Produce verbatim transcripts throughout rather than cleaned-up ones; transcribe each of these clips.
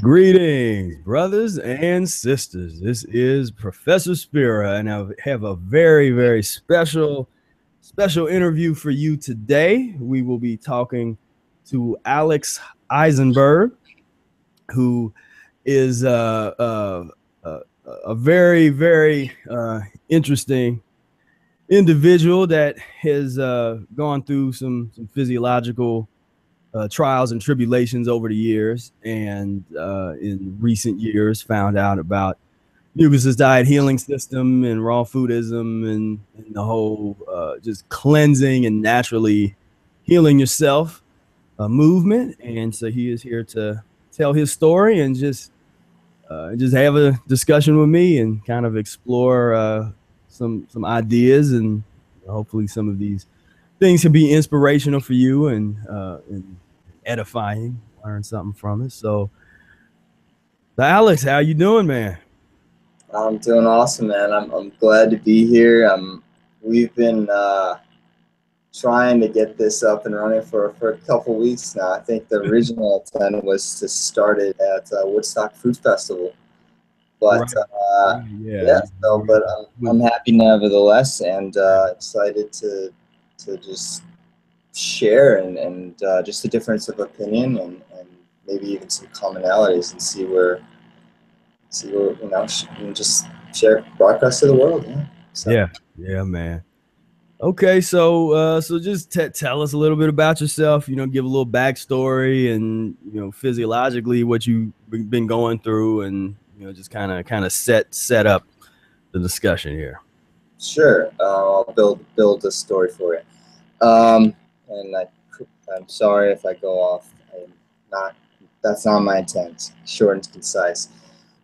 Greetings, brothers and sisters. This is Professor Spira, and I have a very, very special, special interview for you today. We will be talking to Alex Eisenberg, who is uh, uh, uh, a very, very uh, interesting individual that has uh, gone through some, some physiological Uh, trials and tribulations over the years, and uh, in recent years found out about Mucusless Diet Healing System and raw foodism and, and the whole uh, just cleansing and naturally healing yourself uh, movement. And so he is here to tell his story and just uh, just have a discussion with me and kind of explore uh, some some ideas, and hopefully some of these things can be inspirational for you and, uh, and edifying. Learn something from it. So, Alex, how you doing, man? I'm doing awesome, man. I'm I'm glad to be here. Um, we've been uh, trying to get this up and running for for a couple weeks now. I think the original plan was to start it at uh, Woodstock Fruit Festival, but right. uh, yeah. yeah. So, but I'm, I'm happy nevertheless, and uh, excited to. to just share and, and uh, just the difference of opinion and, and maybe even some commonalities, and see where, see where you know, sh and just share, broadcast to the world. Yeah, so. yeah, yeah, man. Okay, so uh, so just t tell us a little bit about yourself. You know, give a little backstory, and you know, physiologically what you've been going through, and you know, just kind of kind of set set up the discussion here. Sure, uh, I'll build build a story for you, um, and I, I'm sorry if I go off. I'm not that's not my intent. Short and concise.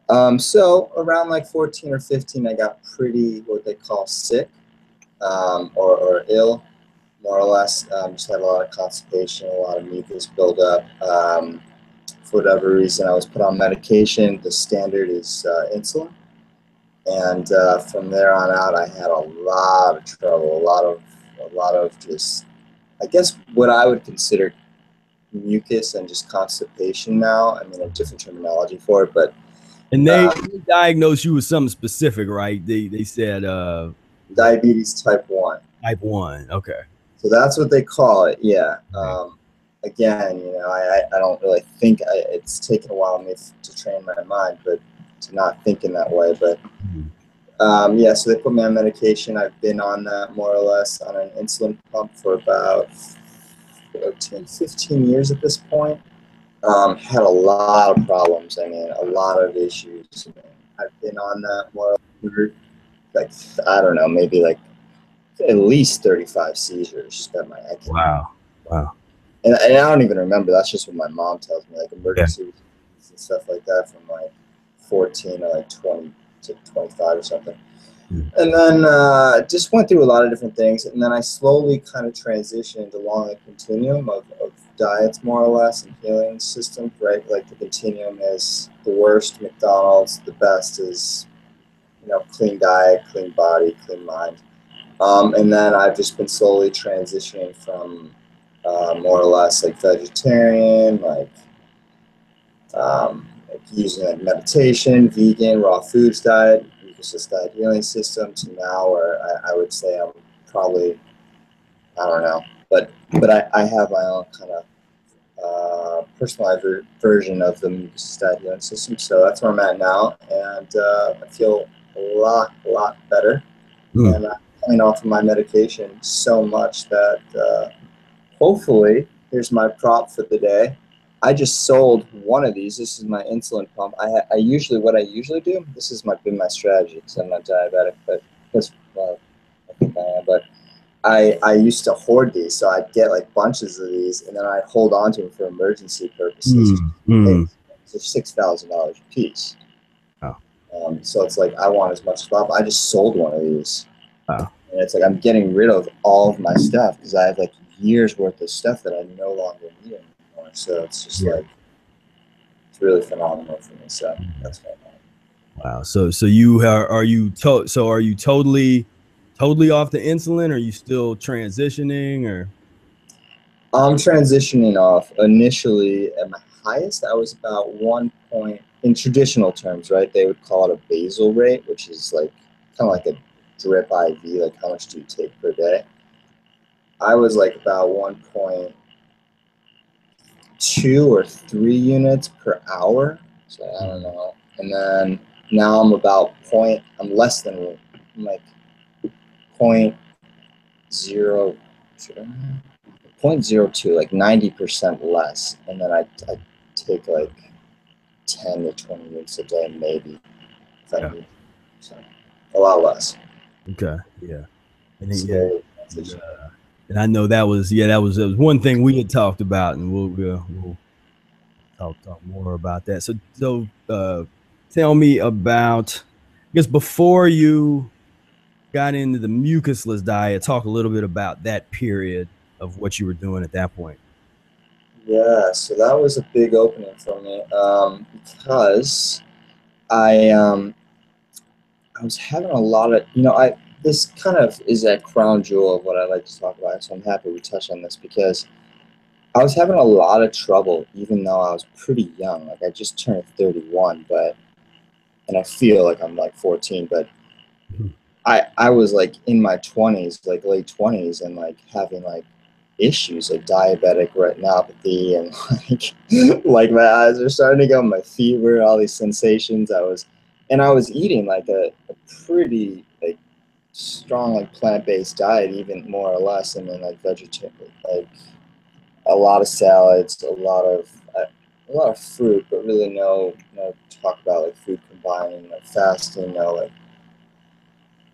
Um, so around like fourteen or fifteen, I got pretty what they call sick, um, or or ill, more or less. Um, just had a lot of constipation, a lot of mucus buildup. Um, for whatever reason, I was put on medication. The standard is uh, insulin. And uh, from there on out, I had a lot of trouble, a lot of, a lot of just, I guess what I would consider mucus and just constipation now. I mean, a different terminology for it, but. And they, um, they diagnosed you with something specific, right? They they said uh, diabetes type one. Type one, okay. So that's what they call it, yeah. Um, again, you know, I I don't really think I, it's taken a while me to train my mind, but. Not thinking that way, but um, yeah, so they put me on medication. I've been on that more or less on an insulin pump for about fifteen years at this point. Um, had a lot of problems, I mean, a lot of issues. I mean, I've been on that more or less, like, I don't know, maybe like at least thirty-five seizures that my I can wow, wow, and, and I don't even remember. That's just what my mom tells me, like emergencies yeah. and stuff like that from like. fourteen or like twenty to twenty-five or something. And then uh, just went through a lot of different things. And then I slowly kind of transitioned along a continuum of, of diets, more or less, and healing systems, right? Like the continuum is the worst, McDonald's, the best is, you know, clean diet, clean body, clean mind. Um, and then I've just been slowly transitioning from uh, more or less like vegetarian, like, um, using like meditation, vegan, raw foods diet, Mucusless Diet Healing System, to now where I, I would say I'm probably, I don't know, but but I, I have my own kind of uh, personalized version of the Mucusless Diet Healing System. So that's where I'm at now, and uh, I feel a lot, lot better. Mm. And I'm coming off of my medication so much that uh, hopefully, here's my prop for the day. I just sold one of these. This is my insulin pump. I, I usually, what I usually do, this has been my strategy because I'm not diabetic, but that's, well, I think I am, but I, I used to hoard these. So I'd get like bunches of these, and then I'd hold on to them for emergency purposes. Mm, mm. They're six thousand dollars a piece. Oh. Um, so it's like, I want as much stuff. I just sold one of these. Oh. And it's like, I'm getting rid of all of my stuff because I have like years worth of stuff that I no longer need. So it's just like, it's really phenomenal for me. So that's what I mean. Wow. So, so you are, are you, to so are you totally, totally off the insulin? Are you still transitioning or? I'm transitioning off. Initially, highest, I was about one point, in traditional terms, right? They would call it a basal rate, which is like kind of like a drip I V, like how much do you take per day? I was like about one point two or three units per hour. So I don't know. And then now I'm about point, I'm less than, I'm like point zero, point zero two, like ninety percent less. And then I, I take like ten to twenty units a day, maybe. If I need. So a lot less. Okay. Yeah. And then, so, yeah. Uh, and I know that was, yeah, that was, that was one thing we had talked about, and we'll, we'll, we'll talk, talk more about that. So, so, uh, tell me about, I guess before you got into the mucusless diet, talk a little bit about that period of what you were doing at that point. Yeah. So that was a big opening for me, um, because I, um, I was having a lot of, you know, I, this kind of is a crown jewel of what I like to talk about, so I'm happy we touched on this, because I was having a lot of trouble, even though I was pretty young. Like, I just turned thirty-one, but, and I feel like I'm like fourteen, but I I was like in my twenties, like late twenties, and like having like issues like diabetic retinopathy, and like like my eyes are starting to go, my fever, all these sensations. I was, and I was eating like a, a pretty like strong like plant-based diet, even more or less, and then like vegetarian, like a lot of salads, a lot of uh, a lot of fruit, but really no no talk about like food combining, no fasting, no like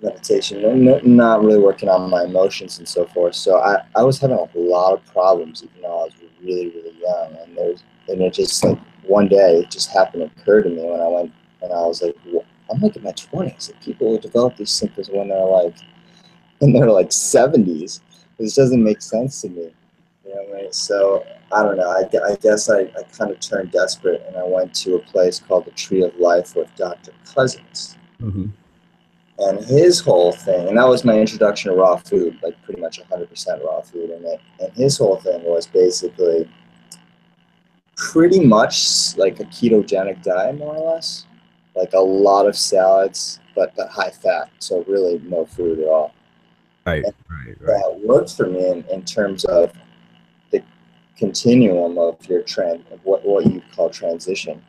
meditation, no, no not really working on my emotions and so forth. So I I was having a lot of problems, even though I was really really young, and there's and it just like one day it just happened to occur to me when I went and I was like, what? I'm like in my twenties, and people develop these symptoms when they're like in their like seventies. This doesn't make sense to me. You know what I mean? So I don't know. I, I guess I, I kind of turned desperate, and I went to a place called the Tree of Life with Doctor Cousens. Mm-hmm. And his whole thing, and that was my introduction to raw food, like pretty much one hundred percent raw food. And, it, and his whole thing was basically pretty much like a ketogenic diet, more or less. Like a lot of salads, but, but high fat, so really no food at all. Right, and right, right. That worked for me in, in terms of the continuum of your trend, of what, what you call transition.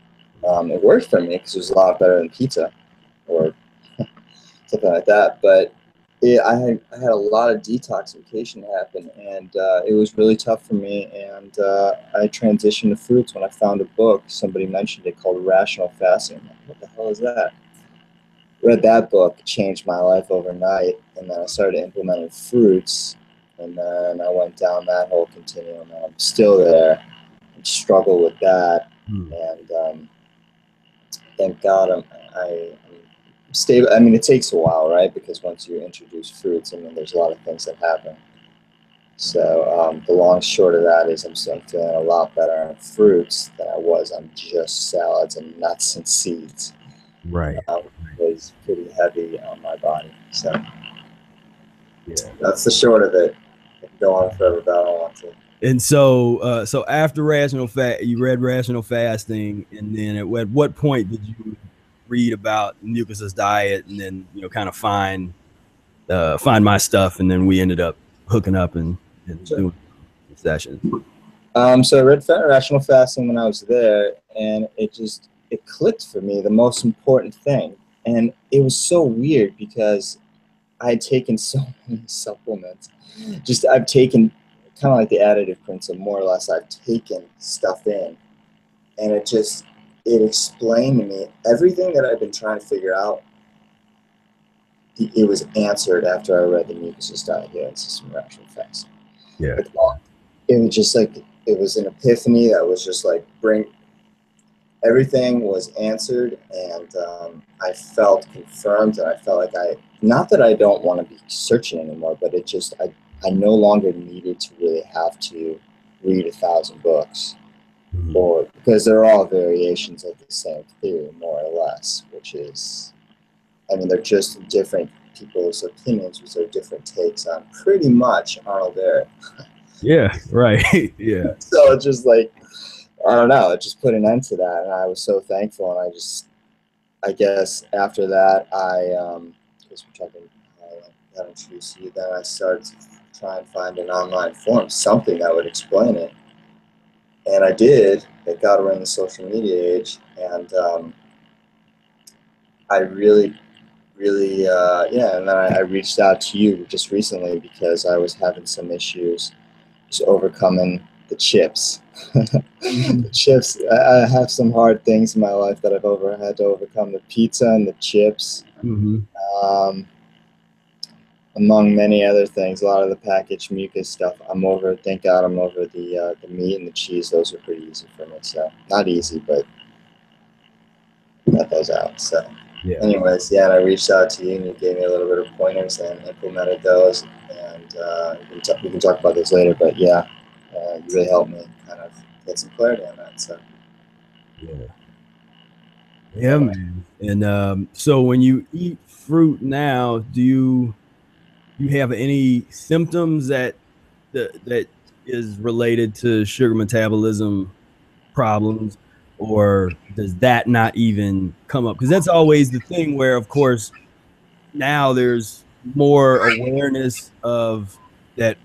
Um, it worked for me because it was a lot better than pizza or something like that. But it, I, had, I had a lot of detoxification happen, and uh, it was really tough for me. And uh, I transitioned to fruits when I found a book. Somebody mentioned it, called Rational Fasting. What the hell is that? Read that book, changed my life overnight, and then I started implementing fruits, and then I went down that whole continuum, and I'm still there and struggle with that. Hmm. And um, thank God I'm, I, I'm stable. I mean, it takes a while, right? Because once you introduce fruits, I mean, there's a lot of things that happen. So um, the long short of that is I'm still feeling a lot better on fruits than I was on just salads and nuts and seeds. Right. Um, it was pretty heavy on my body. So yeah, that's the short of it. I can go on forever, but I don't want to. And so, uh, so after Rational Fast, you read Rational Fasting, and then at, at what point did you read about Mucusless Diet, and then you know, kind of find uh, find my stuff, and then we ended up hooking up and, and sure. doing a session. Um, so I read Rational Fasting when I was there, and it just it clicked for me, the most important thing. And it was so weird because I had taken so many supplements. Just I've taken kind of like the additive principle, more or less. I've taken stuff in, and it just it explained to me everything that I've been trying to figure out. It was answered after I read the Mucusless Diet Healing System, Rational Fasting. Yeah. It was just like, it was an epiphany that was just like, bring, everything was answered, and um, I felt confirmed, and I felt like I, not that I don't want to be searching anymore, but it just, I, I no longer needed to really have to read a thousand books. Mm-hmm. Or, because they're all variations of the same theory, more or less, which is, I mean, they're just different people's opinions, which are different takes on pretty much Arnold Ehret. Yeah, right. Yeah. So it's just like, I don't know, it just put an end to that, and I was so thankful. And I just, I guess after that, I, um, because we're talking how I introduced you, then I started to try and find an online forum, something that would explain it. And I did. It got around the social media age, and um, I really, really, uh, yeah. And then I, I reached out to you just recently because I was having some issues just overcoming the chips. The chips. I, I have some hard things in my life that I've over had to overcome: the pizza and the chips, mm-hmm. um, among many other things. A lot of the packaged mucus stuff, I'm over. Thank God, I'm over the uh, the meat and the cheese. Those are pretty easy for me. So not easy, but got those out. So, yeah. Anyways, yeah. And I reached out to you, and you gave me a little bit of pointers, and implemented those. And uh, we can talk, we can talk about those later. But yeah. Uh, you really helped me kind of get some clarity on that. So, yeah, yeah, man. And um, so, when you eat fruit now, do you you have any symptoms that that, that is related to sugar metabolism problems, or does that not even come up? Because that's always the thing where, of course, now there's more awareness of that.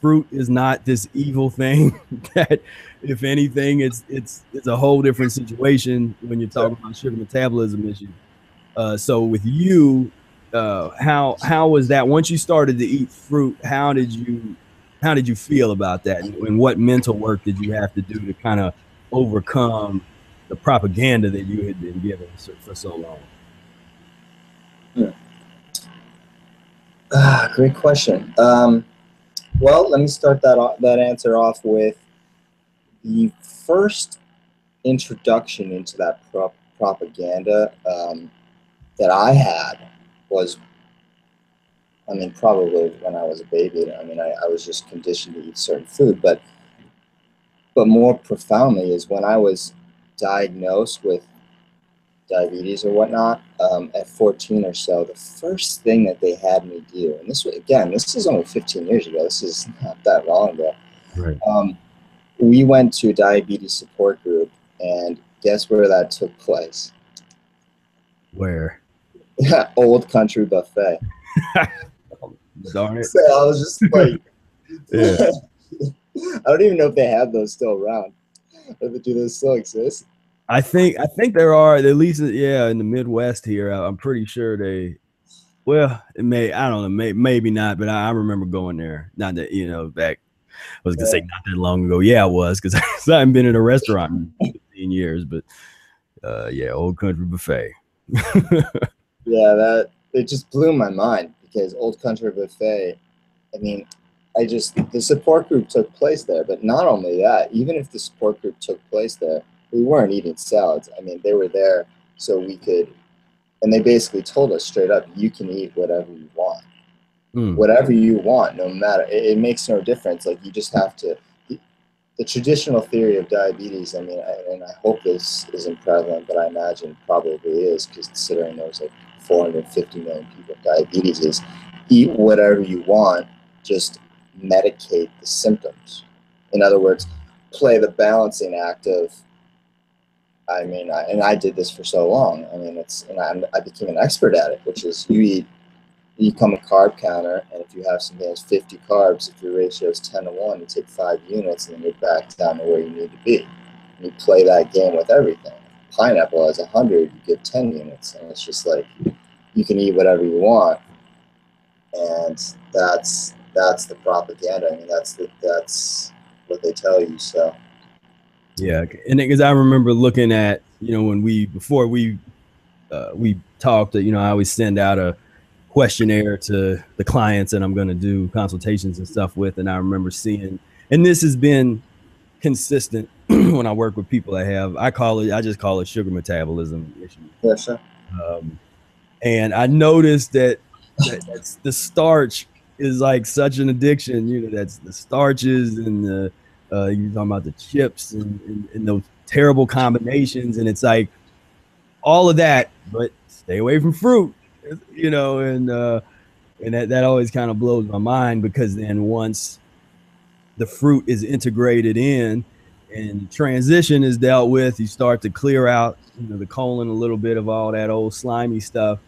Fruit is not this evil thing. That, if anything, it's it's it's a whole different situation when you're talking about sugar metabolism issue. Uh, so with you, uh, how how was that? Once you started to eat fruit, how did you how did you feel about that? And, and what mental work did you have to do to kind of overcome the propaganda that you had been given for so long? Hmm. Ah, great question. Um, Well, let me start that off, that answer off with the first introduction into that pro propaganda um, that I had was, I mean, probably when I was a baby. I mean, I, I was just conditioned to eat certain food, but but more profoundly is when I was diagnosed with diabetes or whatnot um, at fourteen or so, the first thing that they had me do, and this was, again, this is only fifteen years ago, this is not that long ago, right. um, we went to a diabetes support group, and guess where that took place? Where? Old Country Buffet. Sorry. So I was just like, yeah. I don't even know if they have those still around. Do those still exist? I think I think there are, at least, yeah, in the Midwest here. I'm pretty sure they, well, it may, I don't know, may, maybe not, but I, I remember going there. Not that, you know, back, I was gonna yeah. say not that long ago. Yeah, I was, because I haven't been in a restaurant in fifteen years, but uh, yeah, Old Country Buffet. Yeah, that, it just blew my mind, because Old Country Buffet, I mean, I just, the support group took place there, but not only that, even if the support group took place there, we weren't eating salads. I mean, they were there so we could, and they basically told us straight up, you can eat whatever you want. Mm. Whatever you want, no matter, it, it makes no difference. Like, you just have to, the traditional theory of diabetes, I mean, I, and I hope this isn't prevalent, but I imagine probably is, because considering there's like four hundred fifty million people with diabetes, is eat whatever you want, just medicate the symptoms. In other words, play the balancing act of, I mean, I, and I did this for so long. I mean, it's, and I'm, I became an expert at it, which is you eat, you become a carb counter, and if you have something that's fifty carbs, if your ratio is ten to one, you take five units, and then you're back down to where you need to be. And you play that game with everything. Pineapple has one hundred, you get ten units, and it's just like, you can eat whatever you want, and that's, that's the propaganda. I mean, that's, the, that's what they tell you, so. Yeah, and because I remember looking at, you know, when we, before we uh, we talked, you know, I always send out a questionnaire to the clients that I'm going to do consultations and stuff with. And I remember seeing, and this has been consistent when I work with people that have, I call it, I just call it sugar metabolism issue. Yes, sir. Um, and I noticed that, that that's, the starch is like such an addiction, you know, that's the starches and the, Uh, you're talking about the chips and, and, and those terrible combinations. And it's like all of that, but stay away from fruit, you know, and uh, and that, that always kind of blows my mind, because then once the fruit is integrated in and transition is dealt with, you start to clear out, you know, the colon a little bit of all that old slimy stuff.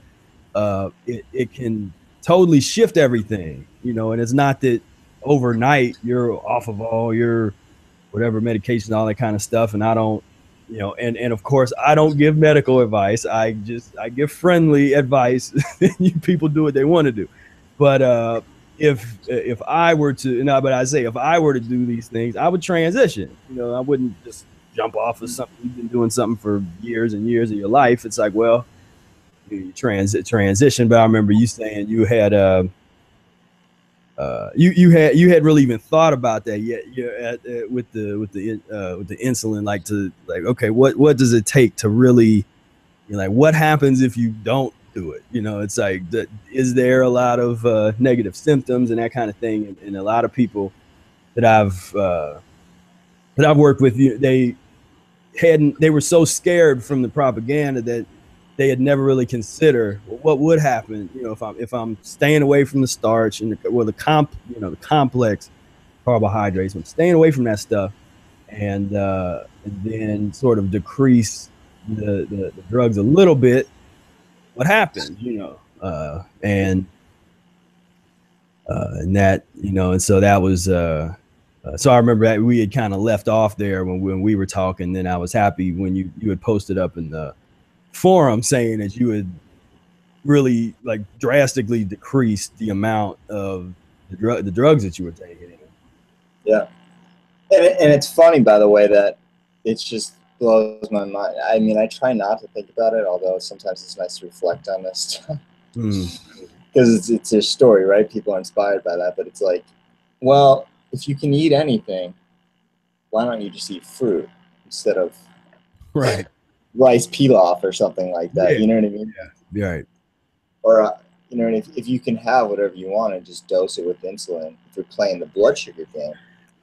Uh, it, it can totally shift everything, you know, and it's not that overnight you're off of all your whatever medication, all that kind of stuff. And I don't, you know, and, and of course I don't give medical advice. I just, I give friendly advice. You people do what they want to do. But, uh, if, if I were to, no, but I say, if I were to do these things, I would transition, you know, I wouldn't just jump off of something. You've been doing something for years and years of your life. It's like, well, you transit transition. But I remember you saying you had, uh, uh, you, you had, you had really even thought about that yet. You're at, uh, with the, with the, uh, with the insulin, like to like, okay, what, what does it take to really, you know, like, what happens if you don't do it? You know, it's like, the, is there a lot of uh, negative symptoms and that kind of thing? And, and a lot of people that I've, uh, that I've worked with, you, they hadn't, they were so scared from the propaganda that they had never really considered what would happen, you know, if I'm, if I'm staying away from the starch and the, well, the comp, you know, the complex carbohydrates, I'm staying away from that stuff and, uh, and then sort of decrease the, the, the drugs a little bit. What happened, you know, uh, and, uh, and that, you know, and so that was, uh, uh so I remember that we had kind of left off there when, when we were talking. Then I was happy when you, you had posted up in the forum saying that you had really like drastically decreased the amount of the drug, the drugs that you were taking. Yeah. And, it, and it's funny, by the way, that it's just, blows my mind. I mean, I try not to think about it, although sometimes it's nice to reflect on this stuff. Because mm. it's, it's their story, right? People are inspired by that, but it's like, well, if you can eat anything, why don't you just eat fruit instead of right. rice pilaf or something like that? Yeah. You know what I mean? Yeah. Right. Or, uh, you know, and if, if you can have whatever you want and just dose it with insulin, if you're playing the blood sugar game.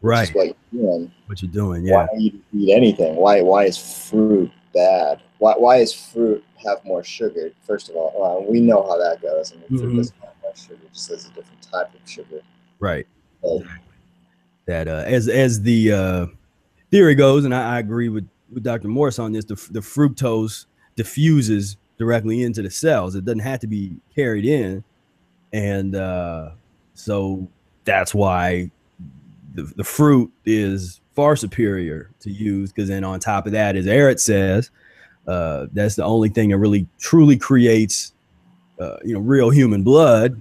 Right. What you're doing. What you're doing, yeah. Why don't you eat anything? Why why is fruit bad? Why why is fruit have more sugar? First of all, well, we know how that goes. I mean, mm-hmm. fruit doesn't have more sugar, it just has a different type of sugar. Right. Like, that uh, as as the uh, theory goes, and I, I agree with, with Doctor Morris on this, the the fructose diffuses directly into the cells. It doesn't have to be carried in, and uh, so that's why. The, the fruit is far superior to use, because then on top of that, as Ehret says, uh, that's the only thing that really truly creates, uh, you know, real human blood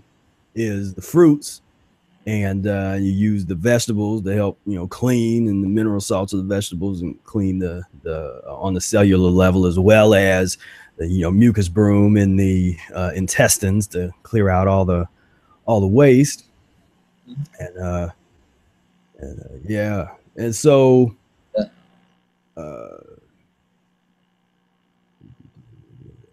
is the fruits. And uh, you use the vegetables to help, you know, clean, and the mineral salts of the vegetables and clean the, the uh, on the cellular level, as well as, the, you know, mucus broom in the uh, intestines to clear out all the all the waste. And uh, And, uh, yeah. And so, uh,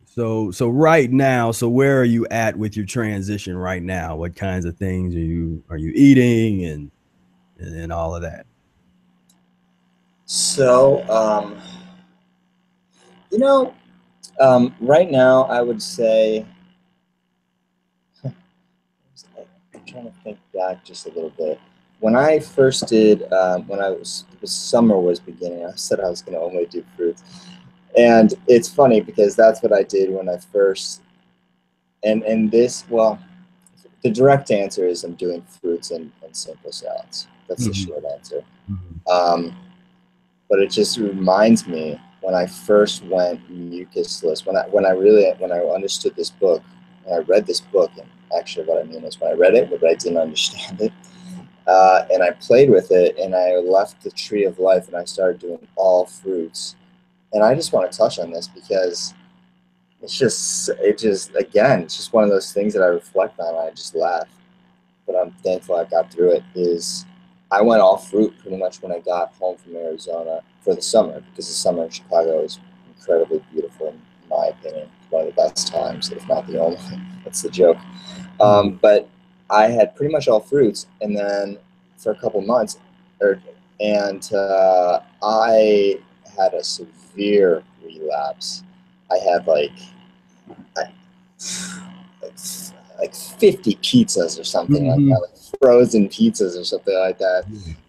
so, so right now, so where are you at with your transition right now? What kinds of things are you, are you eating and, and, and all of that? So, um, you know, um, right now I would say, I'm trying to think back just a little bit. When I first did, um, when I was, the summer was beginning, I said I was going to only do fruits. And it's funny because that's what I did when I first, and, and this, well, the direct answer is I'm doing fruits and, and simple salads. That's mm-hmm. the short answer. Mm-hmm. um, but it just reminds me when I first went mucusless, when I, when I really, when I understood this book, when I read this book, and actually what I mean is when I read it, but I didn't understand it. Uh, and I played with it, and I left the Tree of Life, and I started doing all fruits. And I just want to touch on this because it's just, it just, again, it's just one of those things that I reflect on, and I just laugh. But I'm thankful I got through it, is I went all fruit pretty much when I got home from Arizona for the summer, because the summer in Chicago is incredibly beautiful, in my opinion. It's one of the best times, if not the only. That's the joke. Um, but I had pretty much all fruits, and then for a couple months, er, and uh, I had a severe relapse. I had like, I, like, like fifty pizzas or something mm-hmm. like that, like frozen pizzas or something like that.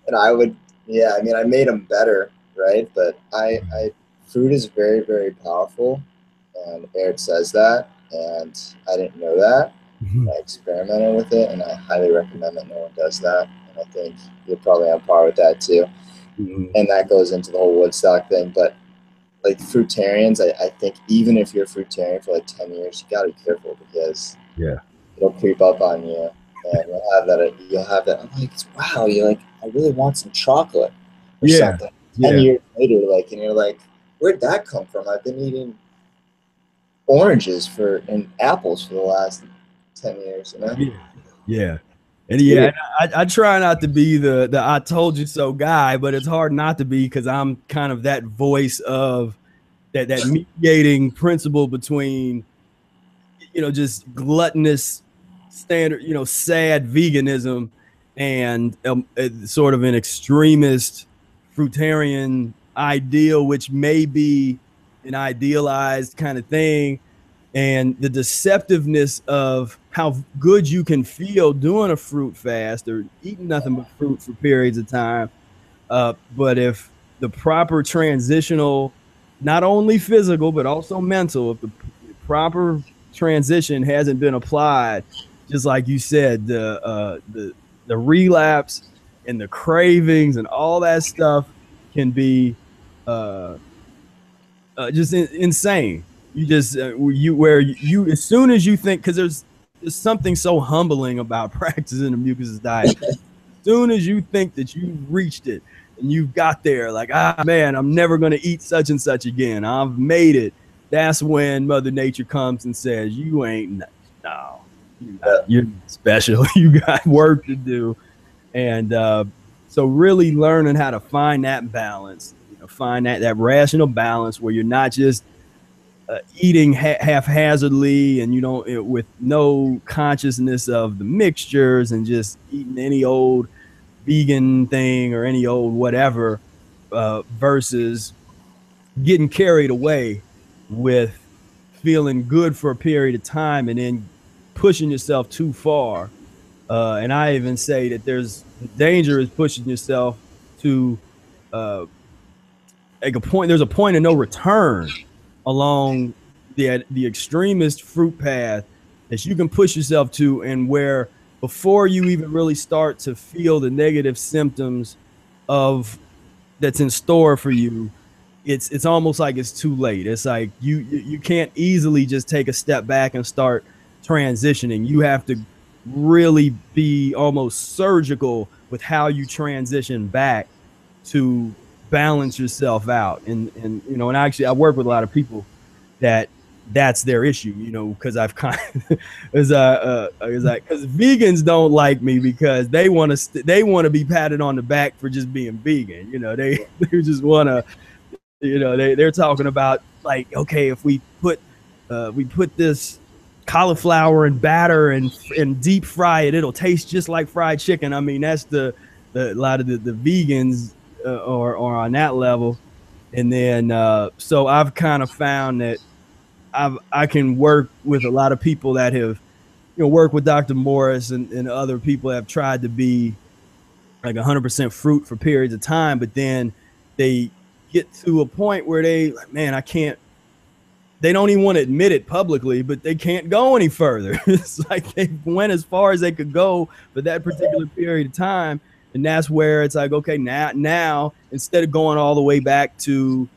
And I would, yeah, I mean, I made them better right? But I, I food is very, very powerful, and Ehret says that, and I didn't know that. Mm-hmm. I experimented with it, and I highly recommend that no one does that. And I think you're probably on par with that too. Mm-hmm. And that goes into the whole Woodstock thing. But like fruitarians, I, I think even if you're a fruitarian for like ten years, you gotta be careful, because yeah, it'll creep up on you, and you'll have that. You'll have that. I'm like, wow, you're like, I really want some chocolate or yeah. something. Yeah. Ten years later, like, and you're like, where'd that come from? I've been eating oranges for and apples for the last ten years, you know? Yeah. Yeah. And yeah, yeah. And I, I try not to be the, the I told you so guy, but it's hard not to be, because I'm kind of that voice of that, that mediating principle between, you know, just gluttonous standard, you know, sad veganism and um, sort of an extremist fruitarian ideal, which may be an idealized kind of thing. And the deceptiveness of how good you can feel doing a fruit fast or eating nothing but fruit for periods of time. Uh, but if the proper transitional, not only physical, but also mental, if the proper transition hasn't been applied, just like you said, the, uh, the, the relapse and the cravings and all that stuff can be uh, uh, just in, insane. You just uh, you where you, you as soon as you think, because there's there's something so humbling about practicing the Mucusless Diet. As soon as you think that you've reached it and you've got there, like, ah man, I'm never gonna eat such and such again, I've made it. That's when Mother Nature comes and says, you ain't no, you're, not, you're special. You got work to do, and uh, so really learning how to find that balance, you know, find that that rational balance where you're not just Uh, eating ha haphazardly and you don't it, with no consciousness of the mixtures and just eating any old vegan thing or any old whatever, uh, versus getting carried away with feeling good for a period of time and then pushing yourself too far. Uh, and I even say that there's the danger is pushing yourself to uh, like a point. There's a point of no return along the the extremist fruit path that you can push yourself to, and where before you even really start to feel the negative symptoms of that's in store for you, it's it's almost like it's too late. It's like you you can't easily just take a step back and start transitioning. You have to really be almost surgical with how you transition back to balance yourself out. And, and, you know, and actually I work with a lot of people that that's their issue, you know, because I've kind of, because uh, uh, vegans don't like me because they want to, they want to be patted on the back for just being vegan. You know, they, they just want to, you know, they, they're talking about like, okay, if we put, uh, we put this cauliflower in batter and, and deep fry it, it'll taste just like fried chicken. I mean, that's the, the a lot of the, the vegans, Uh, or, or on that level. And then, uh, so I've kind of found that I've, I can work with a lot of people that have, you know, worked with Doctor Morris and, and other people that have tried to be like one hundred percent fruit for periods of time, but then they get to a point where they, man, I can't, they don't even want to admit it publicly, but they can't go any further. It's like they went as far as they could go for that particular period of time. And that's where it's like, okay, now, now instead of going all the way back to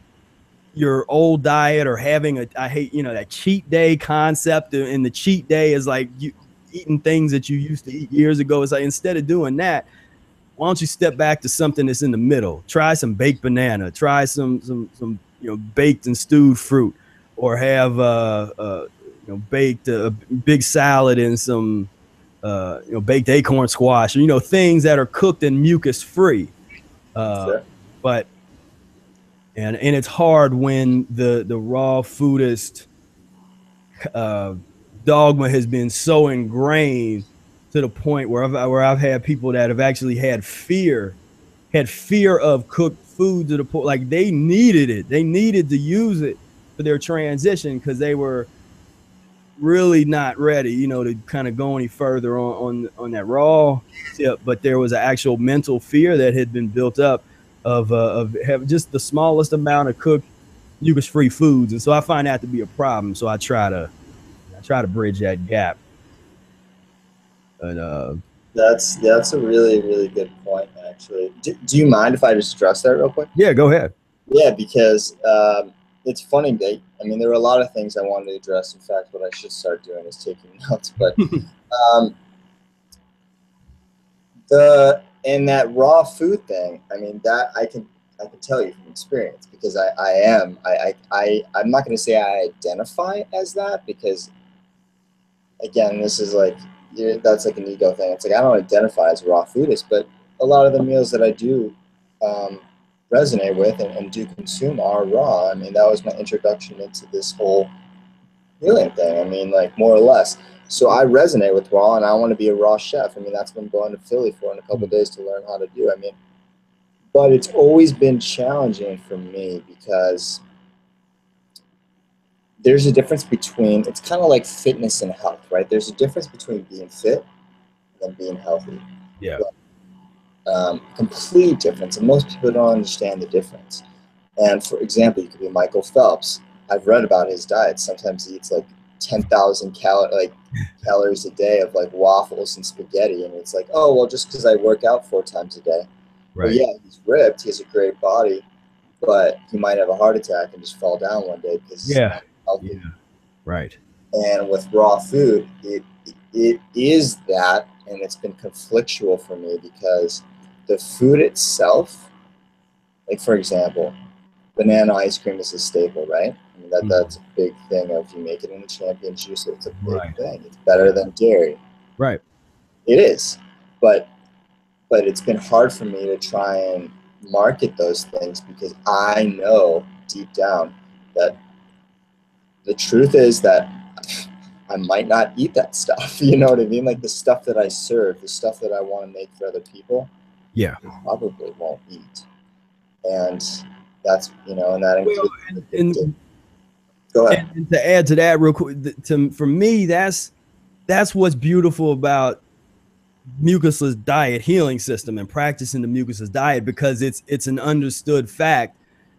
your old diet or having a, I hate, you know, that cheat day concept, and the cheat day is like you eating things that you used to eat years ago. It's like, instead of doing that, why don't you step back to something that's in the middle? Try some baked banana, try some, some, some, you know, baked and stewed fruit, or have, uh, uh, you know, baked a big salad and some, Uh, you know, baked acorn squash, or, you know, things that are cooked and mucus free. Uh, sure. But and and it's hard when the the raw foodist uh, dogma has been so ingrained to the point where I've where I've had people that have actually had fear, had fear of cooked food to the point like they needed it, they needed to use it for their transition because they were really not ready, you know, to kind of go any further on, on, on that raw tip. But there was an actual mental fear that had been built up of, uh, of having just the smallest amount of cooked mucus-free foods. And so I find that to be a problem. So I try to, I try to bridge that gap. And, uh, that's, that's a really, really good point, actually. Do, do you mind if I just address that real quick? Yeah, go ahead. Yeah, because um, it's funny that, I mean, there were a lot of things I wanted to address. In fact, what I should start doing is taking notes. But um, the and that raw food thing, I mean, that I can I can tell you from experience, because I, I am I, I, I I'm not going to say I identify as that, because again, this is like that's like an ego thing. It's like I don't identify as a raw foodist, but a lot of the meals that I do um, resonate with and, and do consume are raw. I mean, that was my introduction into this whole healing thing. I mean, like, more or less. So I resonate with raw, and I want to be a raw chef. I mean, that's what I'm going to Philly for in a couple of days to learn how to do. I mean, but it's always been challenging for me, because there's a difference between, it's kind of like fitness and health, right? There's a difference between being fit and being healthy. Yeah. But Um, complete difference, and most people don't understand the difference. And for example, you could be Michael Phelps. I've read about his diet. Sometimes he eats like ten thousand cal like calories a day of like waffles and spaghetti, and it's like, oh, well, just because I work out four times a day. Right. But yeah, he's ripped. He has a great body, but he might have a heart attack and just fall down one day because yeah, yeah, right. And with raw food, it it is that, and it's been conflictual for me because the food itself, like for example, banana ice cream is a staple, right? I mean, that, mm. That's a big thing. If you make it in the champion juice, it's a big right. thing. It's better than dairy. Right. It is. But but it's been hard for me to try and market those things, because I know deep down that the truth is that I might not eat that stuff. You know what I mean? Like the stuff that I serve, the stuff that I want to make for other people. Yeah, probably won't eat, and that's you know, and that includes. Well, and, and, and, go ahead. And, and to add to that, real quick, th to for me, that's that's what's beautiful about mucusless diet healing system and practicing the mucusless diet, because it's it's an understood fact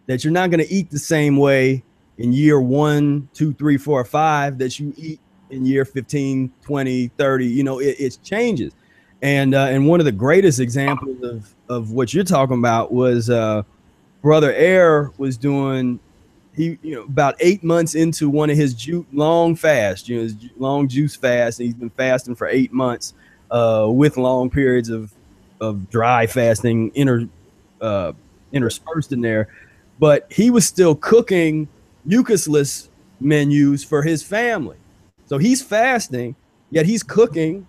that you're not going to eat the same way in year one, two, three, four, five that you eat in year fifteen, twenty, thirty. You know, it, it changes. And, uh, and one of the greatest examples of, of what you're talking about was uh, Brother Air was doing, he, you know, about eight months into one of his ju long fast, you know, his long juice fast. And he's been fasting for eight months uh, with long periods of, of dry fasting inter, uh, interspersed in there. But he was still cooking mucusless menus for his family. So he's fasting, yet he's cooking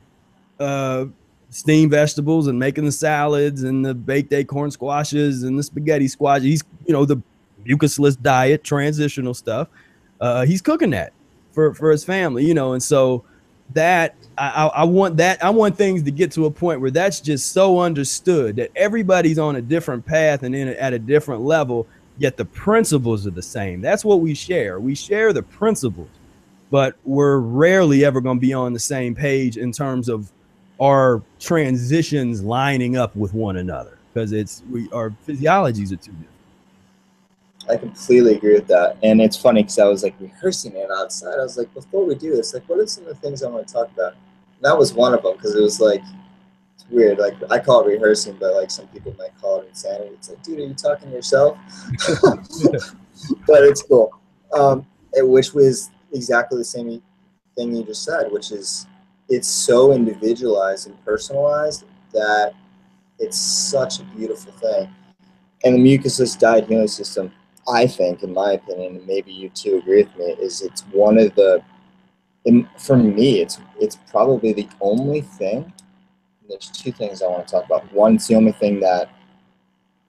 uh, steamed vegetables and making the salads and the baked acorn squashes and the spaghetti squash. He's, you know, the mucusless diet, transitional stuff. Uh, he's cooking that for, for his family, you know? And so that I, I want that, I want things to get to a point where that's just so understood that everybody's on a different path and in a, at a different level, yet the principles are the same. That's what we share. We share the principles, but we're rarely ever going to be on the same page in terms of our transitions lining up with one another, because it's we our physiologies are too different. I completely agree with that, and it's funny because I was like rehearsing it outside. I was like, before we do this, like, what are some of the things I want to talk about? And that was one of them, because it was like, it's weird. Like I call it rehearsing, but like some people might call it insanity. It's like, dude, are you talking to yourself? But it's cool. Um, which was exactly the same thing you just said, which is, it's so individualized and personalized that it's such a beautiful thing. And the mucusless diet healing system, I think, in my opinion, and maybe you too agree with me, is it's one of the, for me, it's it's probably the only thing, there's two things I want to talk about. One, it's the only thing that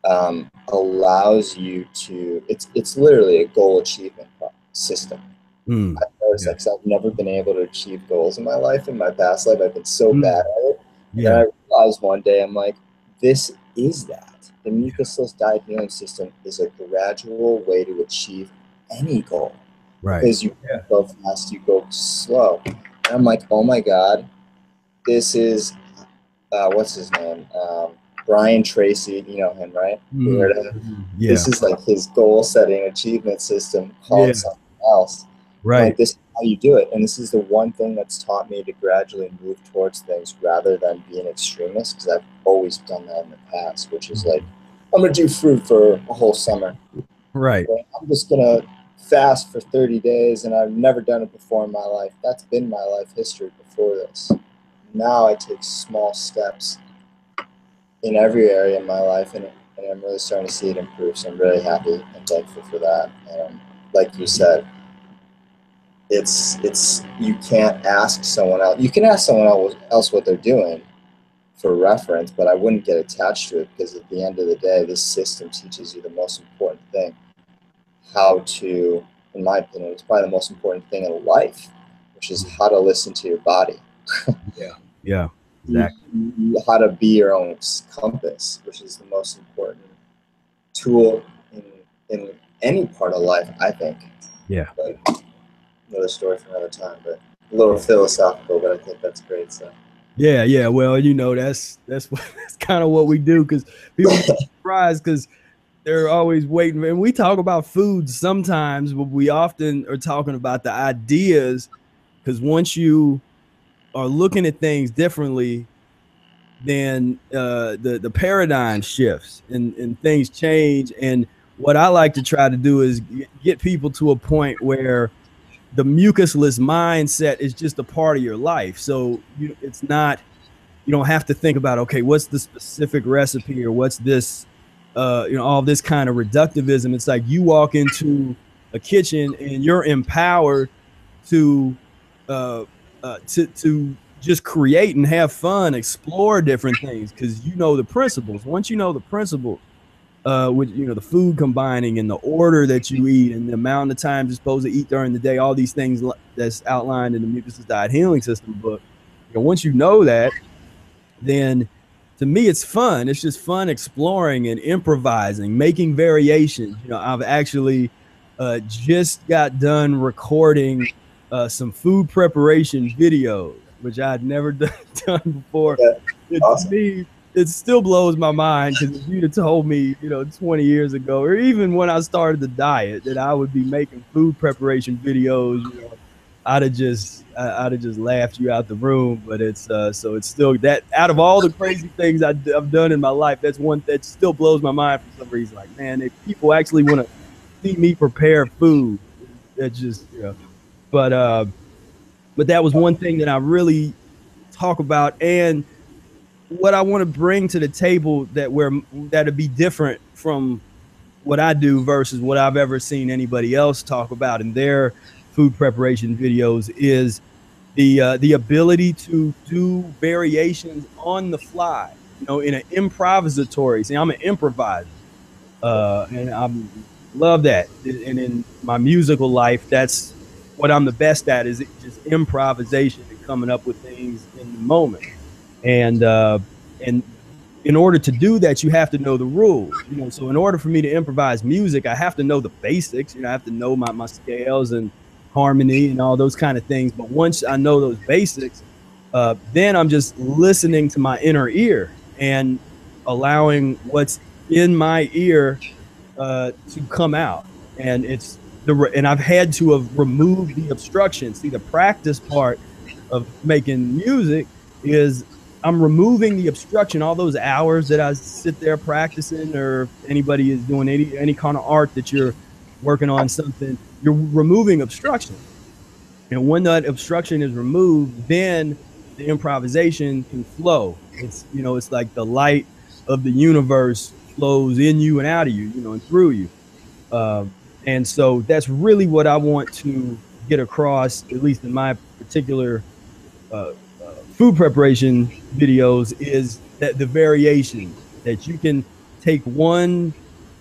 um, allows you to, it's, it's literally a goal achievement system. Mm. I've noticed yeah. that, 'cause I've never been able to achieve goals in my life. In my past life, I've been so mm. bad at it. Yeah. And I realized one day, I'm like, this is that. The mucusless diet healing system is a gradual way to achieve any goal. Right. Because you yeah. go fast, you go slow. And I'm like, oh my God, this is, uh, what's his name? Um, Brian Tracy, you know him, right? Mm-hmm. Heard of him. Yeah. This is like his goal-setting achievement system called yeah. something else. Right. Like, this is how you do it. And this is the one thing that's taught me to gradually move towards things rather than be an extremist, because I've always done that in the past, which is like, I'm going to do fruit for a whole summer. Right. But I'm just going to fast for thirty days, and I've never done it before in my life. That's been my life history before this. Now I take small steps in every area of my life, and, and I'm really starting to see it improve. So I'm really happy and thankful for that. And like you said, it's it's you can't ask someone else. You can ask someone else else what they're doing for reference, but I wouldn't get attached to it, because at the end of the day, this system teaches you the most important thing. How to, in my opinion, it's probably the most important thing in life, which is how to listen to your body. Yeah. Yeah. Exactly. How to be your own compass, which is the most important tool in, in any part of life, I think. Yeah. But another story for another time, but a little philosophical, but I think that's great stuff. So. Yeah. Yeah. Well, you know, that's, that's, what, that's kind of what we do, because people are surprised, because they're always waiting. And we talk about food sometimes, but we often are talking about the ideas, because once you are looking at things differently, then uh, the, the paradigm shifts and, and things change. And what I like to try to do is get people to a point where the mucusless mindset is just a part of your life. So you, it's not, you don't have to think about, okay, what's the specific recipe, or what's this, Uh, you know, all this kind of reductivism. It's like you walk into a kitchen and you're empowered to uh, uh, to to just create and have fun, explore different things, because you know the principles. Once you know the principles, uh, with you know the food combining and the order that you eat and the amount of time you're supposed to eat during the day, all these things that's outlined in the Mucusless Diet Healing System book. You know, once you know that, then to me, it's fun. It's just fun exploring and improvising, making variations. You know, I've actually uh, just got done recording uh, some food preparation videos, which I'd never done before. Yeah. It, awesome. To me, it still blows my mind, because if you'd have told me, you know, twenty years ago, or even when I started the diet, that I would be making food preparation videos, you know, I'd have just, I'd have just laughed you out the room. But it's, uh, so it's still that, out of all the crazy things I've done in my life, that's one that still blows my mind for some reason. Like, man, if people actually want to see me prepare food, that's just, you know, but, uh, but that was one thing that I really talk about. And what I want to bring to the table that where that'd be different from what I do versus what I've ever seen anybody else talk about in their food preparation videos is the uh, the ability to do variations on the fly, you know, in an improvisatory. See, I'm an improviser, uh, and I love that. And in my musical life, that's what I'm the best at, is just improvisation and coming up with things in the moment. And uh, and in order to do that, you have to know the rules. You know, so in order for me to improvise music, I have to know the basics. You know, I have to know my my scales and harmony and all those kind of things. But once I know those basics, uh, then I'm just listening to my inner ear and allowing what's in my ear uh, to come out. And it's the re and I've had to have removed the obstruction. See, the practice part of making music is I'm removing the obstruction. All those hours that I sit there practicing, or if anybody is doing any any kind of art that you're working on something, you're removing obstruction. And when that obstruction is removed, then the improvisation can flow. It's, you know, it's like the light of the universe flows in you and out of you, you know, and through you. Uh, and so that's really what I want to get across, at least in my particular uh, uh, food preparation videos, is that the variation that you can take one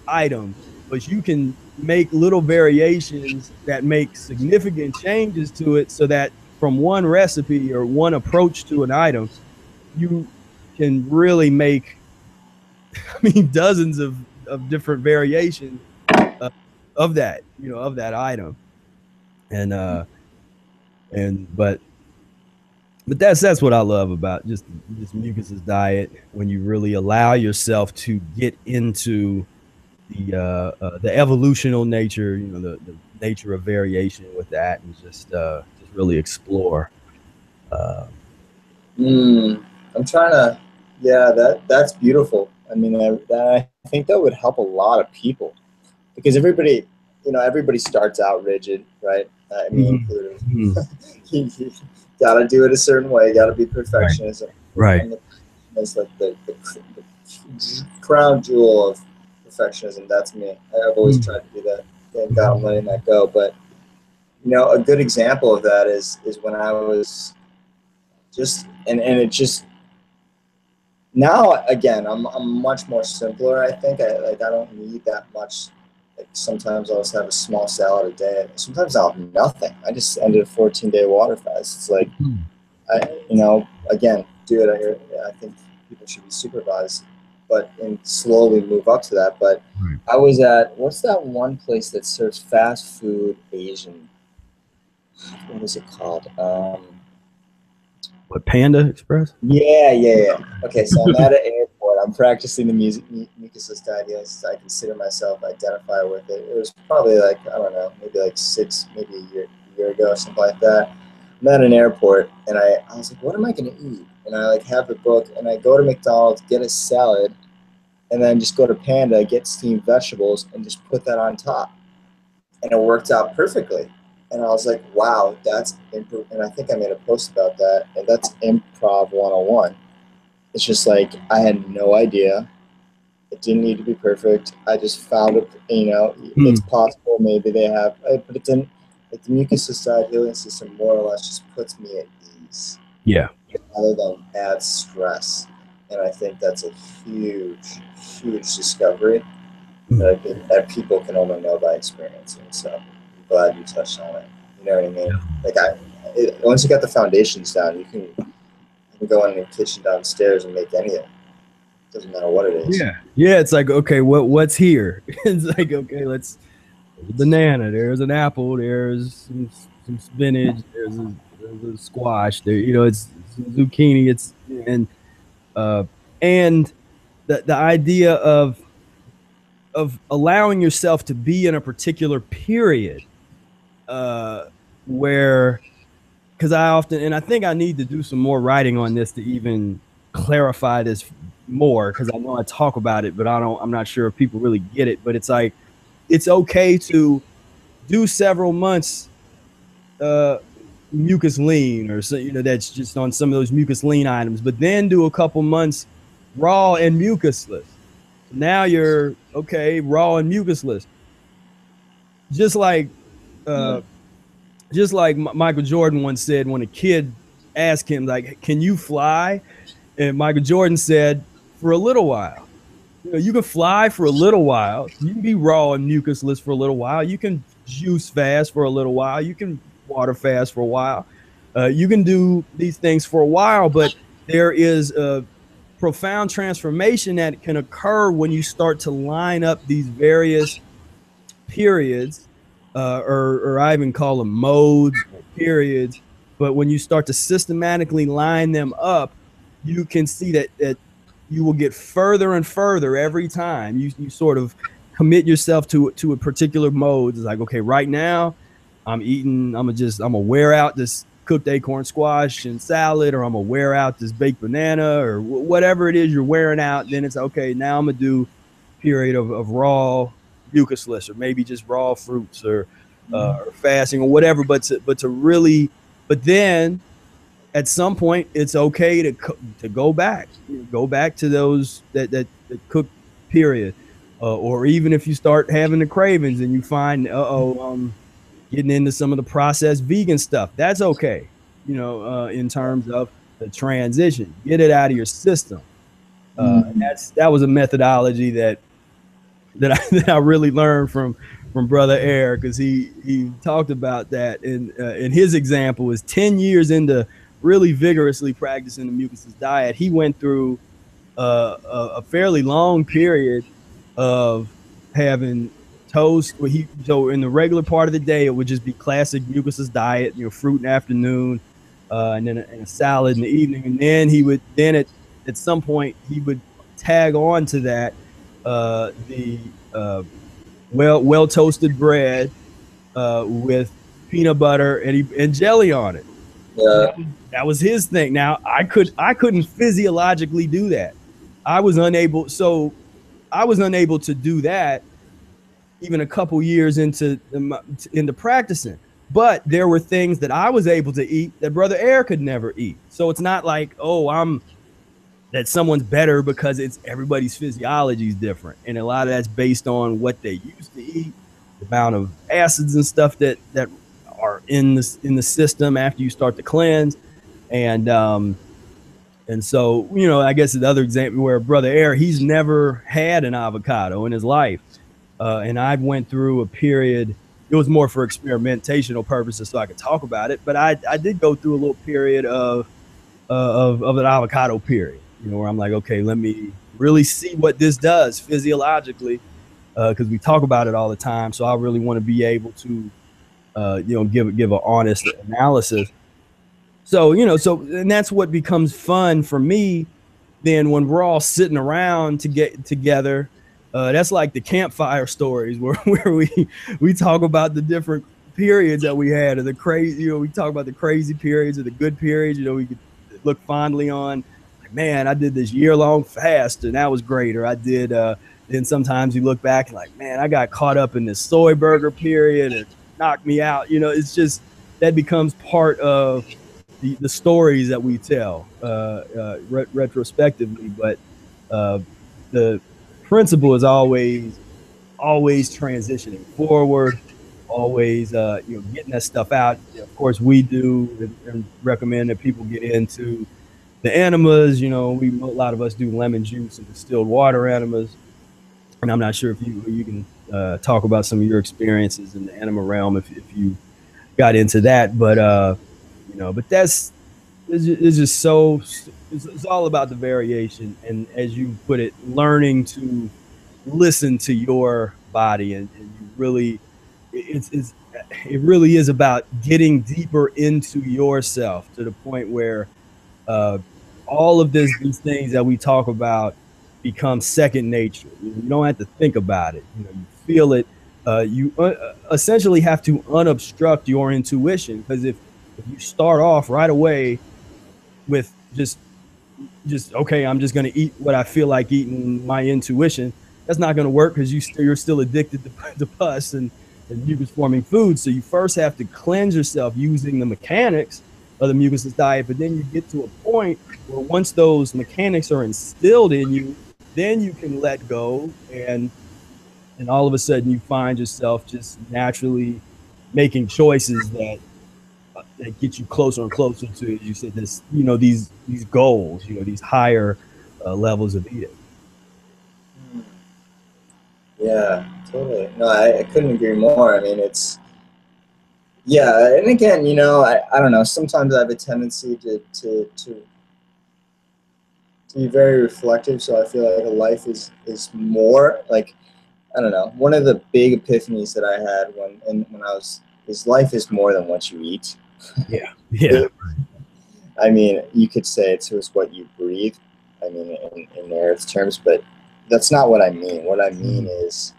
item, but you can make little variations that make significant changes to it, so that from one recipe or one approach to an item, you can really make, I mean, dozens of, of different variations uh, of that, you know, of that item. And, uh, and, but But that's that's what I love about just this Mucusless diet, when you really allow yourself to get into the uh, uh, the evolutional nature, you know, the, the nature of variation with that, and just uh, just really explore. Uh, mm, I'm trying to, yeah, that that's beautiful. I mean, I, that, I think that would help a lot of people, because everybody, you know, everybody starts out rigid, right? I mean, mm-hmm. including. Got to do it a certain way. Got to be perfectionism. Right. right. It's like the, the, the crown jewel of perfectionism. That's me. I've always mm-hmm. tried to do that. Thank God I'm letting that go. But you know, a good example of that is is when I was just and and it just now again I'm I'm much more simpler. I think I like I don't need that much. Like sometimes I'll just have a small salad a day. Sometimes I'll have nothing. I just ended a fourteen-day water fast. It's like, mm. I, you know, again, do it. I, I think people should be supervised, but and slowly move up to that. But right. I was at, what's that one place that serves fast food Asian? What is it called? Um, what, Panda Express? Yeah, yeah, yeah. Okay, so I'm at an airport. I'm practicing the music, Mucusless Diet Healing System. I consider myself, identify with it. It was probably like, I don't know, maybe like six, maybe a year, a year ago or something like that. I'm at an airport, and I, I was like, what am I going to eat? And I like have the book, and I go to McDonald's, get a salad, and then just go to Panda, get steamed vegetables, and just put that on top. And it worked out perfectly. And I was like, wow, that's improv. And I think I made a post about that, and that's improv one oh one. It's just like I had no idea. It didn't need to be perfect. I just found it. You know, mm. it's possible. Maybe they have, but it didn't. Like the Mucusless Diet Healing System, more or less, just puts me at ease. Yeah. Rather than add stress, and I think that's a huge, huge discovery mm. that, I think, that people can only know by experiencing. So I'm glad you touched on it. You know what I mean? Yeah. Like I, it, once you got the foundations down, you can. Go in the kitchen downstairs and make anything. Doesn't matter what it is. Yeah, yeah. It's like, okay, what what's here? It's like, okay, let's. There's a banana. There's an apple. There's some, some spinach. There's a, there's a squash. There, you know, it's, it's zucchini. It's and uh, and the the idea of of allowing yourself to be in a particular period uh, where. Because I often, and I think I need to do some more writing on this to even clarify this more, because I know I talk about it, but I don't, I'm not sure if people really get it. But it's like, it's okay to do several months uh, mucus lean, or so, you know, that's just on some of those mucus lean items, but then do a couple months raw and mucusless. Now you're okay, raw and mucusless. Just like, uh, mm-hmm. Just like Michael Jordan once said, when a kid asked him, like, can you fly? And Michael Jordan said, for a little while. You know, you can fly for a little while. You can be raw and mucusless for a little while. You can juice fast for a little while. You can water fast for a while. Uh, you can do these things for a while, but there is a profound transformation that can occur when you start to line up these various periods. Uh, or, or I even call them modes or periods. But when you start to systematically line them up, you can see that, that you will get further and further every time you, you sort of commit yourself to, to a particular mode. It's like, okay, right now I'm eating, I'm gonna just, I'm gonna wear out this cooked acorn squash and salad, or I'm gonna wear out this baked banana, or w whatever it is you're wearing out. Then it's okay, now I'm gonna do a period of, of raw mucusless, or maybe just raw fruits, or, uh, or fasting, or whatever. But to, but to really, but then at some point it's okay to co to go back, you know, go back to those that that, that cook period, uh, or even if you start having the cravings and you find, uh oh, um, getting into some of the processed vegan stuff. That's okay, you know, uh, in terms of the transition, get it out of your system. Uh, mm-hmm. And that's that was a methodology that. That I, that I really learned from from Brother Air, because he he talked about that, and uh, in his example is ten years into really vigorously practicing the Mucusless diet, he went through uh, a, a fairly long period of having toast. Where he so in the regular part of the day it would just be classic Mucusless diet, you know, fruit in the afternoon, uh, and then a, and a salad in the evening. And then he would, then at, at some point he would tag on to that uh, the uh, well, well toasted bread uh, with peanut butter and, he, and jelly on it. Yeah. That was his thing. Now I could, I couldn't physiologically do that. I was unable. So I was unable to do that even a couple years into into practicing. But there were things that I was able to eat that Brother Air could never eat. So it's not like, oh, I'm that someone's better, because it's everybody's physiology is different. And a lot of that's based on what they used to eat, the amount of acids and stuff that that are in this in the system after you start to cleanse. And um, and so, you know, I guess another example where Brother Air, he's never had an avocado in his life. Uh, and I went through a period. It was more for experimentational purposes so I could talk about it. But I, I did go through a little period of, uh, of of an avocado period, you know, where I'm like, OK, let me really see what this does physiologically, because uh, we talk about it all the time. So I really want to be able to, uh, you know, give give an honest analysis. So, you know, so and that's what becomes fun for me then when we're all sitting around to get together. Uh, that's like the campfire stories where, where we we talk about the different periods that we had, or the crazy, you know, we talk about the crazy periods or the good periods, you know, we could look fondly on, like, man, I did this year long fast and that was great. Or I did, uh, then sometimes you look back and like, man, I got caught up in this soy burger period and knocked me out. You know, it's just, that becomes part of the, the stories that we tell uh, uh, re retrospectively. But uh, the principle is always, always transitioning forward, always, uh, you know, getting that stuff out. Of course, we do and, and recommend that people get into the enemas. You know, we, a lot of us do lemon juice and distilled water enemas. And I'm not sure if you you can uh, talk about some of your experiences in the enema realm if, if you got into that. But, uh, you know, but that's, it's just, it's just so, it's, it's all about the variation. And as you put it, learning to listen to your body. And, and you really, it's, it's, it really is about getting deeper into yourself to the point where uh, all of this, these things that we talk about become second nature. You don't have to think about it. You know, you feel it. Uh, you uh, essentially have to unobstruct your intuition, because if, if you start off right away with just just okay, I'm just going to eat what I feel like eating, my intuition, that's not going to work, because you still you're still addicted to, to pus and, and mucus forming food. So you first have to cleanse yourself using the mechanics of the mucusless diet, but then you get to a point where once those mechanics are instilled in you, then you can let go, and and all of a sudden you find yourself just naturally making choices that that get you closer and closer to, as you said, this, you know, these, these goals, you know, these higher uh, levels of eating. Yeah, totally. No, I, I couldn't agree more. I mean, it's, yeah. And again, you know, I, I don't know, sometimes I have a tendency to, to, to, to be very reflective. So I feel like life is, is more like, I don't know, one of the big epiphanies that I had when, and when I was, is life is more than what you eat. Yeah, yeah. I mean, you could say it's, it's what you breathe, I mean, in, in Ehret's terms, but that's not what I mean. What I mean is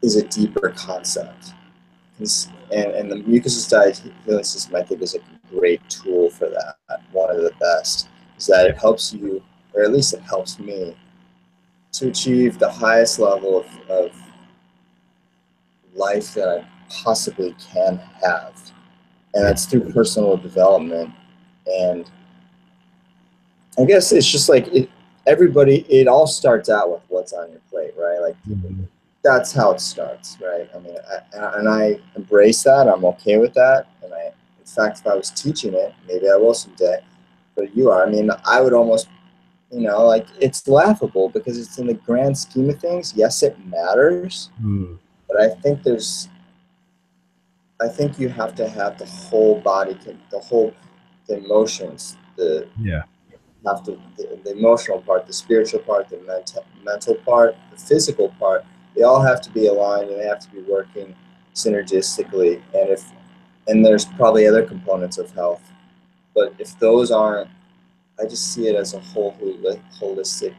is a deeper concept. It's, and, and the Mucusless Diet Healing System, I think, is a great tool for that, one of the best, is that it helps you, or at least it helps me, to achieve the highest level of, of life that I possibly can have. And that's through personal development. And I guess it's just like it, everybody, it all starts out with what's on your plate, right? Like that's how it starts, right? I mean, I, and I embrace that. I'm okay with that. And I, in fact, if I was teaching it, maybe I will someday, but you are. I mean, I would almost, you know, like it's laughable because it's in the grand scheme of things. Yes, it matters. Mm. But I think there's, I think you have to have the whole body, the whole, the emotions, the yeah, have to the, the emotional part, the spiritual part, the mental mental part, the physical part. They all have to be aligned, and they have to be working synergistically. And if, and there's probably other components of health But if those aren't, I just see it as a whole holistic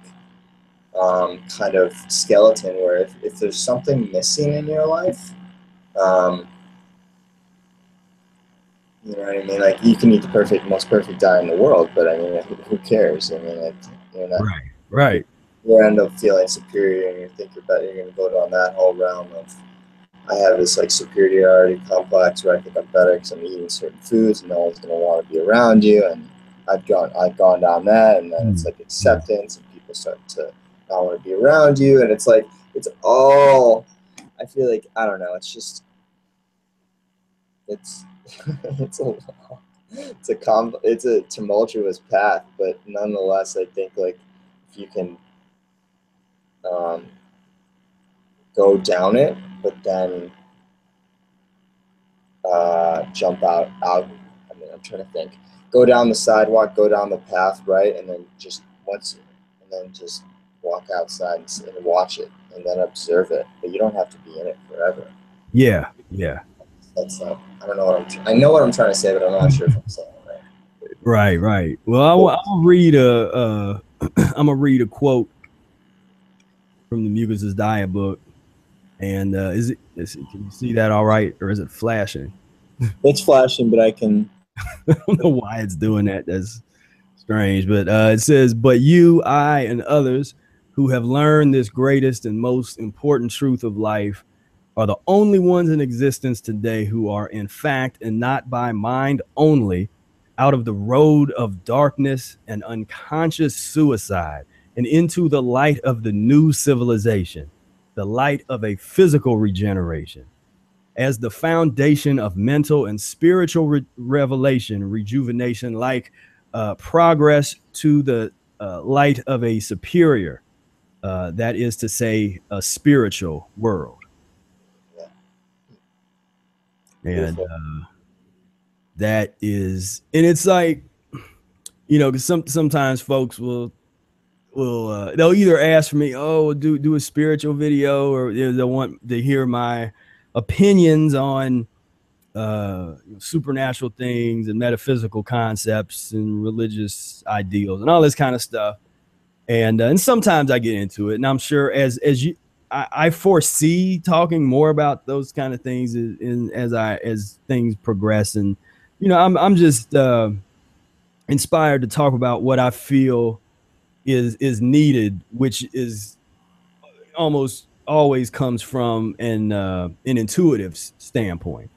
um, kind of skeleton where if, if there's something missing in your life, um, you know what I mean? Like, you can eat the perfect, most perfect diet in the world, but I mean, who, who cares? I mean, like, you're not, right, right. You end up feeling superior, and you think you're better. You're going to go down that whole realm of, I have this like superiority complex where I think I'm better because I'm eating certain foods, and no one's going to want to be around you. And I've gone, I've gone down that, and then it's like acceptance, and people start to not want to be around you. And it's like, it's all, I feel like, I don't know. It's just, it's, it's a, it's a com, it's a tumultuous path, but nonetheless, I think like if you can, um, go down it, but then uh, jump out, out. I mean, I'm trying to think. Go down the sidewalk, go down the path, right, and then just once, and then just walk outside and, and watch it, and then observe it. But you don't have to be in it forever. Yeah, yeah. That's not, I don't know what I'm. Tr I know what I'm trying to say, but I'm not sure if I'm saying it right. Right, right. Well, I'll, I'll read a. Uh, I'm gonna read a quote from the Mucusless Diet book. And uh, is it, is it, can you see that all right, or is it flashing? It's flashing, but I can. I don't know why it's doing that. That's strange. But uh, it says, but you, I, and others who have learned this greatest and most important truth of life are the only ones in existence today who are in fact, and not by mind only, out of the road of darkness and unconscious suicide and into the light of the new civilization, the light of a physical regeneration. As the foundation of mental and spiritual re revelation, rejuvenation, like uh, progress to the uh, light of a superior, uh, that is to say, a spiritual world. Yeah. And uh, that is, and it's like, you know, because some, sometimes folks will, will uh, they'll either ask for me, oh, do do a spiritual video, or they'll want to hear my opinions on uh, supernatural things and metaphysical concepts and religious ideals and all this kind of stuff. And, uh, and sometimes I get into it, and I'm sure as, as you, I, I foresee talking more about those kind of things in, in, as I, as things progress. And, you know, I'm, I'm just uh, inspired to talk about what I feel is, is needed, which is almost always comes from an uh, an intuitive standpoint.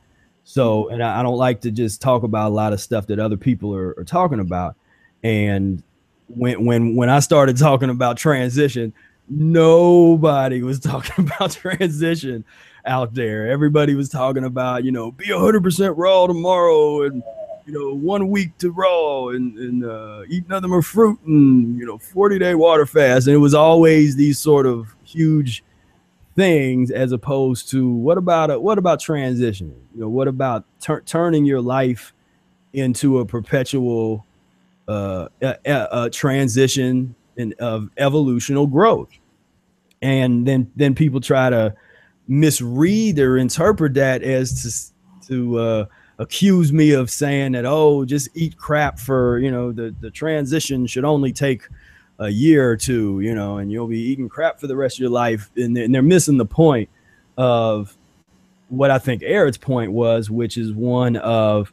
So, and I, I don't like to just talk about a lot of stuff that other people are, are talking about. And when when when I started talking about transition, nobody was talking about transition out there. Everybody was talking about, you know, be one hundred percent raw tomorrow, and you know, one week to raw, and, and uh, eat nothing but fruit, and you know, forty day water fast. And it was always these sort of huge things, as opposed to what about a, what about transitioning? You know, what about turning your life into a perpetual uh, a, a, a transition and of evolutional growth? And then then people try to misread or interpret that as to to uh, accuse me of saying that, oh, just eat crap for, you know, the the transition should only take a year or two, you know, and you'll be eating crap for the rest of your life. And they're, and they're missing the point of what I think Ehret's point was, which is one of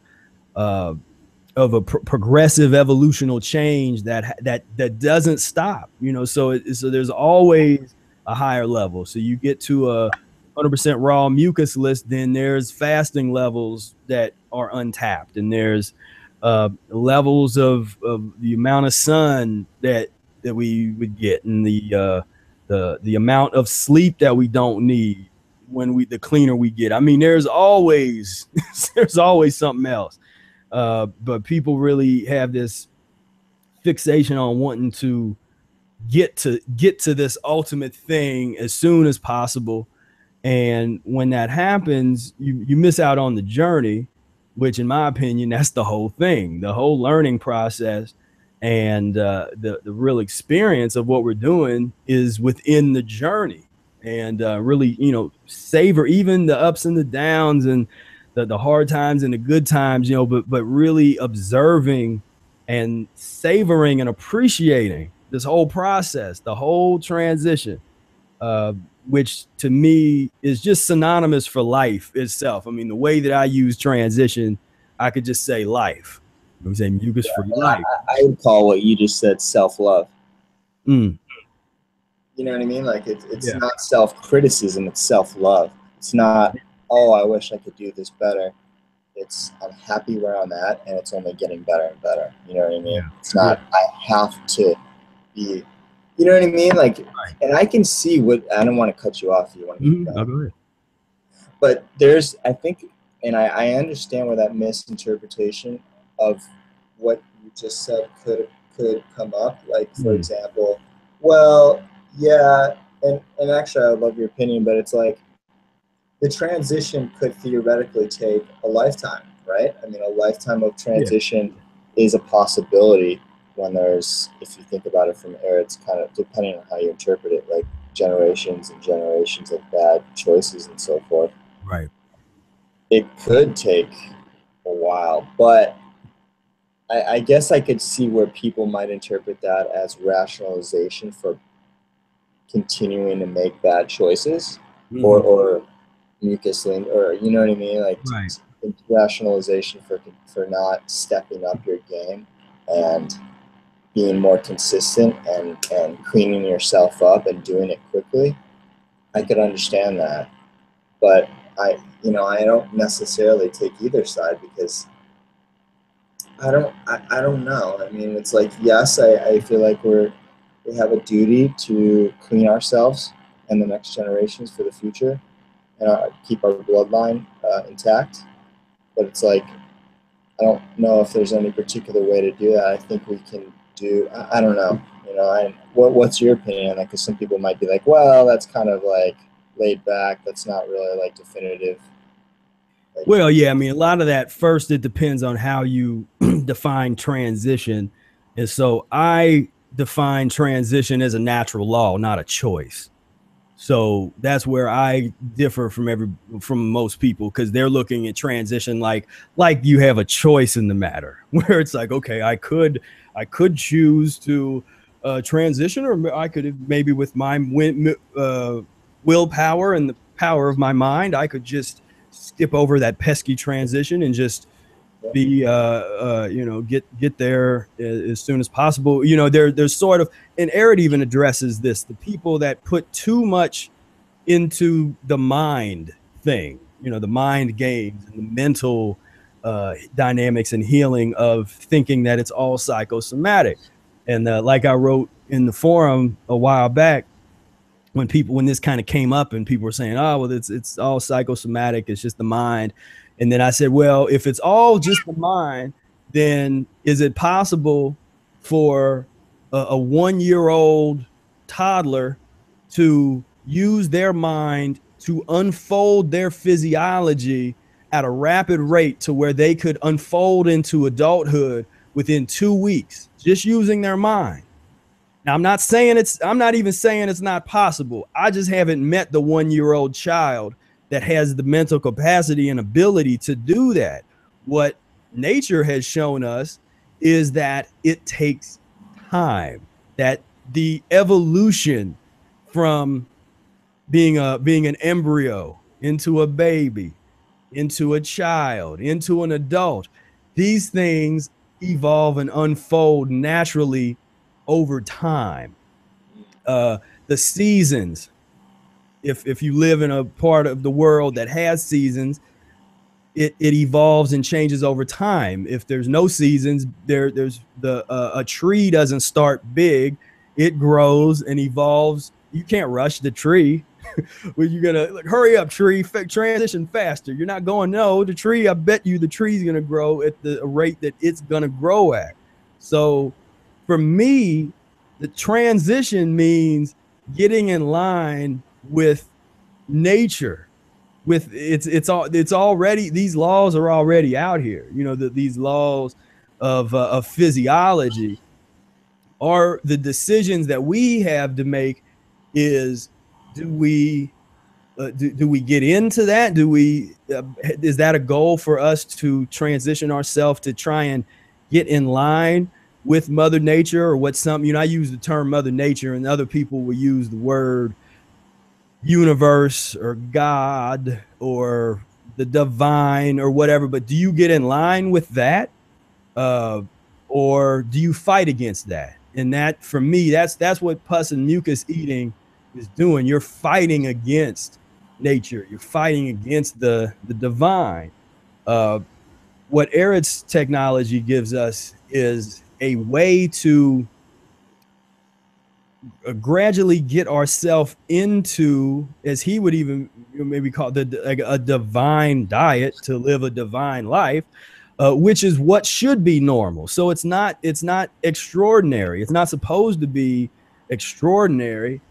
uh, of a pro progressive evolutional change that that that doesn't stop, you know. So it, so there's always a higher level. So you get to a one hundred percent raw mucus list, then there's fasting levels that are untapped, and there's uh, levels of, of the amount of sun that that we would get, and the uh, the the amount of sleep that we don't need when we the cleaner we get. I mean, there's always there's always something else. Uh, but people really have this fixation on wanting to get to get to this ultimate thing as soon as possible. And when that happens, you you miss out on the journey, which in my opinion, that's the whole thing, the whole learning process. And uh, the, the real experience of what we're doing is within the journey, and uh, really, you know, savor even the ups and the downs and the, the hard times and the good times, you know, but, but really observing and savoring and appreciating this whole process, the whole transition, uh, which to me is just synonymous for life itself. I mean, the way that I use transition, I could just say life. We say mucus yeah, free life. I, I would call what you just said self-love. Mm. You know what I mean? Like it, it's yeah. not self-criticism, it's self-love. It's not, oh, I wish I could do this better. It's I'm happy where I'm at and it's only getting better and better. You know what I mean? Yeah. It's not yeah. I have to be, you know what I mean? Like, right. and I can see what, I don't want to cut you off if you want to mm, keep going. But there's, I think, and I, I understand where that misinterpretation of what you just said could could come up. Like, for mm. example, well, yeah, and, and actually I would love your opinion, but it's like the transition could theoretically take a lifetime, right? I mean, a lifetime of transition yeah. is a possibility when there's, if you think about it from air, it's kind of, depending on how you interpret it, like generations and generations of bad choices and so forth. Right. It could take a while, but I, I guess I could see where people might interpret that as rationalization for continuing to make bad choices mm. or, or mucusing, or you know what I mean? Like right. rationalization for, for not stepping up your game and being more consistent and, and cleaning yourself up and doing it quickly. I could understand that, but I, you know, I don't necessarily take either side because I don't, I, I don't know. I mean, it's like, yes, I, I feel like we're, we have a duty to clean ourselves and the next generations for the future and uh, keep our bloodline uh, intact. But it's like, I don't know if there's any particular way to do that. I think we can do, I, I don't know, you know, I, what, what's your opinion? Like, 'cause some people might be like, well, that's kind of like laid back. That's not really like definitive. Like, well, yeah, I mean, a lot of that first, it depends on how you define transition. And so I define transition as a natural law, not a choice. So that's where I differ from every from most people, because they're looking at transition like like you have a choice in the matter, where it's like, OK, I could I could choose to uh, transition, or I could maybe with my win, uh, willpower and the power of my mind, I could just skip over that pesky transition and just be, uh, uh, you know, get get there as soon as possible. You know, there, there's sort of, and Ehret even addresses this, the people that put too much into the mind thing, you know, the mind games and the mental uh, dynamics and healing of thinking that it's all psychosomatic. And uh, like I wrote in the forum a while back, when people, when this kind of came up and people were saying, oh, well, it's, it's all psychosomatic, it's just the mind. And then I said, well, if it's all just the mind, then is it possible for a, a one-year-old toddler to use their mind to unfold their physiology at a rapid rate to where they could unfold into adulthood within two weeks, just using their mind? Now, I'm not saying it's, I'm not even saying it's not possible. I just haven't met the one-year-old child that has the mental capacity and ability to do that. What nature has shown us is that it takes time, that the evolution from being a, being an embryo into a baby, into a child, into an adult, these things evolve and unfold naturally over time. Uh, the seasons, if, if you live in a part of the world that has seasons, it, it evolves and changes over time. If there's no seasons, there, there's the, uh, a tree doesn't start big, it grows and evolves. You can't rush the tree. Well, you're gonna like, hurry up tree, transition faster. You're not going, no, the tree, I bet you the tree's gonna grow at the rate that it's gonna grow at. So for me, the transition means getting in line with nature, with it's it's all it's already, these laws are already out here. You know, that these laws of uh, of physiology are the decisions that we have to make. Is do we Uh, do, do we get into that? Do we, uh, is that a goal for us to transition ourselves to try and get in line with Mother Nature, or what some, you know, I use the term Mother Nature and other people will use the word universe or God or the divine or whatever, but do you get in line with that? Uh, or do you fight against that? And that, for me, that's, that's what pus and mucus eating is doing. You're fighting against nature. You're fighting against the, the divine. Uh, what Ehret's technology gives us is a way to gradually get ourselves into, as he would even maybe call it, the, like a divine diet, to live a divine life, uh, which is what should be normal. So it's not, it's not extraordinary. It's not supposed to be extraordinary.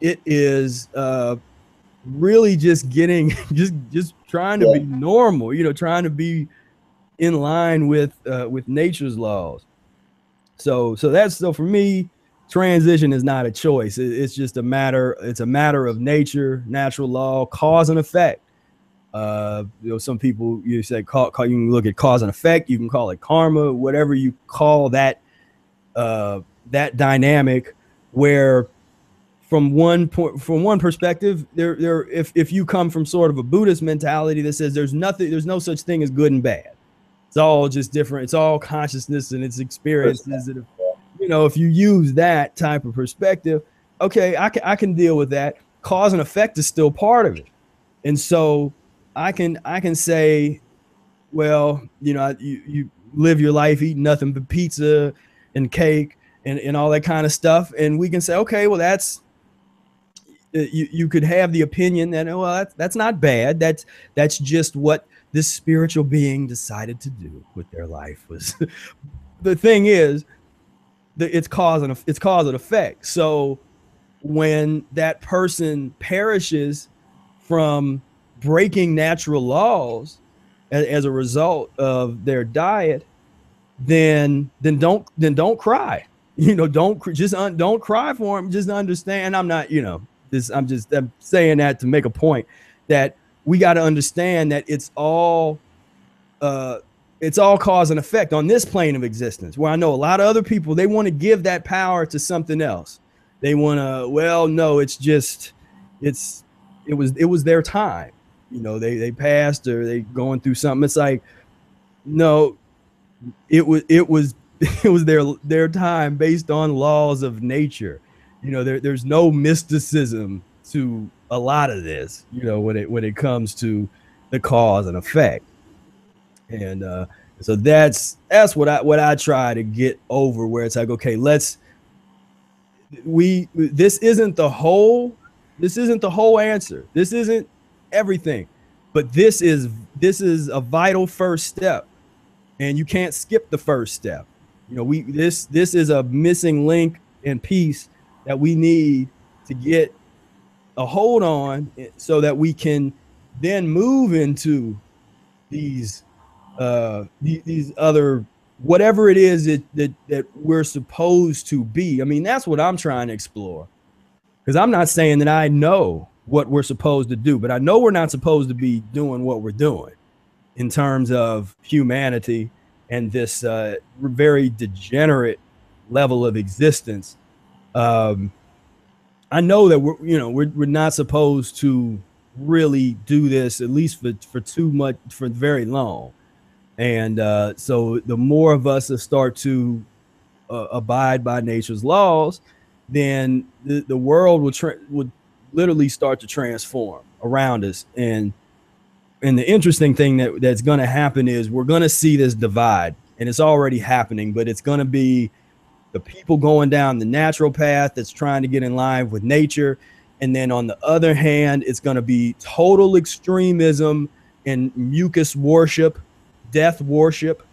It is uh, really just getting, just just trying to yeah. be normal, you know, trying to be in line with uh, with nature's laws. So, so that's, so for me, transition is not a choice. It, it's just a matter. It's a matter of nature, natural law, cause and effect. Uh, you know, some people you say call, call. You can look at cause and effect. You can call it karma, whatever you call that uh, that dynamic where. From one point, from one perspective, there, there. If if you come from sort of a Buddhist mentality that says there's nothing, there's no such thing as good and bad. It's all just different. It's all consciousness and its experiences. That, you know, if you use that type of perspective, okay, I can I can deal with that. Cause and effect is still part of it, and so I can I can say, well, you know, you you live your life eating nothing but pizza and cake and and all that kind of stuff, and we can say, okay, well, that's You, you could have the opinion that, oh, well, that's, that's not bad. That's, that's just what this spiritual being decided to do with their life. Was The thing is, the, it's, cause and, it's cause and effect. So when that person perishes from breaking natural laws as, as a result of their diet, then, then, don't, then don't cry. You know, don't, just un, don't cry for them. Just understand. I'm not, you know. This, I'm just I'm saying that to make a point that we got to understand that it's all uh, it's all cause and effect on this plane of existence, where I know a lot of other people, they want to give that power to something else. They want to, well, no, it's just it's it was it was their time. You know, they, they passed or they going through something. It's like, no, it was it was it was their their time based on laws of nature. You know, there, there's no mysticism to a lot of this, you know, when it when it comes to the cause and effect. And uh, so that's that's what I what I try to get over, where it's like, OK, let's we this isn't the whole. This isn't the whole answer. This isn't everything. But this is this is a vital first step, and you can't skip the first step. You know, we this this is a missing link and piece that we need to get a hold on, so that we can then move into these uh, these other, whatever it is that, that, that we're supposed to be. I mean, that's what I'm trying to explore, because I'm not saying that I know what we're supposed to do, but I know we're not supposed to be doing what we're doing in terms of humanity and this uh, very degenerate level of existence. Um, I know that we're, you know, we're, we're not supposed to really do this, at least for, for too much, for very long. And, uh, so the more of us that start to, uh, abide by nature's laws, then the, the world will, tra- will literally start to transform around us. And, and the interesting thing that that's going to happen is we're going to see this divide, and it's already happening, but it's going to be the people going down the natural path that's trying to get in line with nature. And then on the other hand, it's going to be total extremism and mucus worship, death worship,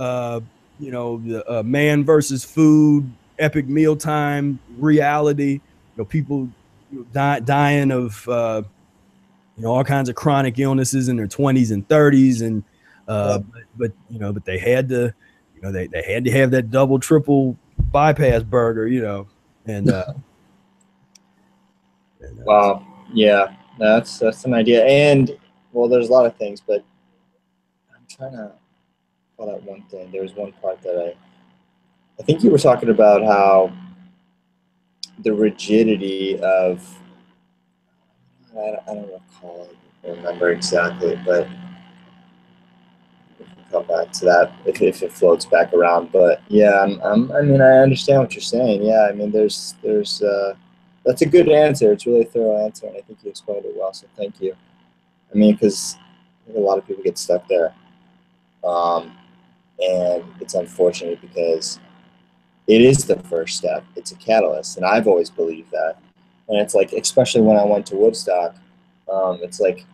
uh, you know, the uh, man versus food, epic mealtime reality, you know, people die, dying of, uh, you know, all kinds of chronic illnesses in their twenties and thirties. And, uh, but, but, you know, but they had to, you know, they, they had to have that double, triple, bypass burger, you know, and uh, and, uh wow, yeah, That's that's an idea. And well, there's a lot of things, but I'm trying to call out one thing. There was one part that I I think you were talking about, how the rigidity of, I don't, I don't recall I remember exactly, but come back to that if, if it floats back around. But yeah, I'm, I'm, I mean, I understand what you're saying. Yeah, I mean, there's, there's, uh, that's a good answer. It's a really thorough answer, and I think you explained it well, so thank you. I mean, because a lot of people get stuck there, um, and it's unfortunate because it is the first step. It's a catalyst, and I've always believed that. And it's like, especially when I went to Woodstock, um, it's like,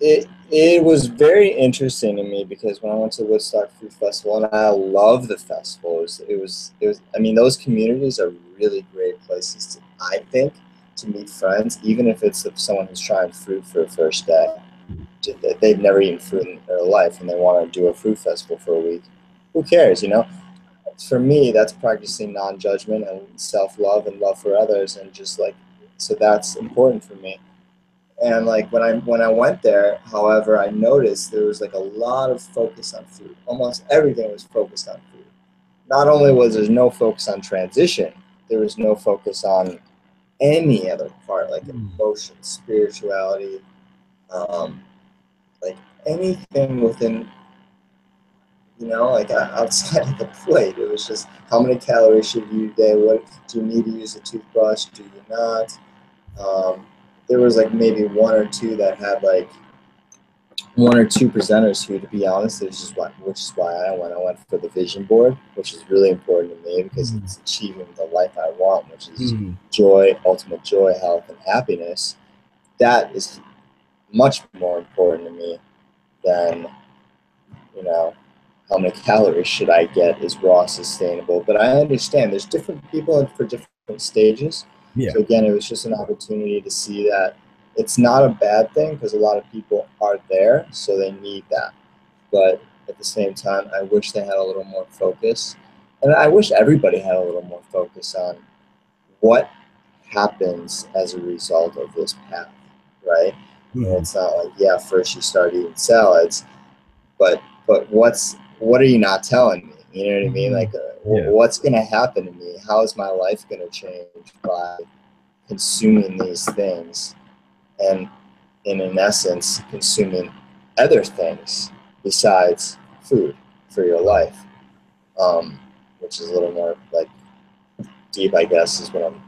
it, it was very interesting to me, because when I went to the Woodstock Fruit Festival, and I love the festival, it was, it was, it was, I mean, those communities are really great places, to, I think, to meet friends, even if it's someone who's trying fruit for a first day. They've never eaten fruit in their life, and they want to do a fruit festival for a week. Who cares, you know? For me, that's practicing non-judgment and self-love and love for others, and just like, so that's important for me. And like when I when I went there, however, I noticed there was like a lot of focus on food. Almost everything was focused on food. Not only was there no focus on transition, there was no focus on any other part, like emotion, spirituality, um, like anything within, you know, like outside of the plate. It was just, how many calories should you eat a day? What do you need to use a toothbrush? Do you not? Um, There was like maybe one or two that had like one or two presenters who, to be honest, which is why, which is why I went. I went for the vision board, which is really important to me, because mm. it's achieving the life I want, which is mm. joy, ultimate joy, health, and happiness. That is much more important to me than, you know, how many calories should I get? Is raw sustainable? But I understand there's different people for different stages. Yeah. So again, it was just an opportunity to see that it's not a bad thing, because a lot of people are there, so they need that. But at the same time, I wish they had a little more focus. And I wish everybody had a little more focus on what happens as a result of this path, right? Mm-hmm. And it's not like, yeah, first you start eating salads, but but what's what are you not telling me? You know what I mean? Like, uh, yeah. what's going to happen to me? How is my life going to change by consuming these things? And, and in essence, consuming other things besides food for your life, um, which is a little more like deep, I guess, is what I'm,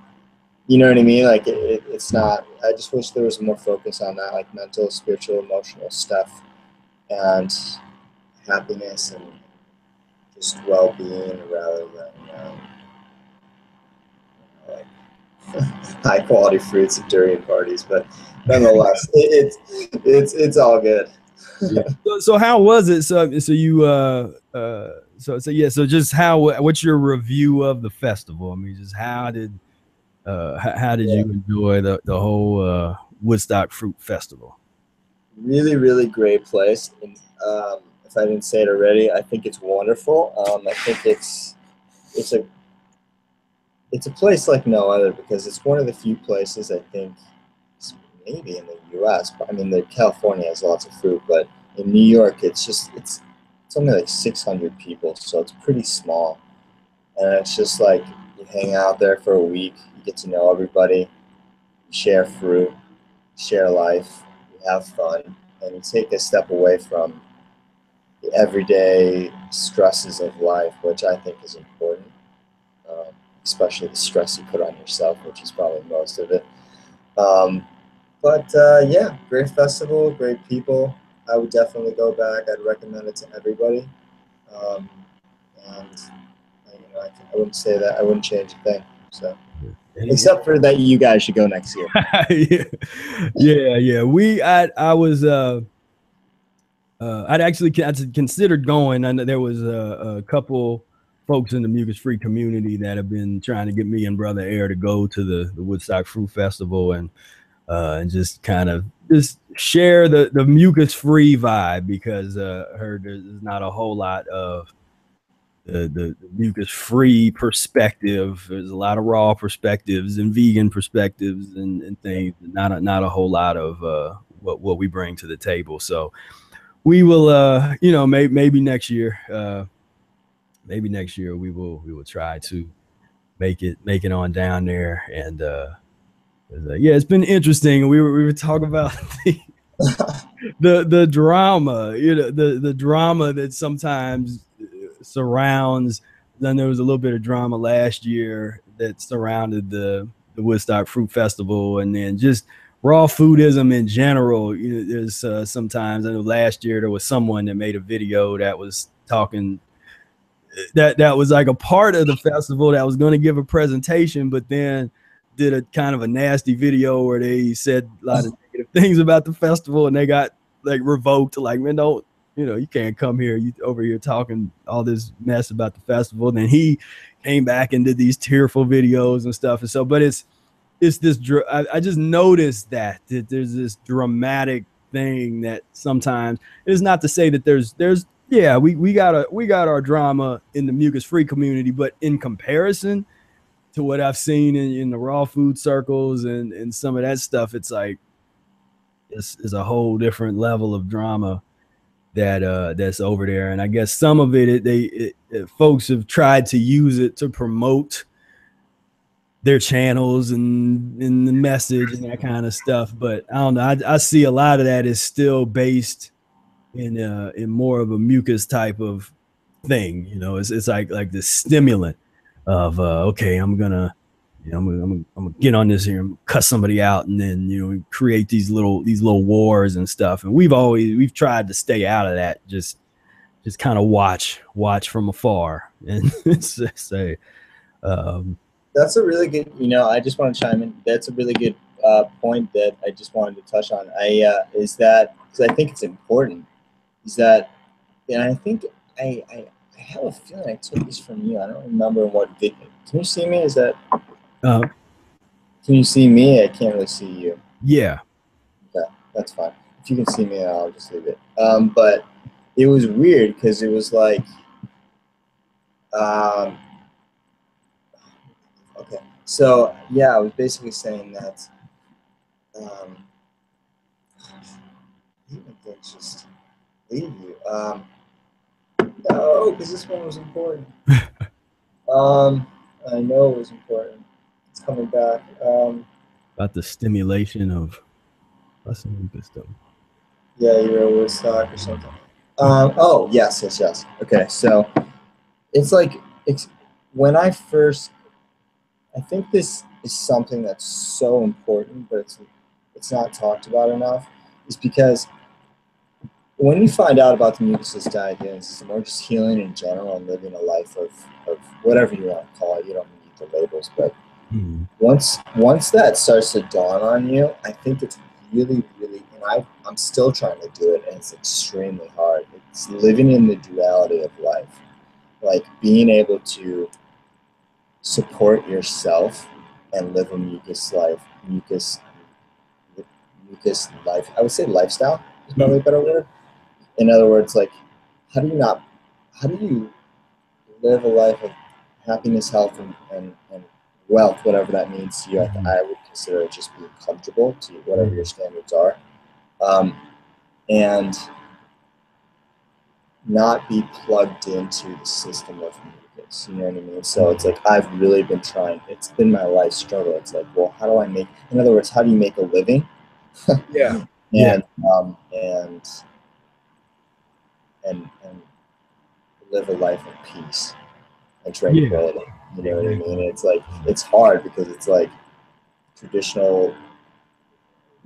you know what I mean? Like, it, it, it's not, I just wish there was more focus on that, like mental, spiritual, emotional stuff, and happiness, and just well-being, rather than um, like high-quality fruits at durian parties. But nonetheless, it, it's it's it's all good. Yeah. So, so how was it? So so you uh uh so so yeah. So just how? What's your review of the festival? I mean, just how did uh how did yeah. you enjoy the the whole uh, Woodstock Fruit Festival? Really, really great place. And, um, if I didn't say it already, I think it's wonderful. Um, I think it's it's a it's a place like no other, because it's one of the few places, I think, maybe in the U S But I mean, the California has lots of fruit, but in New York, it's just it's it's only like six hundred people, so it's pretty small. And it's just like you hang out there for a week, you get to know everybody, share fruit, share life, you have fun, and you take a step away from the everyday stresses of life, which I think is important, um, especially the stress you put on yourself, which is probably most of it. Um, but uh, yeah, great festival, great people. I would definitely go back. I'd recommend it to everybody. Um, and you know, I, I wouldn't say that I wouldn't change a thing. So. Except for that, you guys should go next year. yeah. yeah, yeah. We, I, I was. Uh... Uh, I'd actually I'd considered going. I know there was a, a couple folks in the Mucus Free community that have been trying to get me and Brother Air to go to the, the Woodstock Fruit Festival, and uh, and just kind of just share the, the Mucus Free vibe, because uh, I heard there's not a whole lot of the, the mucus-free perspective. There's a lot of raw perspectives and vegan perspectives and, and things. Not a, not a whole lot of uh, what what we bring to the table. So we will, uh, you know, may, maybe next year, uh, maybe next year we will we will try to make it make it on down there. And uh, yeah, it's been interesting. We were we were talking about the the the drama, you know, the the drama that sometimes surrounds. Then there was a little bit of drama last year that surrounded the the Woodstock Fruit Festival, and then just raw foodism in general. You know, there's uh, sometimes. I know last year there was someone that made a video that was talking that that was like a part of the festival that was going to give a presentation, but then did a kind of a nasty video where they said a lot of things about the festival, and they got like revoked. Like, man, don't, you know, you can't come here, you over here talking all this mess about the festival. And then he came back and did these tearful videos and stuff. And so, but it's it's this dr I, I just noticed that that there's this dramatic thing that sometimes it's not to say that there's there's yeah we we got a we got our drama in the mucus free community, but in comparison to what I've seen in, in the raw food circles and and some of that stuff, it's like Is, is a whole different level of drama that uh, that's over there. And I guess some of it, it they it, it, folks have tried to use it to promote their channels and, and the message and that kind of stuff. But I don't know. I, I see a lot of that is still based in uh, in more of a mucus type of thing. You know, it's it's like like the stimulant of uh, okay, I'm gonna. You know, I'm gonna, I'm gonna, I'm gonna get on this here and cuss somebody out, and then, you know, create these little these little wars and stuff. And we've always we've tried to stay out of that. Just just kind of watch watch from afar and say. Um, that's a really good. You know, I just want to chime in. That's a really good uh, point that I just wanted to touch on. I uh, is that because I think it's important. Is that, and I think I, I I have a feeling I took this from you. I don't remember what video. Can you see me? Is that? Uh, can you see me? I can't really see you. Yeah. Okay, that's fine. If you can see me, I'll just leave it. Um, but it was weird because it was like, um, okay. So yeah, I was basically saying that. Um, even if they just leave you. Um, no, because this one was important. um, I know it was important. Coming back um, about the stimulation of system. Yeah, you were a Woodstock or something. Um, oh yes, yes, yes. Okay, so it's like it's when I first. I think this is something that's so important, but it's it's not talked about enough. Is because when you find out about the Mucusless Diet Healing System, or just healing in general and living a life of of whatever you want to call it, you don't need the labels, but Mm-hmm. Once once that starts to dawn on you, I think it's really, really, and I, I'm still trying to do it, and it's extremely hard. It's living in the duality of life. Like being able to support yourself and live a mucus life, mucus, mucus life. I would say lifestyle is probably mm-hmm. a better word. In other words, like, how do you not, how do you live a life of happiness, health, and, and, and wealth, whatever that means to you? I, I would consider it just being comfortable to whatever your standards are, um, and not be plugged into the system of mucus, you know what I mean? So it's like I've really been trying, it's been my life struggle. It's like, well, how do I make, in other words, how do you make a living? Yeah. And, yeah. Um, and, and, and live a life of peace and tranquility. Yeah. You know what I mean? It's like, it's hard because it's like traditional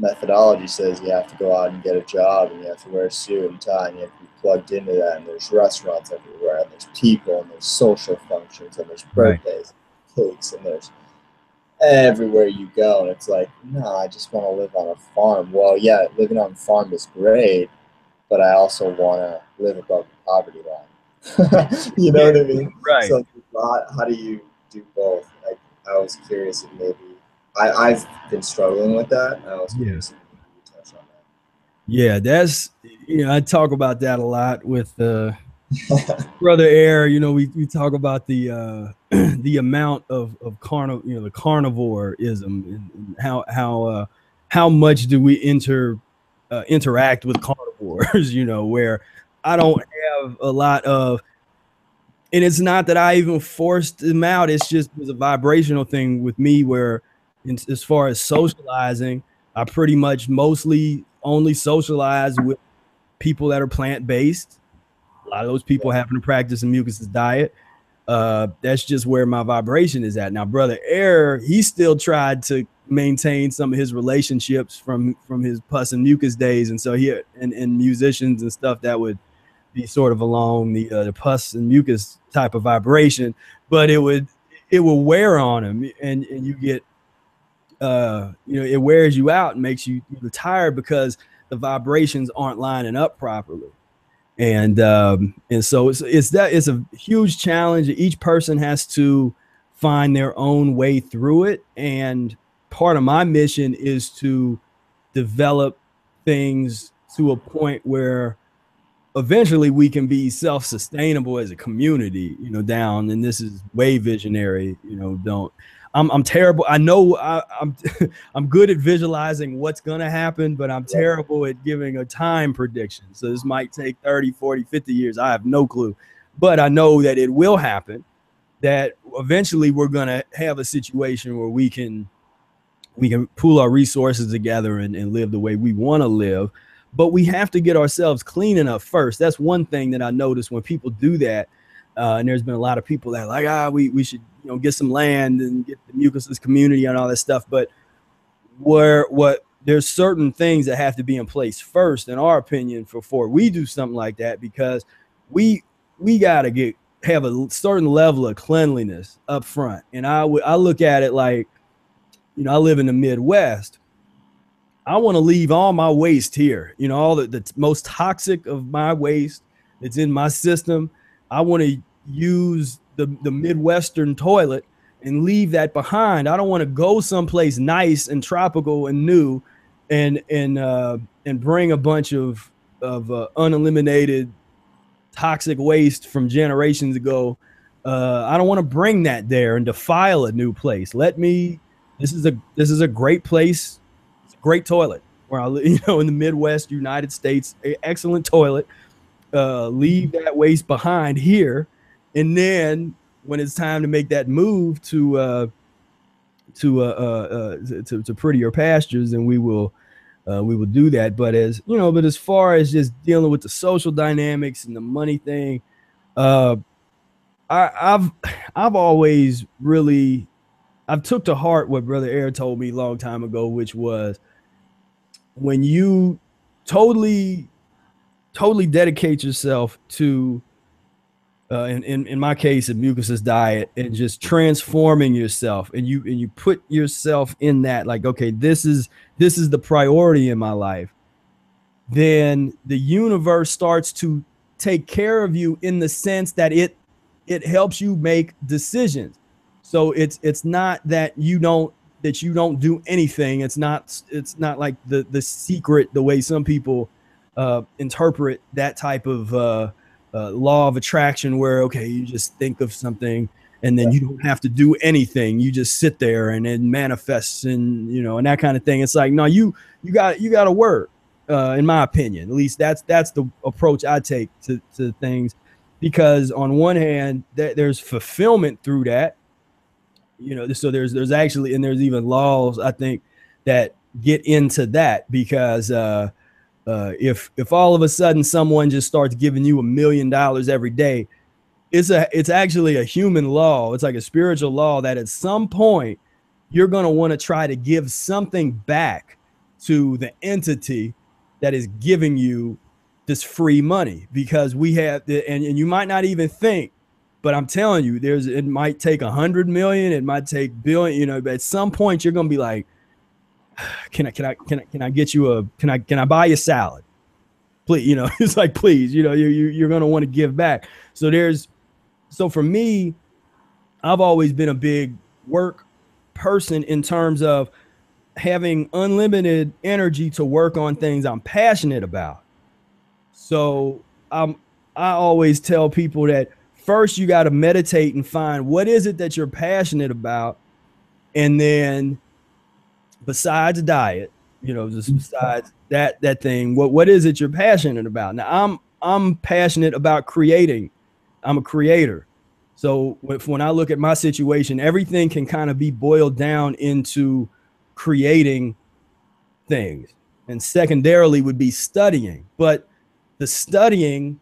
methodology says you have to go out and get a job and you have to wear a suit and tie and you have to be plugged into that, and there's restaurants everywhere and there's people and there's social functions and there's birthdays and cakes and there's everywhere you go, and it's like, no, I just want to live on a farm. Well, yeah, living on a farm is great, but I also want to live above the poverty line. You know what I mean? Right. So how do you do both? Like, I was curious if maybe I, I've been struggling with that. And I was curious if maybe you touch on that. Yeah, that's, you know, I talk about that a lot with uh Brother Air, you know, we, we talk about the uh, the amount of of carniv you know the carnivoreism and, and how how uh, how much do we inter uh, interact with carnivores? You know, where I don't have a lot of, and it's not that I even forced them out. It's just it was a vibrational thing with me, where in, as far as socializing, I pretty much mostly only socialize with people that are plant based. A lot of those people happen to practice a Mucusless diet. Uh, that's just where my vibration is at. Now, Brother Air, he still tried to maintain some of his relationships from from his pus and mucus days, and so he and, and musicians and stuff that would be sort of along the uh, the pus and mucus type of vibration, but it would it would wear on him, and and you get uh, you know, it wears you out and makes you tired because the vibrations aren't lining up properly. And um, and so it's it's that it's a huge challenge. Each person has to find their own way through it. And part of my mission is to develop things to a point where eventually we can be self-sustainable as a community. You know, down and this is way visionary. You know, don't I'm I'm terrible. I know I, I'm I'm good at visualizing what's gonna happen, but I'm terrible at giving a time prediction. So this might take thirty, forty, fifty years. I have no clue, but I know that it will happen. That eventually we're gonna have a situation where we can we can pool our resources together and, and live the way we want to live. But we have to get ourselves clean enough first. That's one thing that I noticed when people do that. Uh, and there's been a lot of people that are like, ah, we, we should, you know, get some land and get the mucusless community and all that stuff. But where what there's certain things that have to be in place first, in our opinion, before we do something like that, because we we got to get have a certain level of cleanliness up front. And I would I look at it like, you know, I live in the Midwest. I want to leave all my waste here. You know, all the, the most toxic of my waste that's in my system. I want to use the, the Midwestern toilet and leave that behind. I don't want to go someplace nice and tropical and new and and uh, and bring a bunch of, of uh, uneliminated toxic waste from generations ago. Uh, I don't want to bring that there and defile a new place. Let me, this is a, this is a great place. It's a great toilet where I live, you know, in the Midwest, United States, excellent toilet. Uh, leave that waste behind here, and then when it's time to make that move to uh, to, uh, uh, uh, to to prettier pastures, then we will uh, we will do that. But as you know, but as far as just dealing with the social dynamics and the money thing, uh, I, I've I've always really I've took to heart what Brother Air told me a long time ago, which was when you totally Totally dedicate yourself to, uh, in, in, in my case, a mucusless diet, and just transforming yourself. And you and you put yourself in that, like, okay, this is this is the priority in my life. Then the universe starts to take care of you in the sense that it it helps you make decisions. So it's it's not that you don't that you don't do anything. It's not it's not like the the secret, the way some people Uh, interpret that type of uh, uh, law of attraction, where okay, you just think of something and then you don't have to do anything. You just sit there and it manifests, and you know, and that kind of thing. It's like no, you you got you got to work. Uh, in my opinion, at least that's that's the approach I take to to things, because on one hand, th there's fulfillment through that, you know. So there's there's actually and there's even laws, I think, that get into that, because. Uh, Uh, if if all of a sudden someone just starts giving you a million dollars every day, it's a it's actually a human law. It's like a spiritual law that at some point you're going to want to try to give something back to the entity that is giving you this free money, because we have the, and, and you might not even think, but I'm telling you, there's it might take a hundred million. It might take billion, you know, but at some point you're going to be like, Can I, can I, can I, can I get you a, can I, can I buy you a salad? Please, you know, it's like, please, you know, you, you, you're going to want to give back. So there's, so for me, I've always been a big work person in terms of having unlimited energy to work on things I'm passionate about. So I'm, I always tell people that first you got to meditate and find what is it that you're passionate about. And then besides diet, you know, just besides that, that thing, what, what is it you're passionate about? Now I'm, I'm passionate about creating. I'm a creator. So if, when I look at my situation, everything can kind of be boiled down into creating things. And secondarily would be studying, but the studying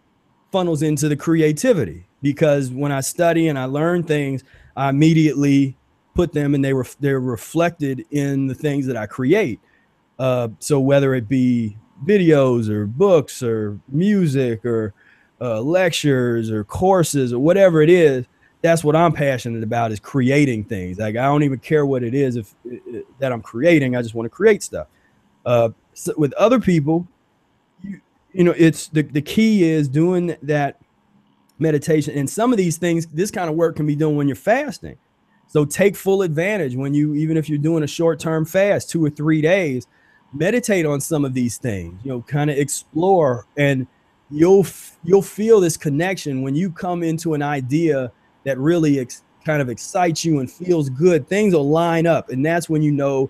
funnels into the creativity, because when I study and I learn things, I immediately put them and they ref they're reflected in the things that I create. Uh, so whether it be videos or books or music or uh, lectures or courses or whatever it is, that's what I'm passionate about, is creating things. Like I don't even care what it is if uh, that I'm creating. I just want to create stuff. Uh, so with other people, you, you know, it's the, the key is doing that meditation. And some of these things, this kind of work can be done when you're fasting. So take full advantage when you, even if you're doing a short-term fast, two or three days, meditate on some of these things, you know, kind of explore, and you'll, you'll feel this connection when you come into an idea that really ex kind of excites you and feels good. Things will line up. And that's when you know,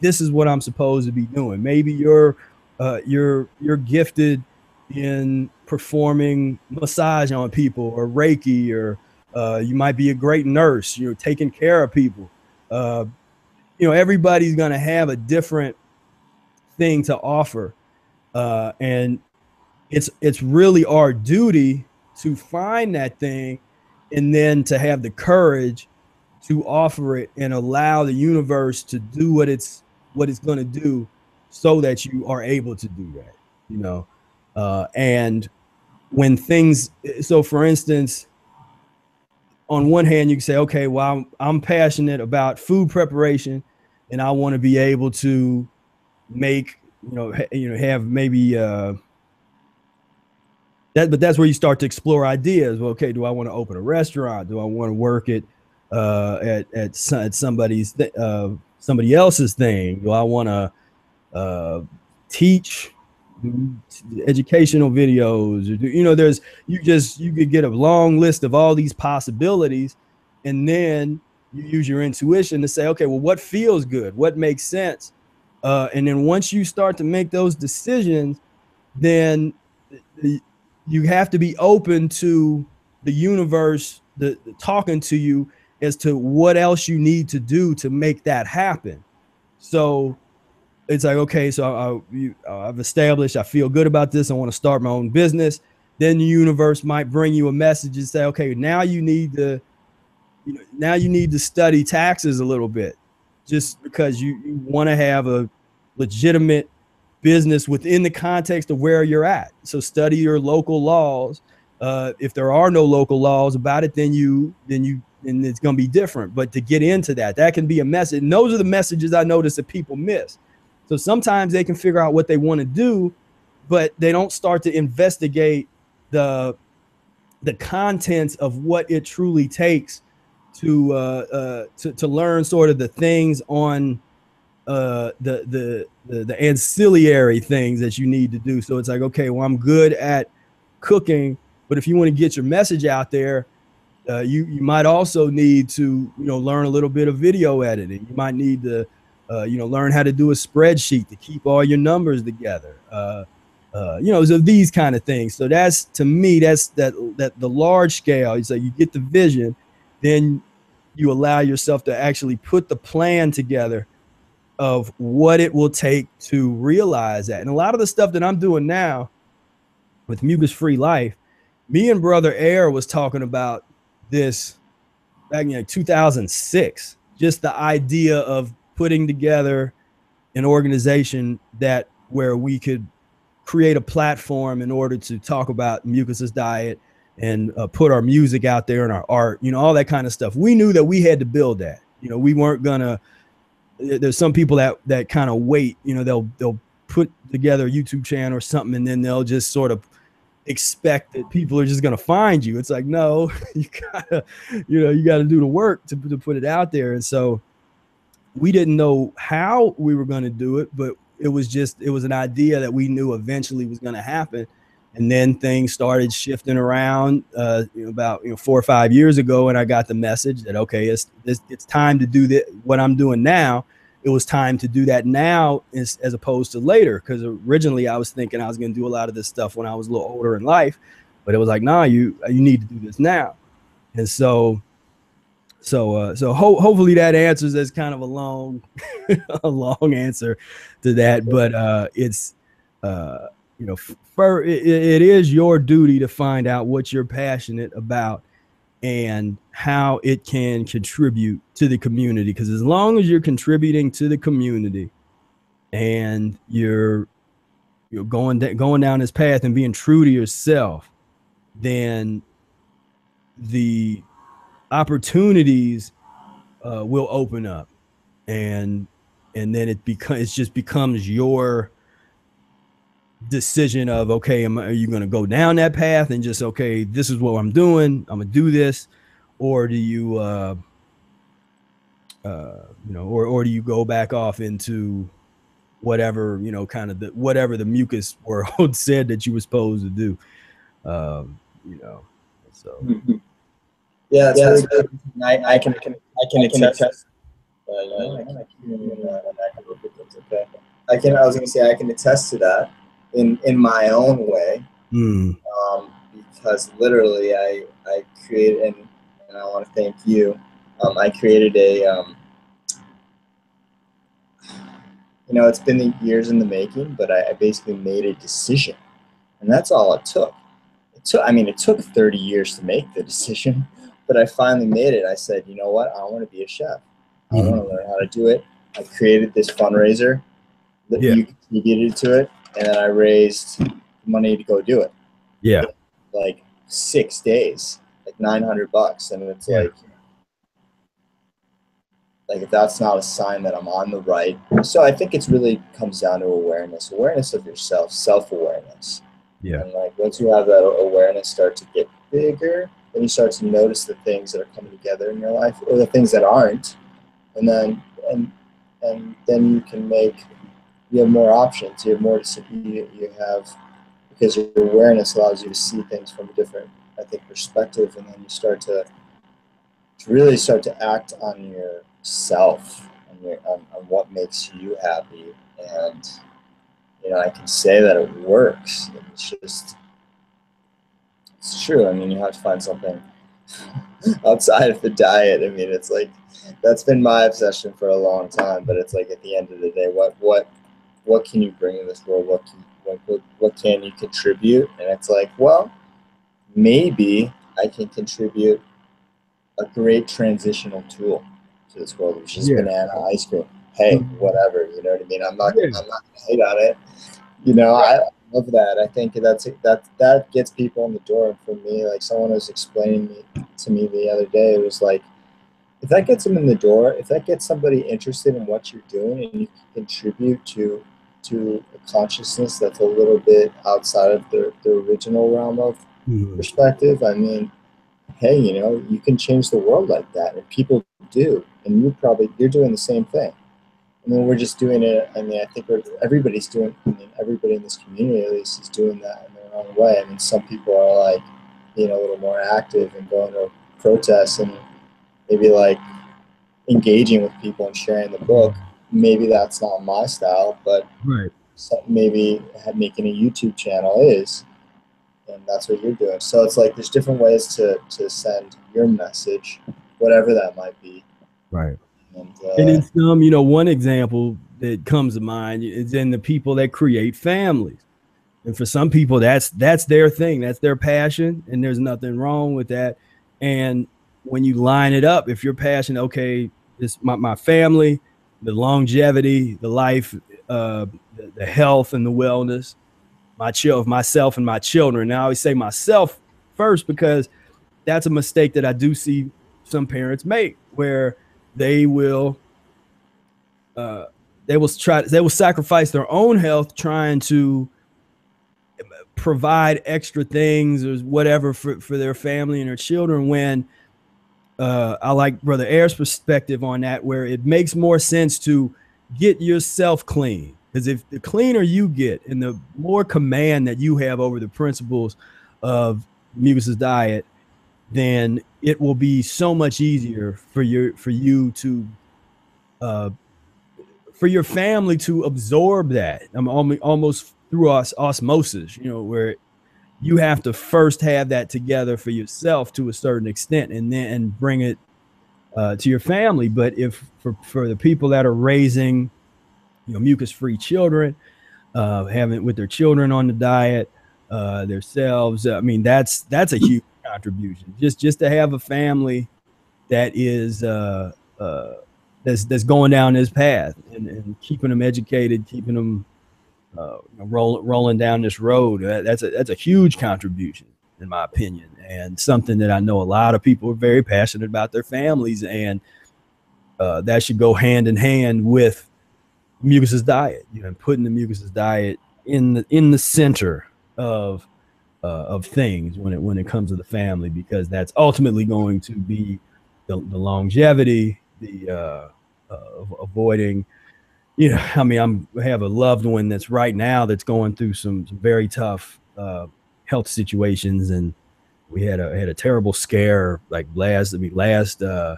this is what I'm supposed to be doing. Maybe you're uh, you're you're gifted in performing massage on people, or Reiki, or uh, you might be a great nurse. You're taking care of people. Uh, you know, everybody's going to have a different thing to offer, uh, and it's it's really our duty to find that thing, and then to have the courage to offer it and allow the universe to do what it's what it's going to do, so that you are able to do that, you know. Uh, and when things, so for instance, on one hand you can say, okay, well, I'm, I'm passionate about food preparation, and I want to be able to make, you know, ha you know, have maybe uh, that. But that's where you start to explore ideas. Well, okay, do I want to open a restaurant? Do I want to work at uh at at, at somebody's uh somebody else's thing? Do I want to uh teach educational videos, or do, you know, there's you just you could get a long list of all these possibilities, and then you use your intuition to say, okay, well, what feels good, what makes sense, uh and then once you start to make those decisions, then you have to be open to the universe the, the talking to you as to what else you need to do to make that happen. So it's like, okay, so I, you, I've established, I feel good about this. I want to start my own business. Then the universe might bring you a message and say, okay, now you need to, you know, now you need to study taxes a little bit, just because you, you want to have a legitimate business within the context of where you're at. So study your local laws. Uh, if there are no local laws about it, then you, then you, and it's going to be different. But to get into that, that can be a message. And those are the messages I notice that people miss. So sometimes they can figure out what they want to do, but they don't start to investigate the, the contents of what it truly takes to, uh, uh, to, to learn sort of the things on, uh, the, the, the, the ancillary things that you need to do. So it's like, okay, well, I'm good at cooking, but if you want to get your message out there, uh, you, you might also need to, you know, learn a little bit of video editing. You might need to, uh, you know, learn how to do a spreadsheet to keep all your numbers together. Uh, uh, you know, so these kind of things. So that's, to me, that's that, that the large scale. So you get the vision, then you allow yourself to actually put the plan together of what it will take to realize that. And a lot of the stuff that I'm doing now with Mucus Free Life, me and Brother Air was talking about this back in like two thousand six, just the idea of putting together an organization that where we could create a platform in order to talk about Mucusless Diet and uh, put our music out there and our art, you know, all that kind of stuff. We knew that we had to build that. You know, we weren't gonna, there's some people that, that kind of wait, you know, they'll, they'll put together a YouTube channel or something, and then they'll just sort of expect that people are just going to find you. It's like, no, you gotta, you know, you gotta do the work to, to put it out there. And so we didn't know how we were going to do it, but it was just, it was an idea that we knew eventually was going to happen. And then things started shifting around uh, you know, about you know, four or five years ago, and I got the message that, okay, it's, it's, it's time to do that, what I'm doing now. It was time to do that now as, as opposed to later, because originally I was thinking I was going to do a lot of this stuff when I was a little older in life. But it was like, nah, you you need to do this now. And so so uh, so ho hopefully that answers. That's kind of a long a long answer to that. But uh, it's, uh, you know, fur it, it is your duty to find out what you're passionate about and how it can contribute to the community. Because as long as you're contributing to the community and you're you're going going down this path and being true to yourself, then the opportunities uh, will open up, and and then it becomes it just becomes your decision of, okay, am I, are you going to go down that path and just, okay, this is what I'm doing, I'm gonna do this, or do you uh uh you know or or do you go back off into whatever, you know, kind of the whatever the mucus world said that you were supposed to do, um you know. So yeah, yeah, really good. Good. I, I can I can I can accept it. Uh, yeah, I can, I can, uh, I can repeat it. Okay. I can I was gonna say I can attest to that in in my own way. Mm. Um, because literally I I created, and, and I want to thank you. Um, I created a um, you know, it's been years in the making, but I, I basically made a decision, and that's all it took. It took I mean it took thirty years to make the decision, but I finally made it. I said, you know what, I want to be a chef. Mm. I want to learn how to do it. I created this fundraiser that yeah. you contributed to it. And then I raised money to go do it. Yeah. Like six days, like nine hundred bucks. And it's yeah. like, like if that's not a sign that I'm on the right. So I think it's really comes down to awareness, awareness of yourself, self-awareness. Yeah. And like, once you have that awareness start to get bigger, then you start to notice the things that are coming together in your life or the things that aren't. And then, and, and then you can make, you have more options. You have more. You you have, because your awareness allows you to see things from a different, I think, perspective, and then you start to, to really start to act on yourself, on your on, on what makes you happy. And you know, I can say that it works. It's just, it's true. I mean, you have to find something outside of the diet. I mean, it's like that's been my obsession for a long time. But it's like at the end of the day, what what what can you bring in this world? What can, what, what, what can you contribute? And it's like, well, maybe I can contribute a great transitional tool to this world, which is yeah. banana ice cream. Hey, whatever, you know what I mean? I'm not gonna, I'm not gonna hate on it. You know, I love that. I think that's that that gets people in the door. And for me, like someone was explaining me, to me the other day, it was like, if that gets them in the door, if that gets somebody interested in what you're doing, and you can contribute to to a consciousness that's a little bit outside of the, the original realm of mm-hmm. perspective, I mean, hey, you know, you can change the world like that, and people do, and you probably, you're doing the same thing. I mean, we're just doing it, I mean, I think we're, everybody's doing, I mean, everybody in this community at least is doing that in their own way. I mean, some people are like being a little more active and going to protests and maybe like engaging with people and sharing the book. Maybe that's not my style, but right. some, maybe making a YouTube channel is, and that's what you're doing. So it's like there's different ways to, to send your message, whatever that might be. Right. And, uh, and in some, you know, one example that comes to mind is in the people that create families. And for some people, that's that's their thing. That's their passion. And there's nothing wrong with that. And when you line it up, if you're passionate, okay, this my, my family, the longevity, the life, uh, the, the health and the wellness, my child, myself and my children. Now I always say myself first, because that's a mistake that I do see some parents make, where they will, uh, they will try, they will sacrifice their own health trying to provide extra things or whatever for for their family and their children, when Uh, I like Brother Air's perspective on that, where it makes more sense to get yourself clean. is if the cleaner you get and the more command that you have over the principles of Mucusless Diet, then it will be so much easier for your for you to uh for your family to absorb that. I'm almost through os osmosis, you know, where you have to first have that together for yourself to a certain extent, and then and bring it uh, to your family. But if for, for the people that are raising, you know, mucus-free children, uh, having with their children on the diet, uh, themselves, I mean, that's that's a huge contribution. Just just to have a family that is uh, uh, that's that's going down this path and, and keeping them educated, keeping them uh, roll, rolling down this road. That, that's a that's a huge contribution, in my opinion, and something that I know a lot of people are very passionate about their families, and uh, that should go hand in hand with Mucusless Diet. You know, putting the Mucusless Diet in the in the center of Uh, of things when it when it comes to the family, because that's ultimately going to be the, the longevity, the uh, uh, avoiding, you know, I mean, I'm, I have a loved one that's right now that's going through some, some very tough uh, health situations, and we had a had a terrible scare like last I mean last uh,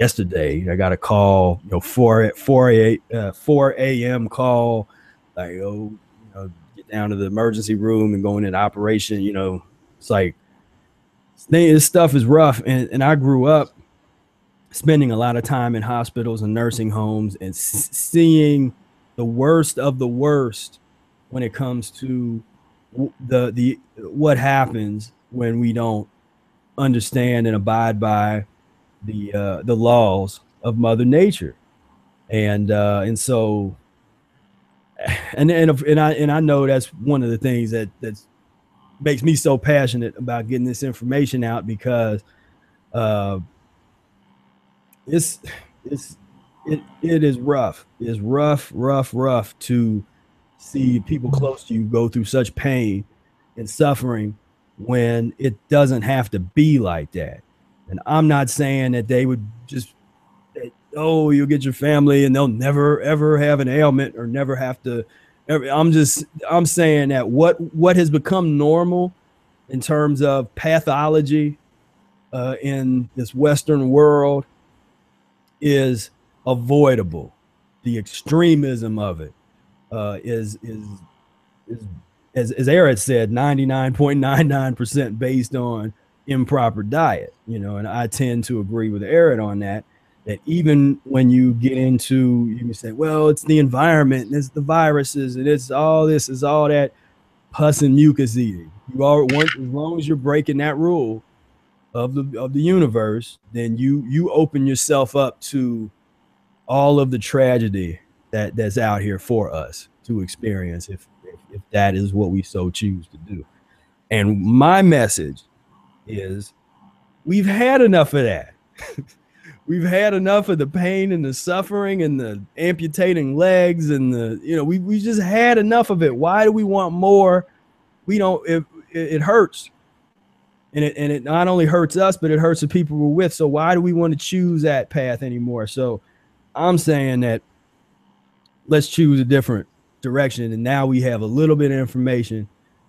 yesterday. I got a call, you know, four at four a uh, four a.m. call, like, oh, you know, down to the emergency room and going into operation. You know, it's like this stuff is rough. And, and I grew up spending a lot of time in hospitals and nursing homes and seeing the worst of the worst when it comes to the, the, what happens when we don't understand and abide by the, uh, the laws of Mother Nature. And, uh, and so, And and and I and I know that's one of the things that that makes me so passionate about getting this information out, because uh, it's it's it it is rough. It's rough, rough, rough to see people close to you go through such pain and suffering when it doesn't have to be like that. And I'm not saying that they would just, oh, you'll get your family and they'll never, ever have an ailment or never have to. Ever. I'm just I'm saying that what what has become normal in terms of pathology uh, in this Western world is avoidable. The extremism of it uh, is, is, is, as, as Ehret said, ninety-nine point nine nine percent based on improper diet, you know, and I tend to agree with Ehret on that. That even when you get into, you can say, well, it's the environment, and it's the viruses, and it's all this, is all that pus and mucus eating. You are once, as long as you're breaking that rule of the of the universe, then you you open yourself up to all of the tragedy that that's out here for us to experience, if if, if that is what we so choose to do. And my message is, we've had enough of that. We've had enough of the pain and the suffering and the amputating legs and the, you know, we, we just had enough of it. Why do we want more? We don't, it, it hurts. And it, and it not only hurts us, but it hurts the people we're with. So why do we want to choose that path anymore? So I'm saying that let's choose a different direction. And now we have a little bit of information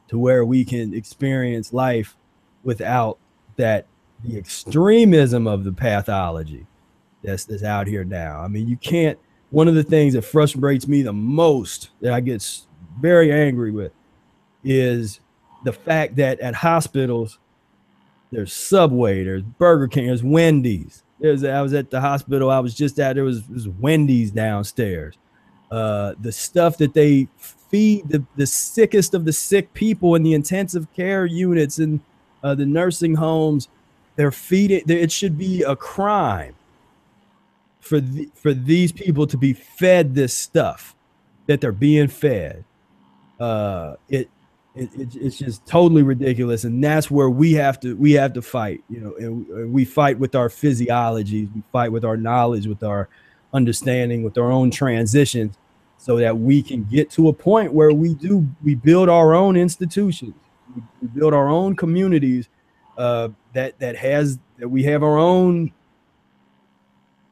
to where we can experience life without that, the extremism of the pathology that's, that's out here now. I mean, you can't, one of the things that frustrates me the most, that I get very angry with, is the fact that at hospitals, there's Subway, there's Burger King, there's Wendy's. There's, I was at the hospital, I was just at, there was, there was Wendy's downstairs. Uh, the stuff that they feed the, the sickest of the sick people in the intensive care units and uh, the nursing homes, they're feeding, it should be a crime for the, for these people to be fed this stuff that they're being fed. Uh, it, it, it it's just totally ridiculous, and that's where we have to we have to fight. You know, and we fight with our physiologies, we fight with our knowledge, with our understanding, with our own transitions, so that we can get to a point where we do we build our own institutions, we, we build our own communities. Uh, that that has that we have our own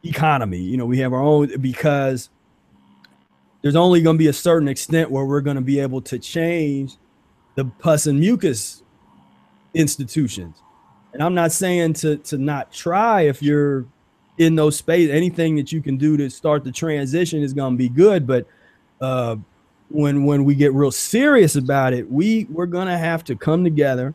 economy, you know, we have our own, because there's only going to be a certain extent where we're going to be able to change the pus and mucus institutions. And I'm not saying to, to not try if you're in those space, anything that you can do to start the transition is going to be good. But uh, when when we get real serious about it, we, we're going to have to come together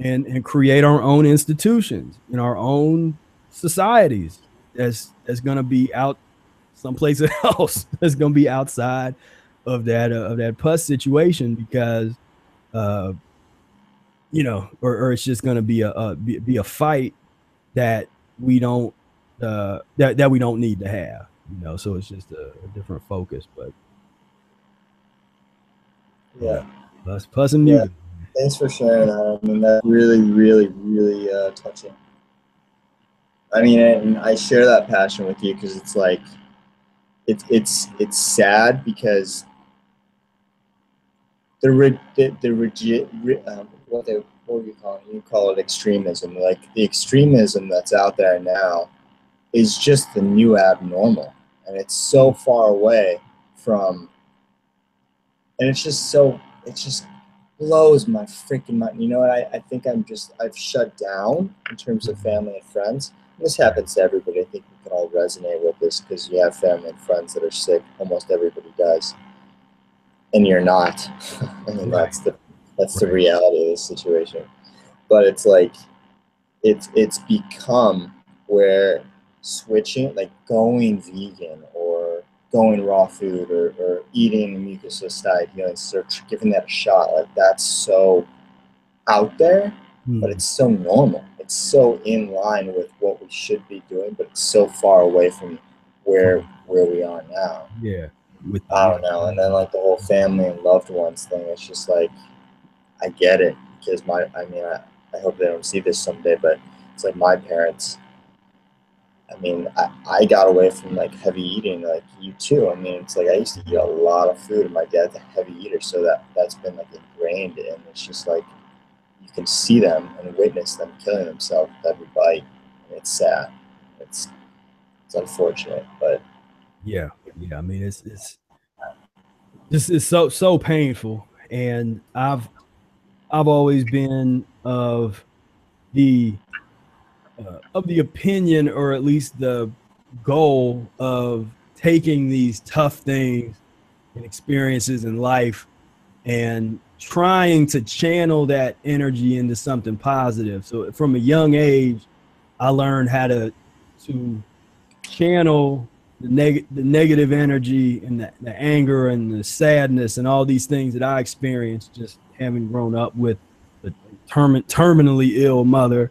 and, and create our own institutions in our own societies that's, that's going to be out someplace else. That's going to be outside of that uh, of that pus situation, because, uh, you know, or, or it's just going to be a, a be, be a fight that we don't uh, that that we don't need to have. You know, so it's just a, a different focus. But yeah, pus, pus and mucus. Yeah. Thanks for sharing that. I mean, that's really, really, really uh, touching. I mean, and I share that passion with you, because it's like, it's it's it's sad because the re, the, the rigid um, what they what do you call it? You call it extremism. Like the extremism that's out there now is just the new abnormal, and it's so far away from. And it's just so it just blows my freaking mind. You know what? I I think I'm just I've shut down in terms of family and friends. This happens to everybody. I think we can all resonate with this, because you have family and friends that are sick. Almost everybody does, and you're not. I mean, right. that's the that's right. the reality of this situation. But it's like it's it's become where switching, like going vegan or going raw food or, or eating mucusless diet healing, or giving that a shot. Like that's so out there, mm. but it's so normal. It's so in line with what we should be doing, but it's so far away from where where we are now. Yeah. With I don't know. And then like the whole family and loved ones thing, it's just like, I get it, because my, I mean, I, I hope they don't see this someday, but it's like my parents, I mean, I, I got away from like heavy eating, like you too. I mean, it's like I used to eat a lot of food, and my dad's a heavy eater, so that, that's been like ingrained, and it's just like, you can see them and witness them killing themselves with every bite. It's sad. It's it's unfortunate, but yeah, yeah. I mean, it's it's this is so so painful. And I've I've always been of the uh, of the opinion, or at least the goal, of taking these tough things and experiences in life and trying to channel that energy into something positive. So from a young age, I learned how to to channel the, neg the negative energy and the, the anger and the sadness and all these things that I experienced just having grown up with a term terminally ill mother,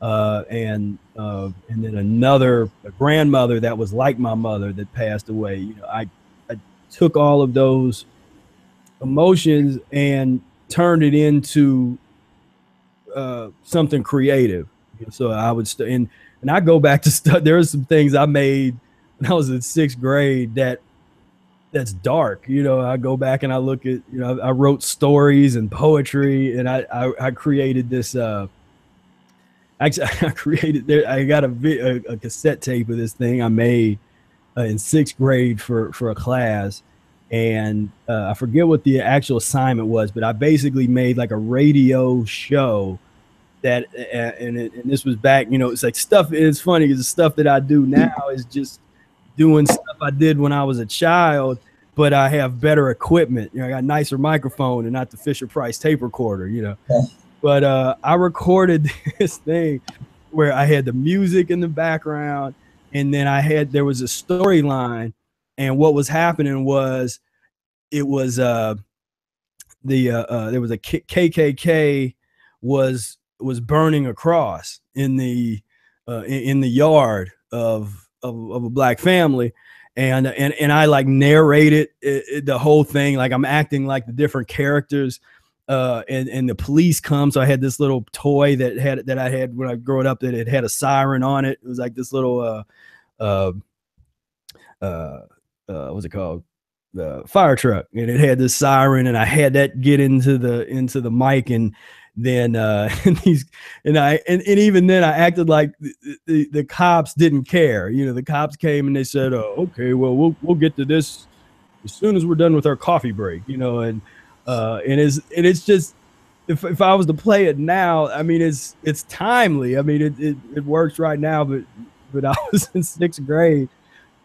uh, and uh, and then another a grandmother that was like my mother that passed away. You know, I, I took all of those emotions and turned it into uh, something creative. So I would st and and I go back to stuff. There are some things I made when I was in sixth grade that that's dark. You know, I go back and I look at, you know, I, I wrote stories and poetry, and I I, I created this. Uh, actually, I created there. I got a, a cassette tape of this thing I made uh, in sixth grade for for a class. And uh, I forget what the actual assignment was, but I basically made like a radio show that, uh, and, it, and this was back, you know, it's like stuff, it's funny because the stuff that I do now is just doing stuff I did when I was a child, but I have better equipment. You know, I got a nicer microphone and not the Fisher Price tape recorder, you know, yeah. But uh, I recorded this thing where I had the music in the background, and then I had, there was a storyline. And what was happening was, it was uh, the uh, uh, there was a K K K was was burning a cross in the uh, in, in the yard of, of of a black family, and and and I like narrated it, it, the whole thing, like I'm acting like the different characters, uh, and and the police come. So I had this little toy that had that I had when I grew up that it had a siren on it. It was like this little uh, uh, uh. Uh, what's it called? The fire truck, and it had this siren, and I had that get into the into the mic, and then uh, and these and I and, and even then I acted like the, the the cops didn't care. You know, the cops came and they said, "Oh, okay, well, we'll we'll get to this as soon as we're done with our coffee break, you know, and uh, and it's and it's just if if I was to play it now, I mean, it's it's timely. I mean, it it, it works right now, but but I was in sixth grade,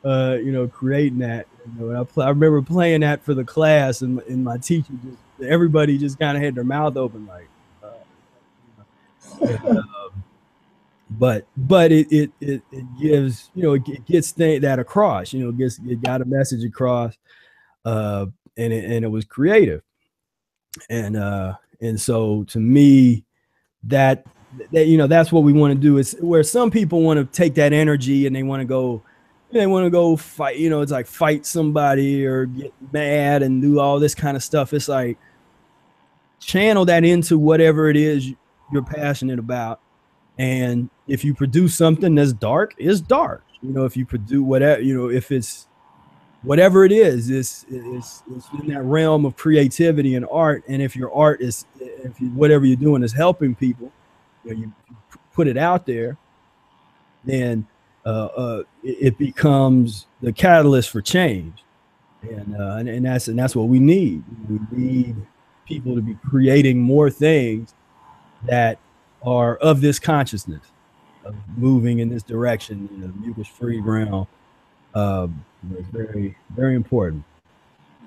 uh, you know, creating that. You know, and I play, I remember playing that for the class, and and my teacher just everybody just kind of had their mouth open like. Uh, you know, and, uh, But but it it it, it gives, you know, it, it gets that across, you know, it gets it got a message across, uh, and it, and it was creative, and uh, and so to me, that that you know that's what we want to do. Is where some people want to take that energy and they want to go, they want to go fight, you know, it's like fight somebody or get mad and do all this kind of stuff. It's like channel that into whatever it is you're passionate about. And if you produce something that's dark, it's dark. You know, if you produce whatever, you know, if it's whatever it is, it's, it's, it's in that realm of creativity and art. And if your art is, if you, whatever you're doing is helping people, you know, you put it out there, then uh, uh, it becomes the catalyst for change. And, uh, and, and that's, and that's what we need. We need people to be creating more things that are of this consciousness of moving in this direction, you know, the mucus free realm. Um, it's very, very important.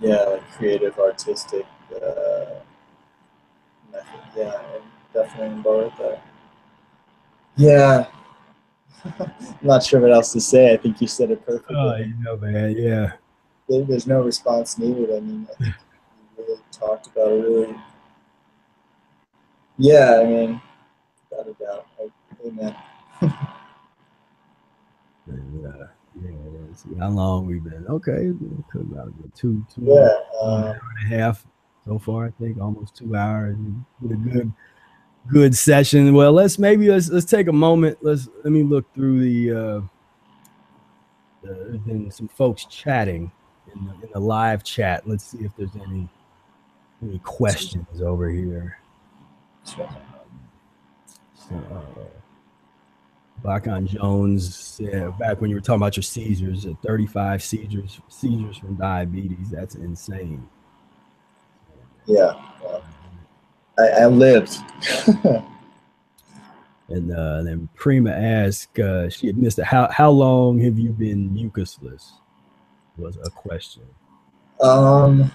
Yeah, creative, artistic uh, method. Yeah, I definitely embark that. Yeah, I'm not sure what else to say. I think you said it perfectly. Oh, you know, man, yeah. There's no response needed. I mean, I think you really talked about it, really. Yeah, I mean, without a doubt. Amen. And, uh, yeah, see how long we've been. Okay, about two, two, yeah, uh, an hour and a half so far. I think almost two hours. With a good, good session. Well, let's maybe let's let's take a moment. Let's let me look through the. Uh, there's been some folks chatting in the, in the live chat. Let's see if there's any any questions over here. Sure. Uh, Bakan Jones said, back when you were talking about your seizures, at thirty-five seizures, seizures from diabetes, that's insane. Yeah, well, I, I lived. And uh, then Prima asked, uh, she had missed it, how, how long have you been mucusless? Was a question. Um.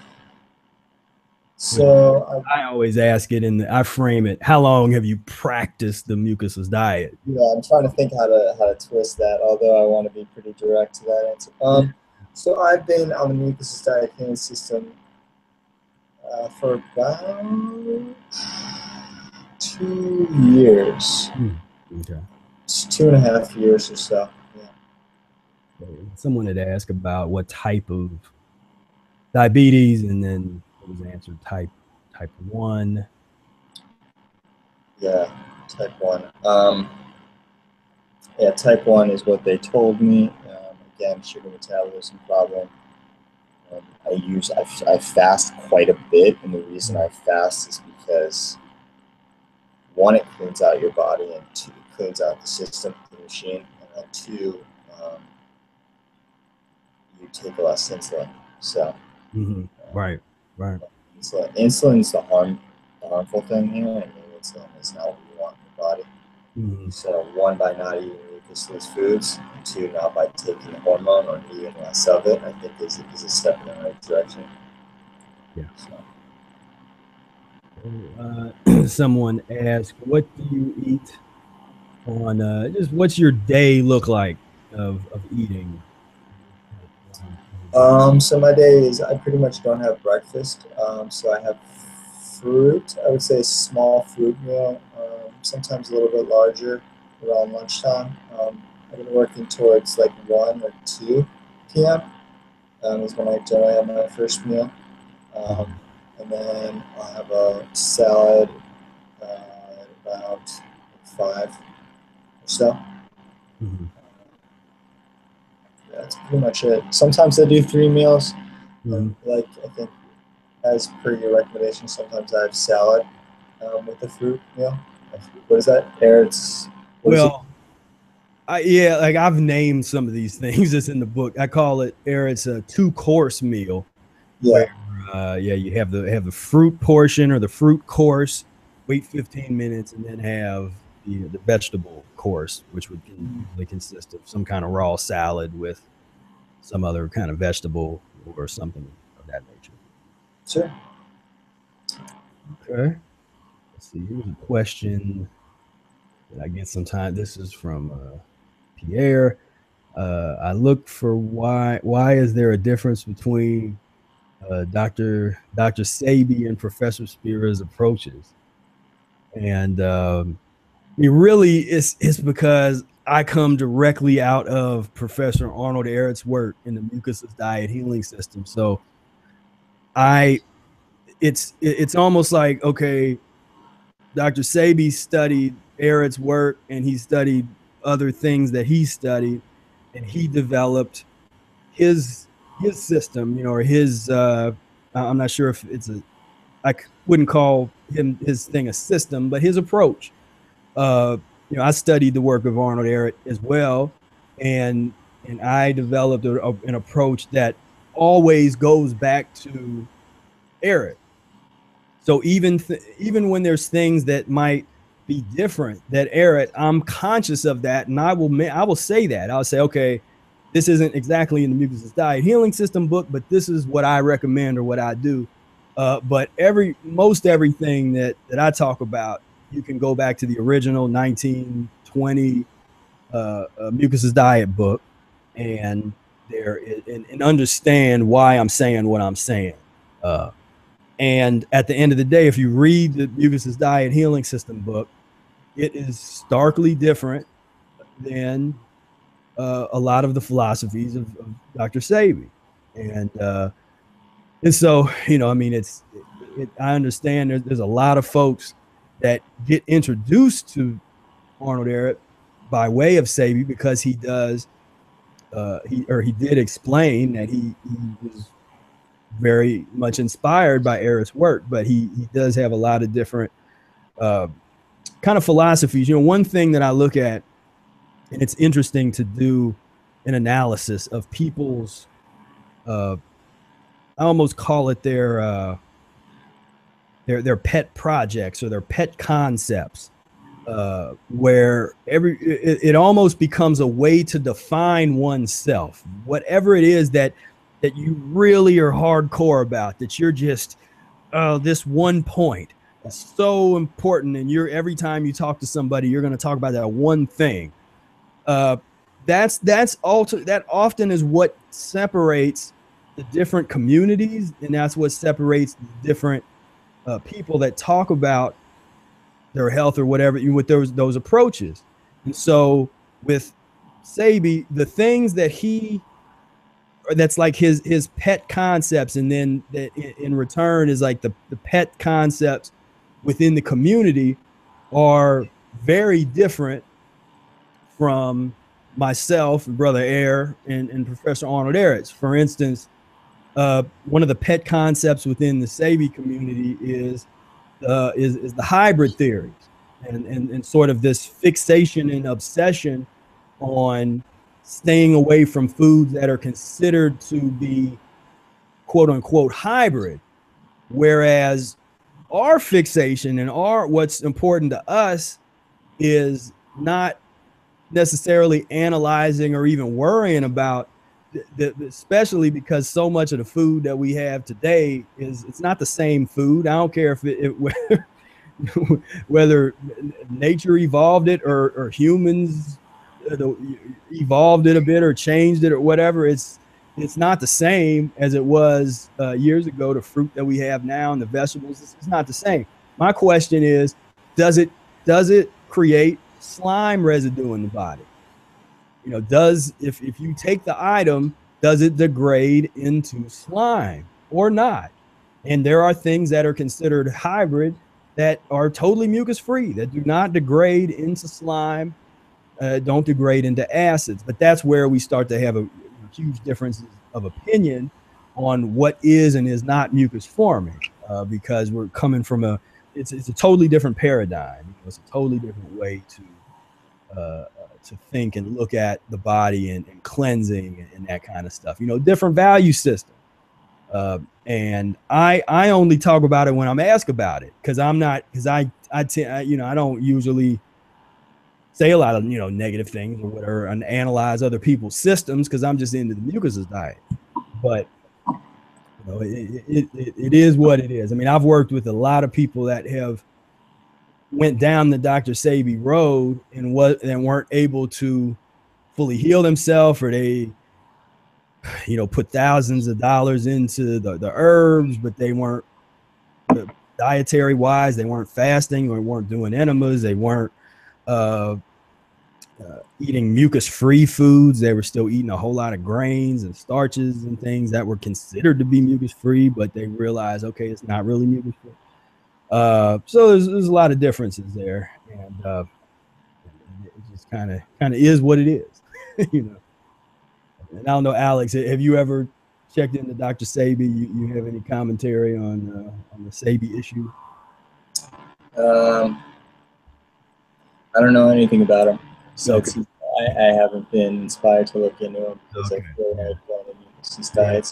So I, I always ask it in the, I frame it. How long have you practiced the mucusless diet? Yeah, I'm trying to think how to how to twist that, although I want to be pretty direct to that answer. Um, so I've been on the mucusless diet healing system uh, for about two years. Hmm. Okay. It's two and a half years or so. Yeah. Someone had asked about what type of diabetes, and then was answered type type one. Yeah, type one. Um, yeah, type one is what they told me. Um, again, sugar metabolism problem. Um, I use I, I fast quite a bit, and the reason I fast is because one, it cleans out your body, and two, it cleans out the system, the machine, and then two, um, you take a lot of insulin. So mm-hmm. Right. Right. So insulin is the harm, the harmful thing here. I mean, insulin is not what you want in your body. Mm-hmm. So one, by not eating mucusless foods, and two, not by taking the hormone or eating less of it, I think is is a step in the right direction. Yeah. So. Uh, someone asked, "What do you eat on? Uh, just what's your day look like of of eating?" Um, so my day is I pretty much don't have breakfast. Um, so I have fruit. I would say small fruit meal, um, sometimes a little bit larger around lunchtime. Um, I've been working towards like one or two p m Um, is when I generally have my first meal, um, and then I'll have a salad uh, at about five or so. Mm-hmm. That's pretty much it. Sometimes I do three meals. Um, like, I think, as per your recommendation, sometimes I have salad um, with the fruit meal. What is that? Carrots. Well, I, yeah, like I've named some of these things that's in the book. I call it Eric's a two course meal. Yeah. Where, uh, yeah, you have the have the fruit portion or the fruit course, wait fifteen minutes, and then have you know, the vegetable course, which would usually consist of some kind of raw salad with some other kind of vegetable or something of that nature. Sure. Okay. Let's see. Here's a question that I get sometimes. This is from uh, Pierre. Uh, I look for why. Why is there a difference between uh, Doctor Doctor Sebi and Professor Spira's approaches? And um, I mean, really, it's it's because I come directly out of Professor Arnold Ehret's work in the Mucusless Diet Healing System. So I, it's it's almost like, okay, Doctor Sebi studied Ehret's work, and he studied other things that he studied, and he developed his his system, you know, or his. Uh, I'm not sure if it's a. I wouldn't call him his thing a system, but his approach. Uh, you know, I studied the work of Arnold Ehret as well, and and I developed a, a, an approach that always goes back to Ehret. So even th even when there's things that might be different that Ehret, I'm conscious of that, and I will I will say that I'll say, okay, this isn't exactly in the Mucusless Diet Healing System book, but this is what I recommend or what I do. Uh, but every most everything that that I talk about, you can go back to the original nineteen twenty uh, uh, Mucusless Diet book, and there is, and, and understand why I'm saying what I'm saying. Uh, and at the end of the day, if you read the Mucusless Diet Healing System book, it is starkly different than uh, a lot of the philosophies of, of Doctor Sebi, and uh, and so you know, I mean, it's it, it, I understand there's, there's a lot of folks that get introduced to Arnold Ehret by way of Sebi, because he does, uh, he or he did explain that he, he was very much inspired by Ehret's work, but he he does have a lot of different uh, kind of philosophies. You know, one thing that I look at, and it's interesting to do an analysis of people's, uh, I almost call it their. Uh, Their, their pet projects or their pet concepts, uh, where every it, it almost becomes a way to define oneself. Whatever it is that that you really are hardcore about, that you're just, oh, this one point is so important, and you're every time you talk to somebody, you're going to talk about that one thing. Uh, that's that's alter, that often is what separates the different communities, and that's what separates the different. Uh, people that talk about their health or whatever you with those those approaches. And so with Sebi, the things that he that's like his his pet concepts, and then that in return is like the, the pet concepts within the community are very different from myself, Brother Air, and, and Professor Arnold Ehret. For instance, Uh, one of the pet concepts within the Sebi community is, uh, is is the hybrid theories, and, and and sort of this fixation and obsession on staying away from foods that are considered to be quote unquote hybrid, whereas our fixation and our what's important to us is not necessarily analyzing or even worrying about. The, the, especially because so much of the food that we have today is it's not the same food. I don't care if it, it whether nature evolved it or, or humans evolved it a bit or changed it or whatever. It's it's not the same as it was uh, years ago. The fruit that we have now and the vegetables, it's, it's not the same. My question is, does it does it create slime residue in the body? You know, does if, if you take the item, does it degrade into slime or not? And there are things that are considered hybrid that are totally mucus free, that do not degrade into slime, uh, don't degrade into acids. But that's where we start to have a, a huge differences of opinion on what is and is not mucus forming, uh, because we're coming from a it's, it's a totally different paradigm. It's a totally different way to uh, to think and look at the body and, and cleansing and, and that kind of stuff, you know, different value system. Uh, and I, I only talk about it when I'm asked about it. Cause I'm not, cause I, I, t I you know, I don't usually say a lot of, you know, negative things or whatever and analyze other people's systems. Cause I'm just into the mucusless diet, but you know, it, it, it, it is what it is. I mean, I've worked with a lot of people that have went down the Doctor Sebi road and what, and weren't able to fully heal themselves, or they, you know, put thousands of dollars into the, the herbs, but they weren't uh, dietary wise. They weren't fasting, or weren't doing enemas. They weren't uh, uh, eating mucus free foods. They were still eating a whole lot of grains and starches and things that were considered to be mucus free, but they realized, okay, it's not really mucus free. Uh, so there's, there's a lot of differences there, and uh, it just kind of kind of is what it is, you know. And I don't know, Alex, have you ever checked into Doctor Sebi? You, you have any commentary on, uh, on the Sebi issue? Um, I don't know anything about him. So okay. I, I haven't been inspired to look into him because okay. I feel like I've done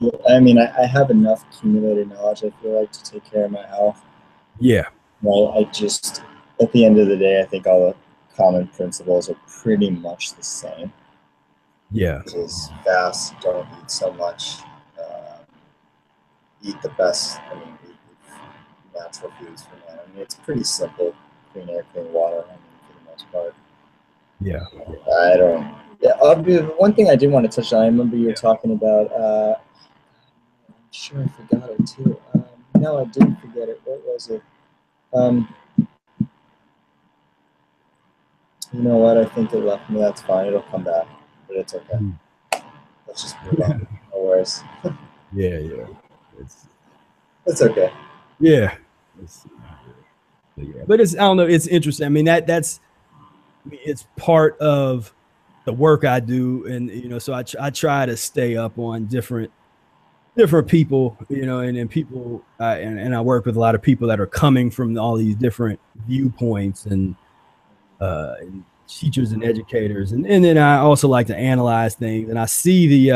yeah. I mean, I, I have enough accumulated knowledge, I feel like, to take care of my health. Yeah. Well, I just, at the end of the day, I think all the common principles are pretty much the same. Yeah. Is fast, don't eat so much, uh, eat the best, I mean, eat, eat natural foods for now. I mean, it's pretty simple, clean air, clean water, I mean, for the most part. Yeah. I don't, yeah, I'll be, one thing I did want to touch on, I remember you were yeah. talking about, uh, I'm sure I forgot it too. Um, no, I didn't forget it. What was it? Um, you know what? I think it left me. That's fine. It'll come back. But it's okay. Mm. Let's just move on. No worries. Yeah, yeah. It's it's okay. Yeah. It's, yeah. But it's I don't know. It's interesting. I mean that that's I mean, it's part of the work I do, and you know, so I I try to stay up on different different people, you know, and and people uh, and and I work with a lot of people that are coming from all these different viewpoints and uh. And, teachers and educators, and, and then I also like to analyze things, and I see the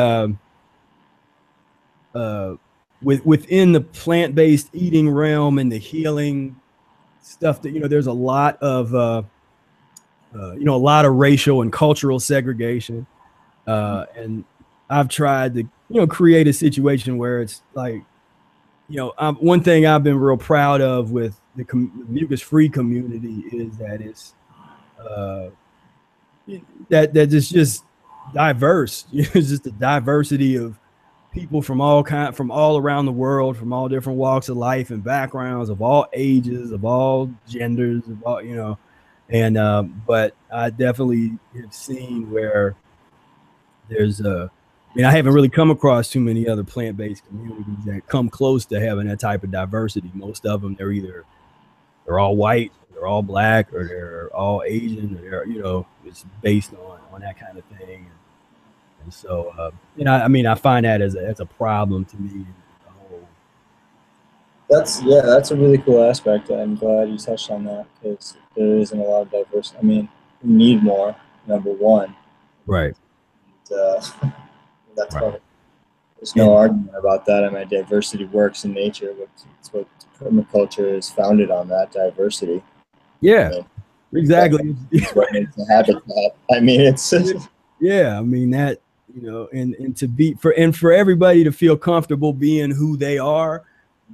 uh, uh, with within the plant-based eating realm and the healing stuff that, you know, there's a lot of uh, uh, you know, a lot of racial and cultural segregation, uh, and I've tried to, you know, create a situation where it's like, you know, I'm, one thing I've been real proud of with the com mucus-free community is that it's uh, that that is just diverse. It's just a diversity of people from all kind, from all around the world, from all different walks of life and backgrounds, of all ages, of all genders, of all, you know. And um, but I definitely have seen where there's a. I mean, I haven't really come across too many other plant-based communities that come close to having that type of diversity. Most of them, they're either they're all white, they're all black, or they're all Asian, or they're, you know, it's based on, on that kind of thing. And, and so, uh, you know, I mean, I find that as a, as a problem to me. Oh. That's, yeah, that's a really cool aspect. I'm glad you touched on that, because there isn't a lot of diversity. I mean, we need more, number one. Right. And, uh, that's right. What, there's no yeah. argument about that. I mean, diversity works in nature. It's what permaculture is founded on, that diversity. Yeah, exactly. I mean, it's yeah. I mean that, you know, and and to be for and for everybody to feel comfortable being who they are,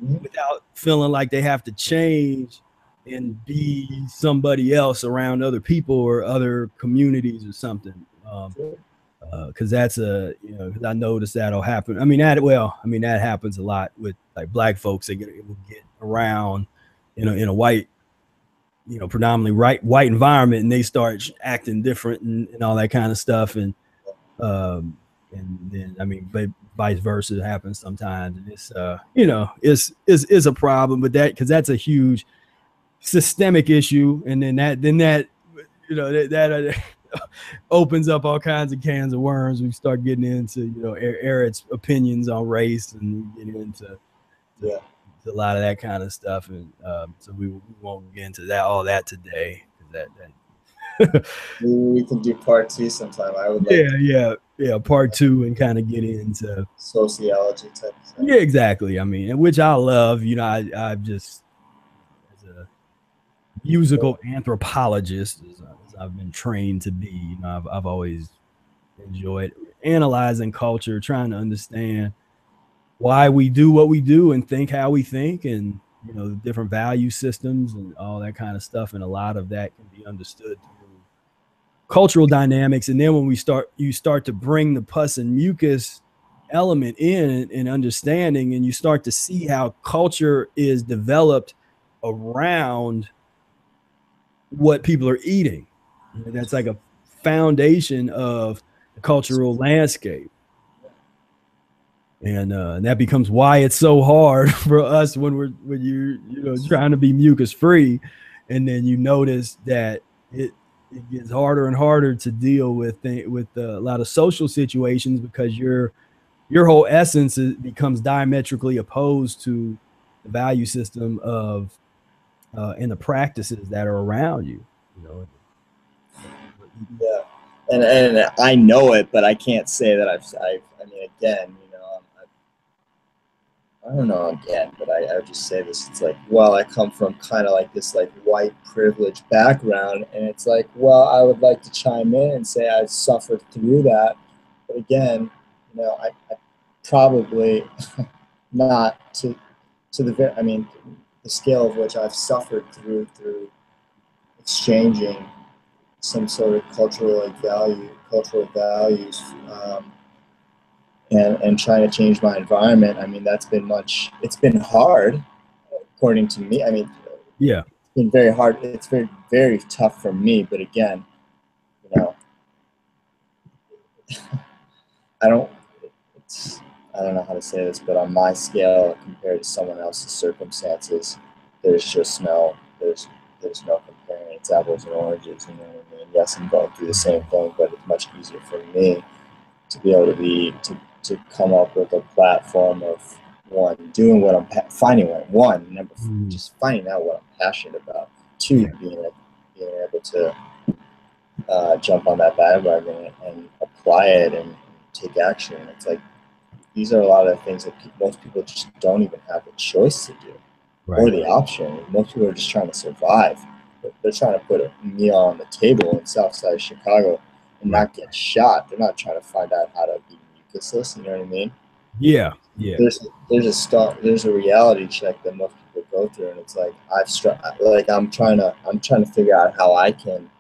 mm-hmm. without feeling like they have to change and be somebody else around other people or other communities or something. Um, sure. uh, Because that's a, you know, because I noticed that'll happen. I mean that well, I mean that happens a lot with like black folks. They get it will get around, you know, in a white. you know, predominantly right, white environment, and they start acting different and, and all that kind of stuff. And, um, and then, I mean, but vice versa happens sometimes. And it's, uh, you know, it's, it's, it's a problem, but that, cause that's a huge systemic issue. And then that, then that, you know, that, that uh, opens up all kinds of cans of worms. We start getting into, you know, Ehret's opinions on race and getting into, yeah. a lot of that kind of stuff, and um, so we, we won't get into that all that today. That, that We can do part two sometime. I would. Like yeah, to. yeah, yeah. Part two and kind of get into sociology type of stuff. Yeah, exactly. I mean, which I love. You know, I I just as a musical anthropologist, as, as I've been trained to be. You know, I've I've always enjoyed analyzing culture, trying to understand why we do what we do and think how we think, and you know, the different value systems and all that kind of stuff. And a lot of that can be understood through cultural dynamics. And then when we start, you start to bring the pus and mucus element in and understanding, and you start to see how culture is developed around what people are eating. And that's like a foundation of the cultural landscape. And, uh, and that becomes why it's so hard for us when we're when you you know trying to be mucus free, and then you notice that it it gets harder and harder to deal with th- with a lot of social situations, because your your whole essence is, becomes diametrically opposed to the value system of uh, and the practices that are around you. You know. Yeah, and and I know it, but I can't say that I've. I've I mean, again. I don't know again, but I, I would just say this. It's like, well, I come from kind of like this like white privilege background, and it's like, well, I would like to chime in and say I've suffered through that. But again, you know, I, I probably not to to the I mean the scale of which I've suffered through through exchanging some sort of cultural like value, cultural values. Um, And, and trying to change my environment. I mean, that's been much, it's been hard, according to me. I mean, yeah, it's been very hard. It's very, very tough for me. But again, you know, I don't, it's, I don't know how to say this, but on my scale, compared to someone else's circumstances, there's just no, there's, there's no comparing. It's apples and oranges, you know what I mean? Yes, I'm going through the same thing, but it's much easier for me to be able to be, to to come up with a platform of one, doing what I'm pa- finding what one number mm. just finding out what I'm passionate about. Two, yeah. being able, being able to uh, jump on that bandwagon and, and apply it and take action. It's like these are a lot of things that pe- most people just don't even have the choice to do, right, or the option. Most people are just trying to survive. But they're trying to put a meal on the table in Southside Chicago and not get shot. They're not trying to find out how to be mucusless, you know what I mean? Yeah, yeah. There's there's a start, there's a reality check that most people go through, and it's like I've str- like I'm trying to I'm trying to figure out how I can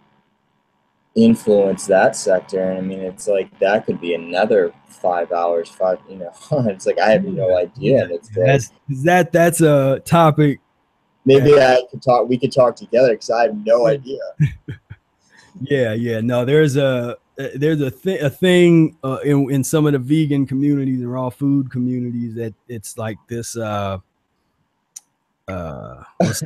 influence that sector. And I mean, it's like that could be another five hours, five. You know, it's like I have no idea. And it's like, that's that that's a topic. Maybe I could talk. We could talk together because I have no idea. Yeah, yeah. No, there's a there's a, th- a thing uh, in, in some of the vegan communities and raw food communities that it's like this. Uh, uh, what's,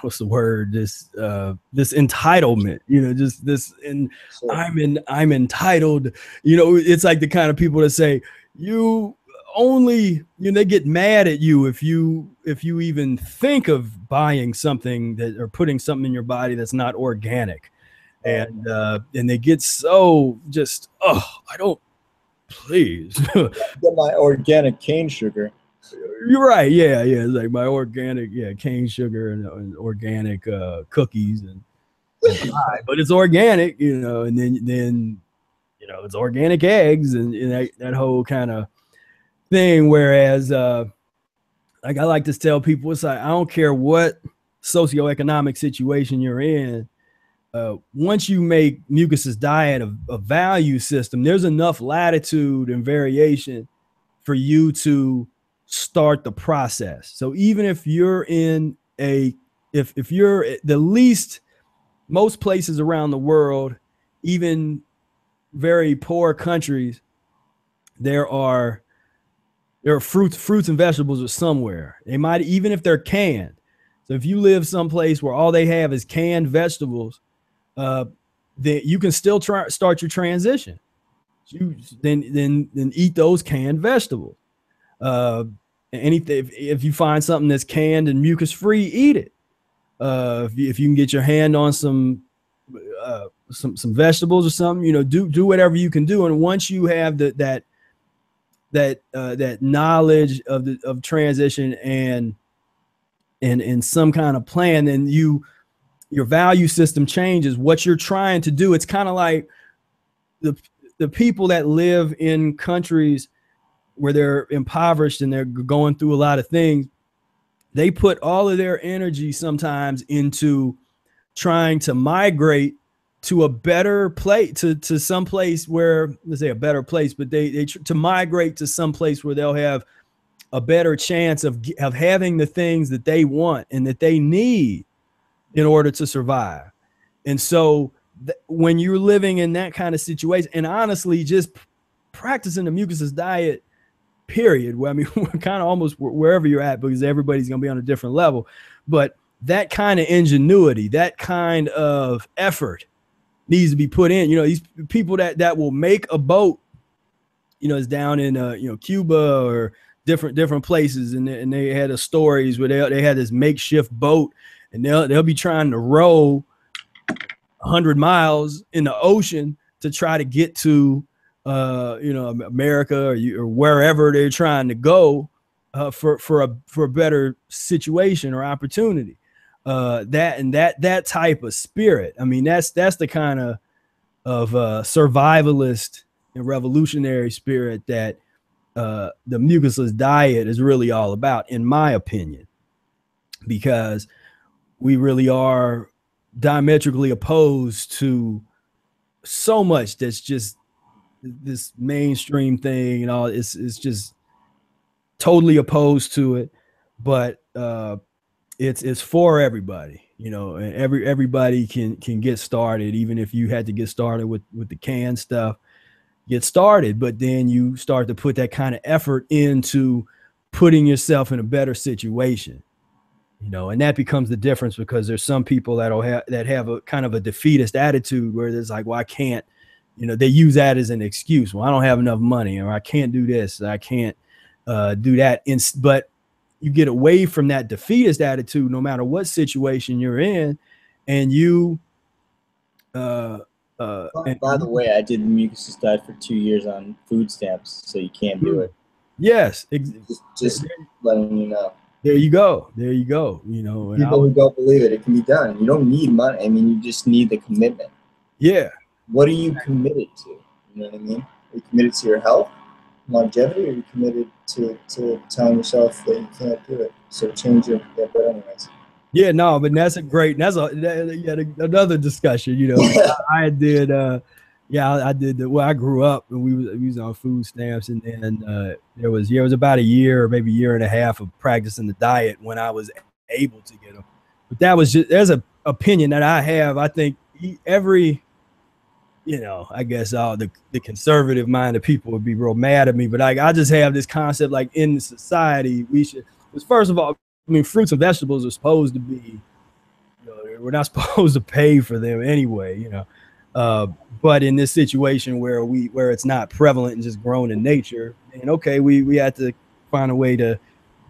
what's the word? This uh, this entitlement. You know, just this. And sure. I'm in. I'm entitled. You know, it's like the kind of people that say you only. You know, they get mad at you if you if you even think of buying something that or putting something in your body that's not organic. And uh, and they get so just, oh, I don't, please. Get my organic cane sugar. You're right. Yeah, yeah. It's like my organic, yeah, cane sugar and, and organic uh, cookies. and, and But it's organic, you know, and then, then you know, it's organic eggs and, and that, that whole kind of thing. Whereas, uh, like, I like to tell people, it's like, I don't care what socioeconomic situation you're in. Uh, once you make Mucusless Diet a, a value system, there's enough latitude and variation for you to start the process. So even if you're in a, if if you're the least, most places around the world, even very poor countries, there are there are fruits, fruits and vegetables are somewhere. They might, even if they're canned. So if you live someplace where all they have is canned vegetables, Uh, then you can still try start your transition. You then then then eat those canned vegetables. Uh, anything if, if you find something that's canned and mucus free, eat it. Uh, if you, if you can get your hand on some uh, some some vegetables or something. You know, do do whatever you can do. And once you have the, that that uh, that knowledge of the of transition and and and some kind of plan, then you your value system changes. What you're trying to do, it's kind of like the the people that live in countries where they're impoverished and they're going through a lot of things. They put all of their energy sometimes into trying to migrate to a better place, to, to some place where, let's say a better place, but they, they tr to migrate to some place where they'll have a better chance of, of having the things that they want and that they need in order to survive. And so th when you're living in that kind of situation, and honestly, just practicing the Mucusless Diet, period. Well, I mean, we're kind of almost wherever you're at, because everybody's going to be on a different level. But that kind of ingenuity, that kind of effort needs to be put in. You know, these people that that will make a boat, you know, is down in, uh, you know, Cuba or different different places. And they, and they had a stories where they, they had this makeshift boat, and they'll, they'll be trying to row a hundred miles in the ocean to try to get to, uh, you know, America or, you, or wherever they're trying to go, uh, for, for a, for a better situation or opportunity, uh, that, and that, that type of spirit. I mean, that's, that's the kind of, of, uh, survivalist and revolutionary spirit that, uh, the Mucusless Diet is really all about, in my opinion, because we really are diametrically opposed to so much that's just this mainstream thing and all. It's, it's just totally opposed to it, but uh, it's, it's for everybody, you know, and every, everybody can, can get started. Even if you had to get started with, with the canned stuff, get started, but then you start to put that kind of effort into putting yourself in a better situation, you know, and that becomes the difference, because there's some people that'll have, that have a kind of a defeatist attitude where it's like, well, I can't, you know, they use that as an excuse. Well, I don't have enough money, or I can't do this, I can't uh, do that. In, but you get away from that defeatist attitude, no matter what situation you're in, and you. Uh, uh, and by the way, I did the Mucusless Diet for two years on food stamps, so you can't do it. Yes, just, just letting you know. There you go. There you go. You know, and people I'll, who don't believe it, it can be done. You don't need money. I mean, you just need the commitment. Yeah. What are you committed to? You know what I mean? Are you committed to your health, longevity, or are you committed to, to telling yourself that you can't do it? So change your, yeah, but anyways. Yeah, no, but that's a great, that's a, that, yet another discussion, you know. I did, uh, yeah, I, I did, the, well, I grew up and we was, we was on food stamps, and then uh, there was, yeah, it was about a year or maybe a year and a half of practicing the diet when I was able to get them. But that was just, there's a opinion that I have. I think every, you know, I guess all the, the conservative minded people would be real mad at me, but I, I just have this concept, like, in society, we should, because first of all, I mean, fruits and vegetables are supposed to be, you know, we're not supposed to pay for them anyway, you know, uh, but in this situation where we, where it's not prevalent and just grown in nature, and okay, we, we had to find a way to,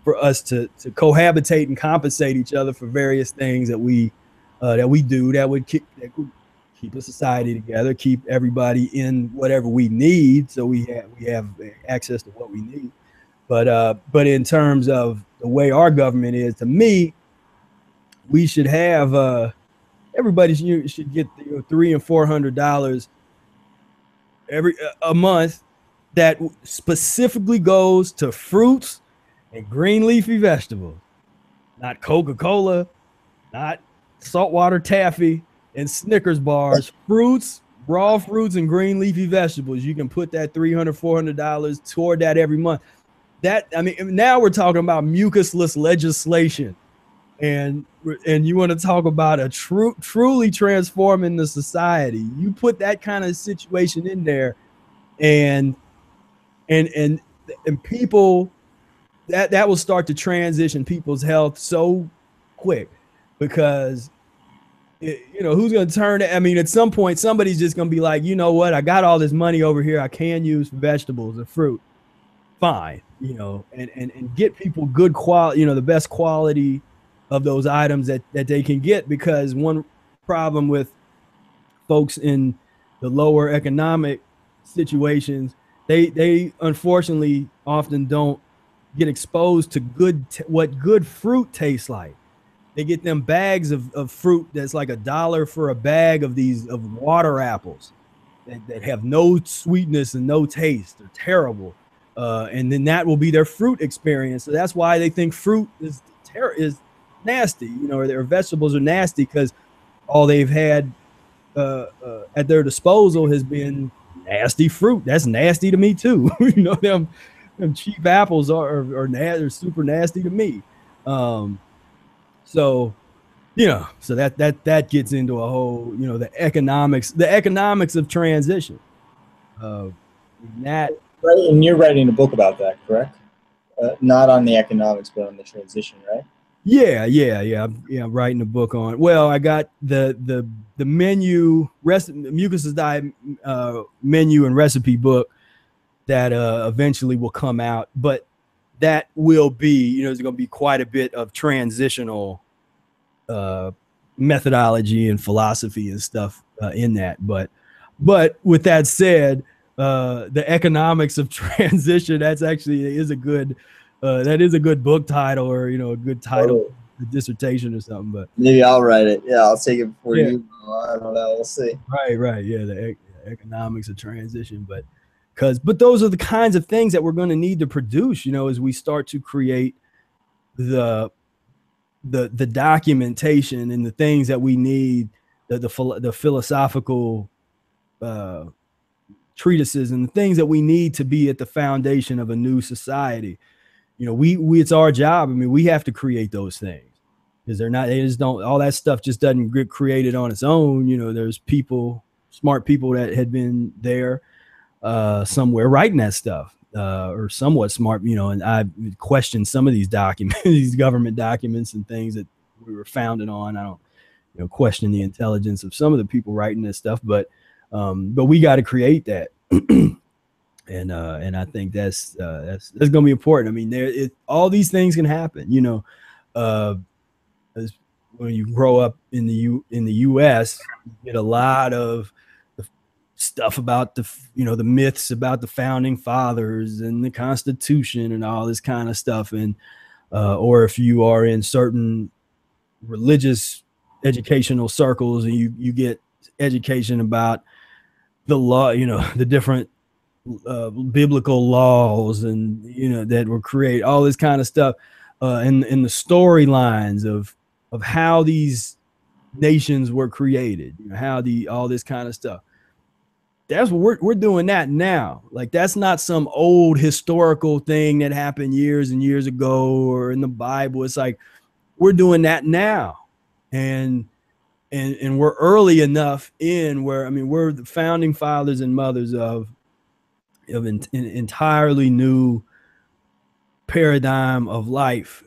for us to, to cohabitate and compensate each other for various things that we, uh, that we do that would kick, that could, keep a society together, keep everybody in whatever we need, so we have we have access to what we need. But uh, but in terms of the way our government is, to me, we should have uh, everybody should, should get, you know, three and four hundred dollars every a month that specifically goes to fruits and green leafy vegetables, not Coca-Cola, not saltwater taffy and Snickers bars. Fruits, raw fruits, and green leafy vegetables. You can put that three hundred, four hundred dollars toward that every month. That, I mean, now we're talking about mucusless legislation, and and you want to talk about a true, truly transforming the society. You put that kind of situation in there, and and and and people, that that will start to transition people's health so quick, because, you know, who's going to turn it? I mean, at some point, somebody's just going to be like, you know what? I got all this money over here I can use for vegetables and fruit. Fine. You know, and, and, and get people good quality, you know, the best quality of those items that, that they can get. Because one problem with folks in the lower economic situations, they they unfortunately often don't get exposed to good t what good fruit tastes like. They get them bags of, of fruit that's like a dollar for a bag of these of water apples that, that have no sweetness and no taste. They're terrible. Uh, and then that will be their fruit experience. So that's why they think fruit is ter is nasty, you know, or their vegetables are nasty, because all they've had uh, uh, at their disposal has been nasty fruit. That's nasty to me too. You know, them, them cheap apples are, are, are, na are super nasty to me. Um, so, you know, so that, that, that gets into a whole, you know, the economics, the economics of transition. Uh, that, And you're writing a book about that, correct? Uh, not on the economics, but on the transition, right? Yeah, yeah, yeah. I'm, yeah, I'm writing a book on. Well, I got the the the menu, rest, Mucusless Diet uh, menu and recipe book that uh, eventually will come out, but that will be, you know, there's going to be quite a bit of transitional uh, methodology and philosophy and stuff uh, in that. But but with that said. Uh, the economics of transition. That's actually is a good, uh, that is a good book title, or you know, a good title, a dissertation or something. But maybe I'll write it. Yeah, I'll take it before yeah. you. I don't know. We'll see. Right, right. Yeah, the ec economics of transition. But because, but those are the kinds of things that we're going to need to produce. You know, as we start to create the the the documentation and the things that we need, the the, the philosophical. Uh, treatises and the things that we need to be at the foundation of a new society. You know, we, we, it's our job. I mean, we have to create those things, because they're not, they just don't, all that stuff just doesn't get created on its own. You know, there's people, smart people that had been there uh, somewhere writing that stuff uh, or somewhat smart, you know, and I questioned some of these documents, these government documents and things that we were founded on. I don't, you know, question the intelligence of some of the people writing this stuff, but Um, but we got to create that. and, uh, and I think that's, uh, that's, that's going to be important. I mean, there, it, all these things can happen, you know, uh, as when you grow up in the U in the U S, you get a lot of the stuff about the, you know, the myths about the founding fathers and the Constitution and all this kind of stuff. And, uh, or if you are in certain religious educational circles and you, you get education about the law, you know, the different uh, biblical laws and, you know, that were created, all this kind of stuff, uh, and, and the storylines of, of how these nations were created, you know, how the, all this kind of stuff. That's what we're, we're doing that now. Like, that's not some old historical thing that happened years and years ago or in the Bible. It's like, we're doing that now. And, And, and we're early enough in where, I mean, we're the founding fathers and mothers of, of an, an entirely new paradigm of life,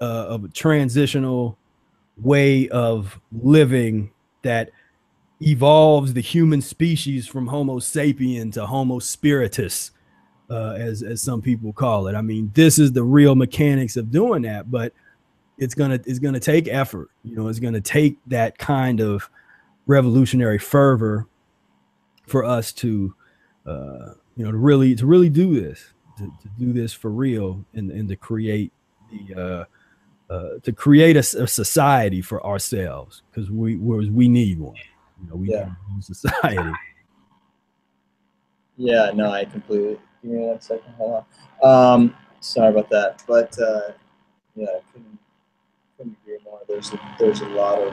uh, of a transitional way of living that evolves the human species from Homo sapien to Homo spiritus, uh, as, as some people call it. I mean, this is the real mechanics of doing that, but It's gonna it's gonna take effort, you know. It's gonna take that kind of revolutionary fervor for us to, uh, you know, to really to really do this, to, to do this for real, and and to create the uh, uh, to create a, a society for ourselves, because we we need one. You know, we yeah. need our own society. Yeah. No, I completely. Give me one second. Hold on. Um, sorry about that, but uh, yeah. I couldn't There's a, there's a lot of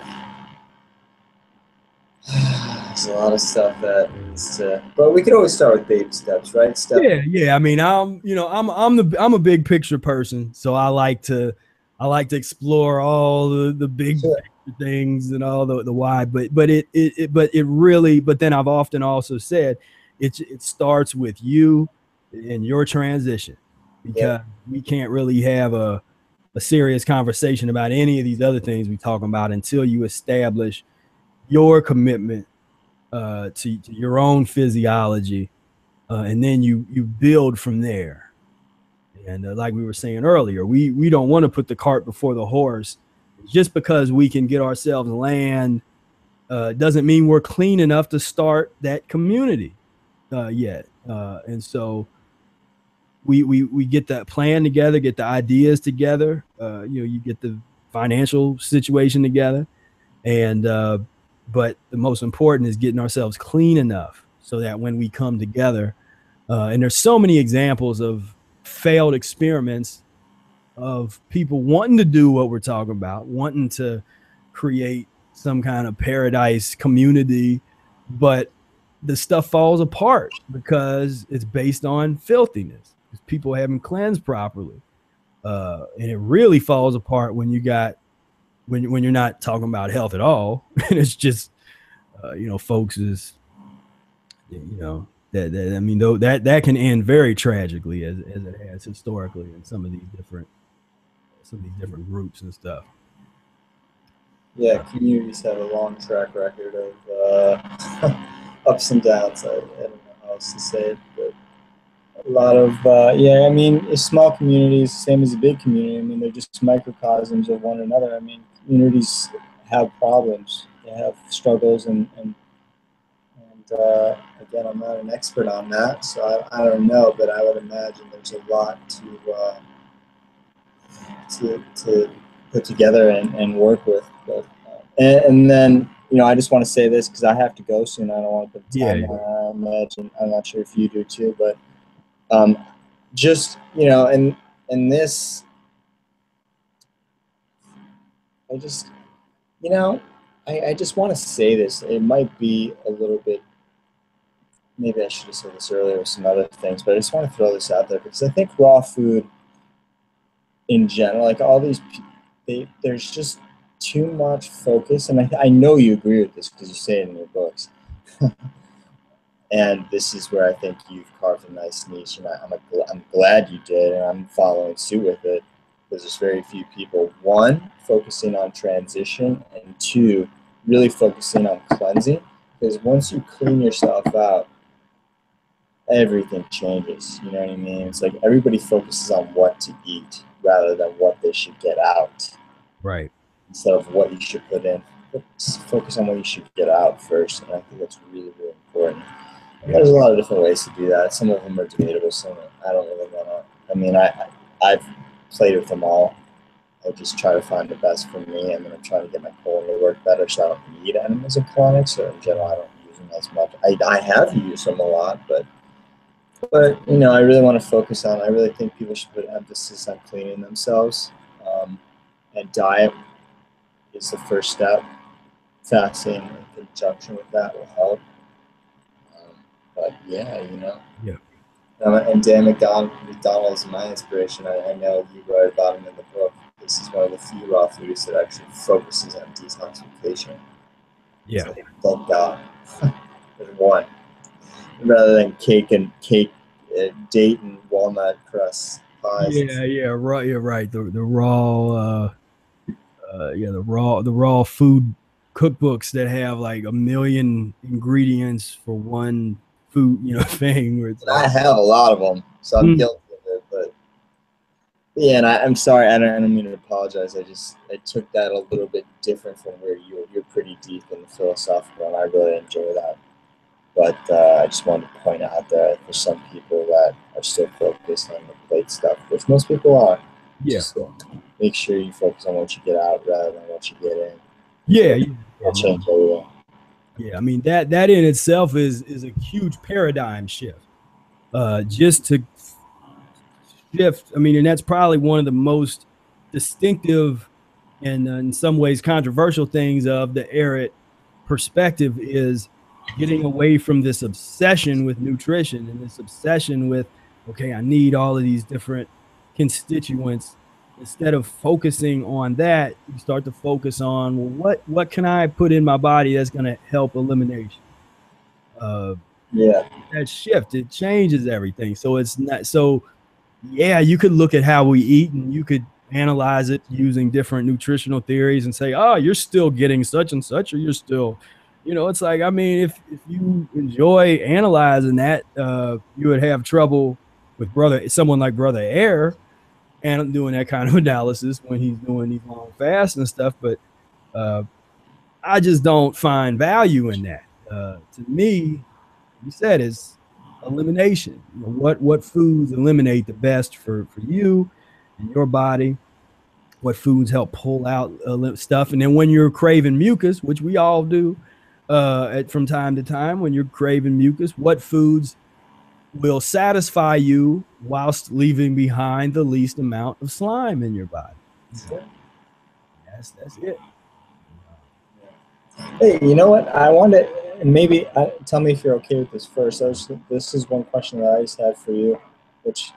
there's a lot of stuff that is, uh, but we could always start with baby steps, right? Step yeah, yeah. I mean, I'm you know I'm I'm the I'm a big picture person, so I like to I like to explore all the the big sure. picture things and all the the why, but but it, it it but it really but then I've often also said it it starts with you and your transition, because yeah. we can't really have a a serious conversation about any of these other things we talk about until you establish your commitment uh, to, to your own physiology. Uh, and then you, you build from there. And uh, like we were saying earlier, we, we don't want to put the cart before the horse. Just because we can get ourselves land Uh, doesn't mean we're clean enough to start that community uh, yet. Uh, and so we, we, we get that plan together, get the ideas together. Uh, you know, you get the financial situation together. And, uh, but the most important is getting ourselves clean enough so that when we come together, uh, and there's so many examples of failed experiments of people wanting to do what we're talking about, wanting to create some kind of paradise community, but the stuff falls apart because it's based on filthiness. It's people haven't cleansed properly. Uh, and it really falls apart when you got, when, when you're not talking about health at all. And it's just, uh, you know, folks is, you know, that, that I mean, though that, that can end very tragically as, as it has historically in some of these different, some of these different groups and stuff. Yeah, communities have a long track record of uh, ups and downs. I, I don't know how else to say it, but a lot of, uh, yeah, I mean, a small community is the same as a big community. I mean, they're just microcosms of one another. I mean, communities have problems. They have struggles, and, and, and uh, again, I'm not an expert on that, so I, I don't know, but I would imagine there's a lot to, uh, to, to put together and, and work with. But, uh, and, and then, you know, I just want to say this because I have to go soon. I don't want to put the time yeah, yeah. on. I imagine, I'm not sure if you do too, but um, just, you know, and and this, I just, you know, I, I just want to say this. It might be a little bit, maybe I should have said this earlier with some other things, but I just want to throw this out there because I think raw food in general, like all these, they, there's just too much focus, and I, I know you agree with this because you say it in your books. And this is where I think you've carved a nice niche, and I, I'm, a, I'm glad you did, and I'm following suit with it. Because there's very few people, one, focusing on transition, and two, really focusing on cleansing. Because once you clean yourself out, everything changes. You know what I mean? It's like everybody focuses on what to eat rather than what they should get out. Right. Instead of what you should put in, focus on what you should get out first. And I think that's really, really important. Yeah. There's a lot of different ways to do that. Some of them are debatable. Some I don't really want to. I mean, I, I've played with them all. I just try to find the best for me. I mean, I'm trying to get my colon to work better, so I don't eat animals in colonics, or in general, I don't use them as much. I, I have used them a lot, but, but you know, I really want to focus on, I really think people should put emphasis on cleaning themselves, um, and diet. It's the first step. Fasting in conjunction with that will help. Um, but yeah, you know. Yeah. Um, and Dan McDonald, McDonald is my inspiration. I, I know you wrote about him in the book. This is one of the few raw foods that actually focuses on detoxification. Yeah. So, thank God. There's one. Rather than cake and cake, uh, date and walnut crust pies. Yeah, yeah, right. You're right. The the raw. Uh... Uh, yeah, the raw the raw food cookbooks that have like a million ingredients for one food, you know, thing. Where it's I have a lot of them, so I'm mm-hmm. guilty of it. But yeah, and I, I'm sorry, I don't, I don't mean to apologize. I just I took that a little bit different from where you you're pretty deep in the philosophical, and I really enjoy that. But uh, I just wanted to point out that for some people that are still focused on the plate stuff, which most people are. Yeah. So make sure you focus on what you get out rather than what you get in. Yeah. yeah. That changes everything. Yeah. I mean, that, that in itself is, is a huge paradigm shift. Uh, just to shift. I mean, and that's probably one of the most distinctive and uh, in some ways controversial things of the Ehret perspective is getting away from this obsession with nutrition and this obsession with, okay, I need all of these different constituents. Instead of focusing on that, you start to focus on, well, what what can I put in my body that's going to help elimination? Uh, yeah, that shift, it changes everything. So it's not so. Yeah, you could look at how we eat and you could analyze it using different nutritional theories and say, oh, you're still getting such and such, or you're still, you know, it's like I mean, if if you enjoy analyzing that, uh, you would have trouble with brother someone like Brother Air. And doing that kind of analysis when he's doing these long fasts and stuff. But uh, I just don't find value in that. Uh, to me, you said it's elimination. You know, what what foods eliminate the best for for you and your body? What foods help pull out uh, stuff? And then when you're craving mucus, which we all do uh, at, from time to time, when you're craving mucus, what foods will satisfy you whilst leaving behind the least amount of slime in your body? So, that's that's it. Hey, you know what? I want to maybe uh, tell me if you're okay with this first. I was, this is one question that I just had for you, which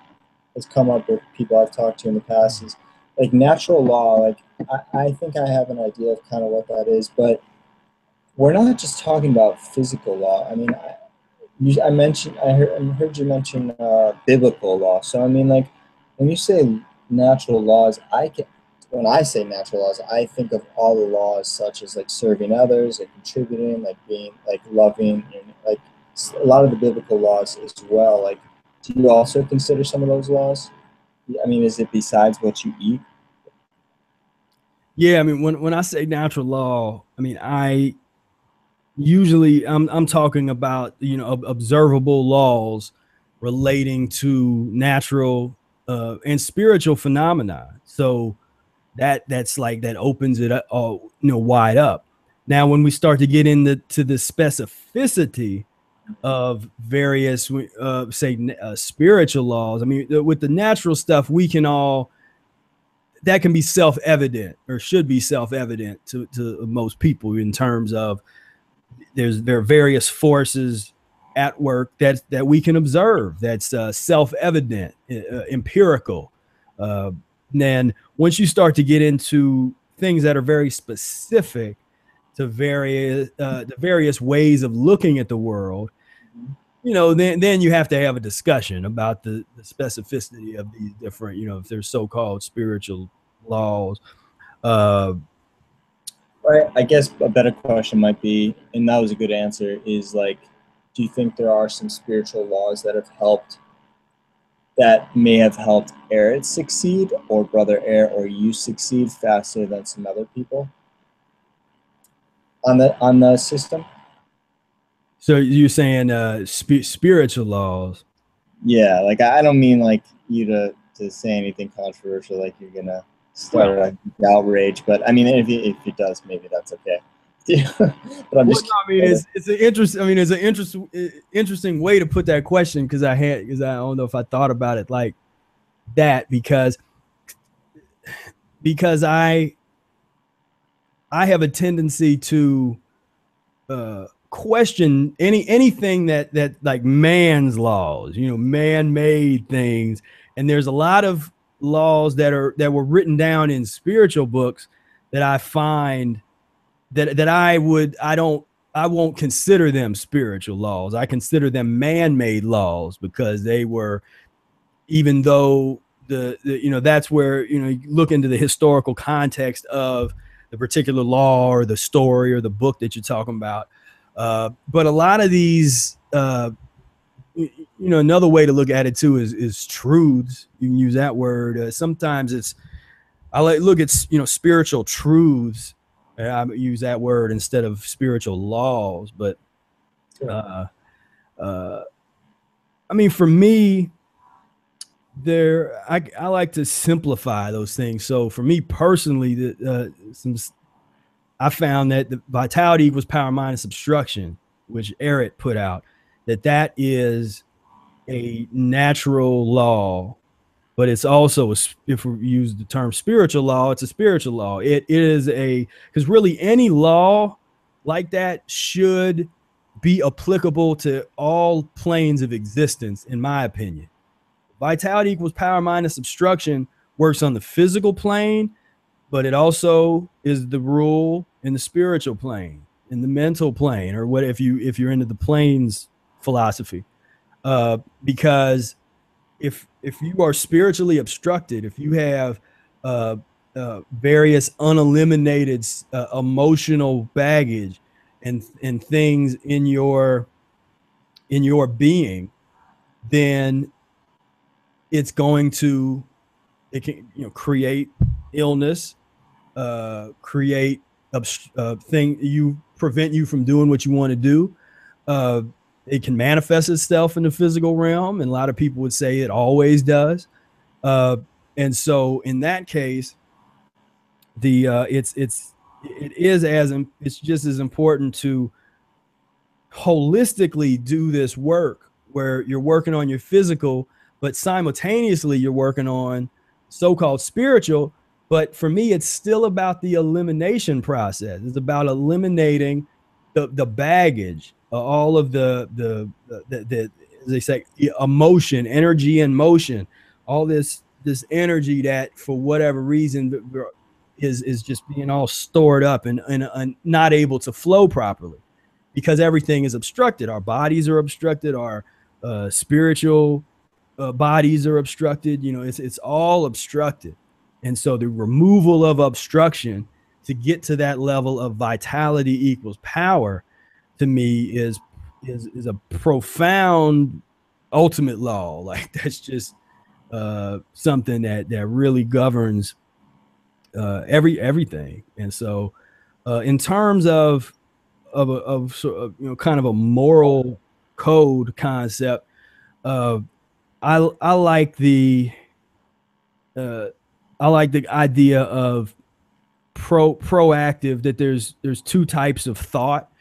has come up with people I've talked to in the past. Is like natural law. Like I, I think I have an idea of kind of what that is, but we're not just talking about physical law. I mean, I, you, I mentioned I heard, I heard you mention uh, biblical law. So I mean, like when you say natural laws, I can. When I say natural laws, I think of all the laws such as like serving others, like contributing, like being, like loving, and like a lot of the biblical laws as well. Like, do you also consider some of those laws? I mean, is it besides what you eat? Yeah, I mean, when when I say natural law, I mean I usually I'm I'm talking about you know observable laws relating to natural uh, and spiritual phenomena. So that that's like that opens it up, all, you know, wide up. Now, when we start to get into to the specificity of various, uh, say, uh, spiritual laws, I mean, with the natural stuff, we can all that can be self-evident or should be self-evident to to most people in terms of there's there are various forces at work that that we can observe. That's uh, self-evident, uh, empirical. Uh, And then once you start to get into things that are very specific to various uh, the various ways of looking at the world, you know, then then you have to have a discussion about the, the specificity of these different, you know, if there's so-called spiritual laws. Uh, right. I guess a better question might be, and that was a good answer, is like, do you think there are some spiritual laws that have helped? That may have helped Ehret succeed, or Brother Air, or you succeed faster than some other people on the on the system. So you're saying uh, sp spiritual laws? Yeah, like I don't mean like you to to say anything controversial, like you're gonna start right. like, outrage. But I mean, if it, if it does, maybe that's okay. but I'm just well, I mean, it's, it's an interest. I mean, it's an interest, interesting way to put that question because I had because I don't know if I thought about it like that because because I I have a tendency to uh, question any anything that that like man's laws, you know, man-made things, and there's a lot of laws that are that were written down in spiritual books that I find. That, that I would, I don't, I won't consider them spiritual laws. I consider them man-made laws because they were, even though the, the, you know, that's where, you know, you look into the historical context of the particular law or the story or the book that you're talking about. Uh, but a lot of these, uh, you know, another way to look at it too is, is truths. You can use that word. Uh, sometimes it's, I like look at, you know, spiritual truths. I use that word instead of spiritual laws, but uh, uh, I mean, for me, there I, I like to simplify those things. So for me personally, the, uh, some, I found that the vitality equals power minus obstruction, which Ehret put out, that that is a natural law. But it's also, a, if we use the term spiritual law, it's a spiritual law. It is a, because really any law like that should be applicable to all planes of existence, in my opinion. Vitality equals power minus obstruction works on the physical plane, but it also is the rule in the spiritual plane, in the mental plane, or what if you if you're into the planes philosophy, uh, because. If if you are spiritually obstructed, if you have uh, uh, various uneliminated uh, emotional baggage and and things in your in your being, then it's going to it can you know create illness, uh, create uh, thing you prevent you from doing what you want to do. Uh, it can manifest itself in the physical realm, and a lot of people would say it always does. Uh, and so, in that case, the uh, it's it's it is as it's just as important to holistically do this work where you're working on your physical, but simultaneously you're working on so-called spiritual. But for me, it's still about the elimination process. It's about eliminating the, the baggage, uh, all of the, the, the, the, as they say, emotion, energy in motion, all this, this energy that for whatever reason is, is just being all stored up and, and, and not able to flow properly, because everything is obstructed. Our bodies are obstructed. Our uh, spiritual uh, bodies are obstructed. You know, it's, it's all obstructed. And so the removal of obstruction to get to that level of vitality equals power, to me, is, is, is a profound ultimate law. Like, that's just uh, something that, that really governs uh, every, everything. And so uh, in terms of, Of, a, of sort of, you know, kind of a moral code concept, uh, I I like the uh, I like the idea of pro proactive. That there's there's two types of thought,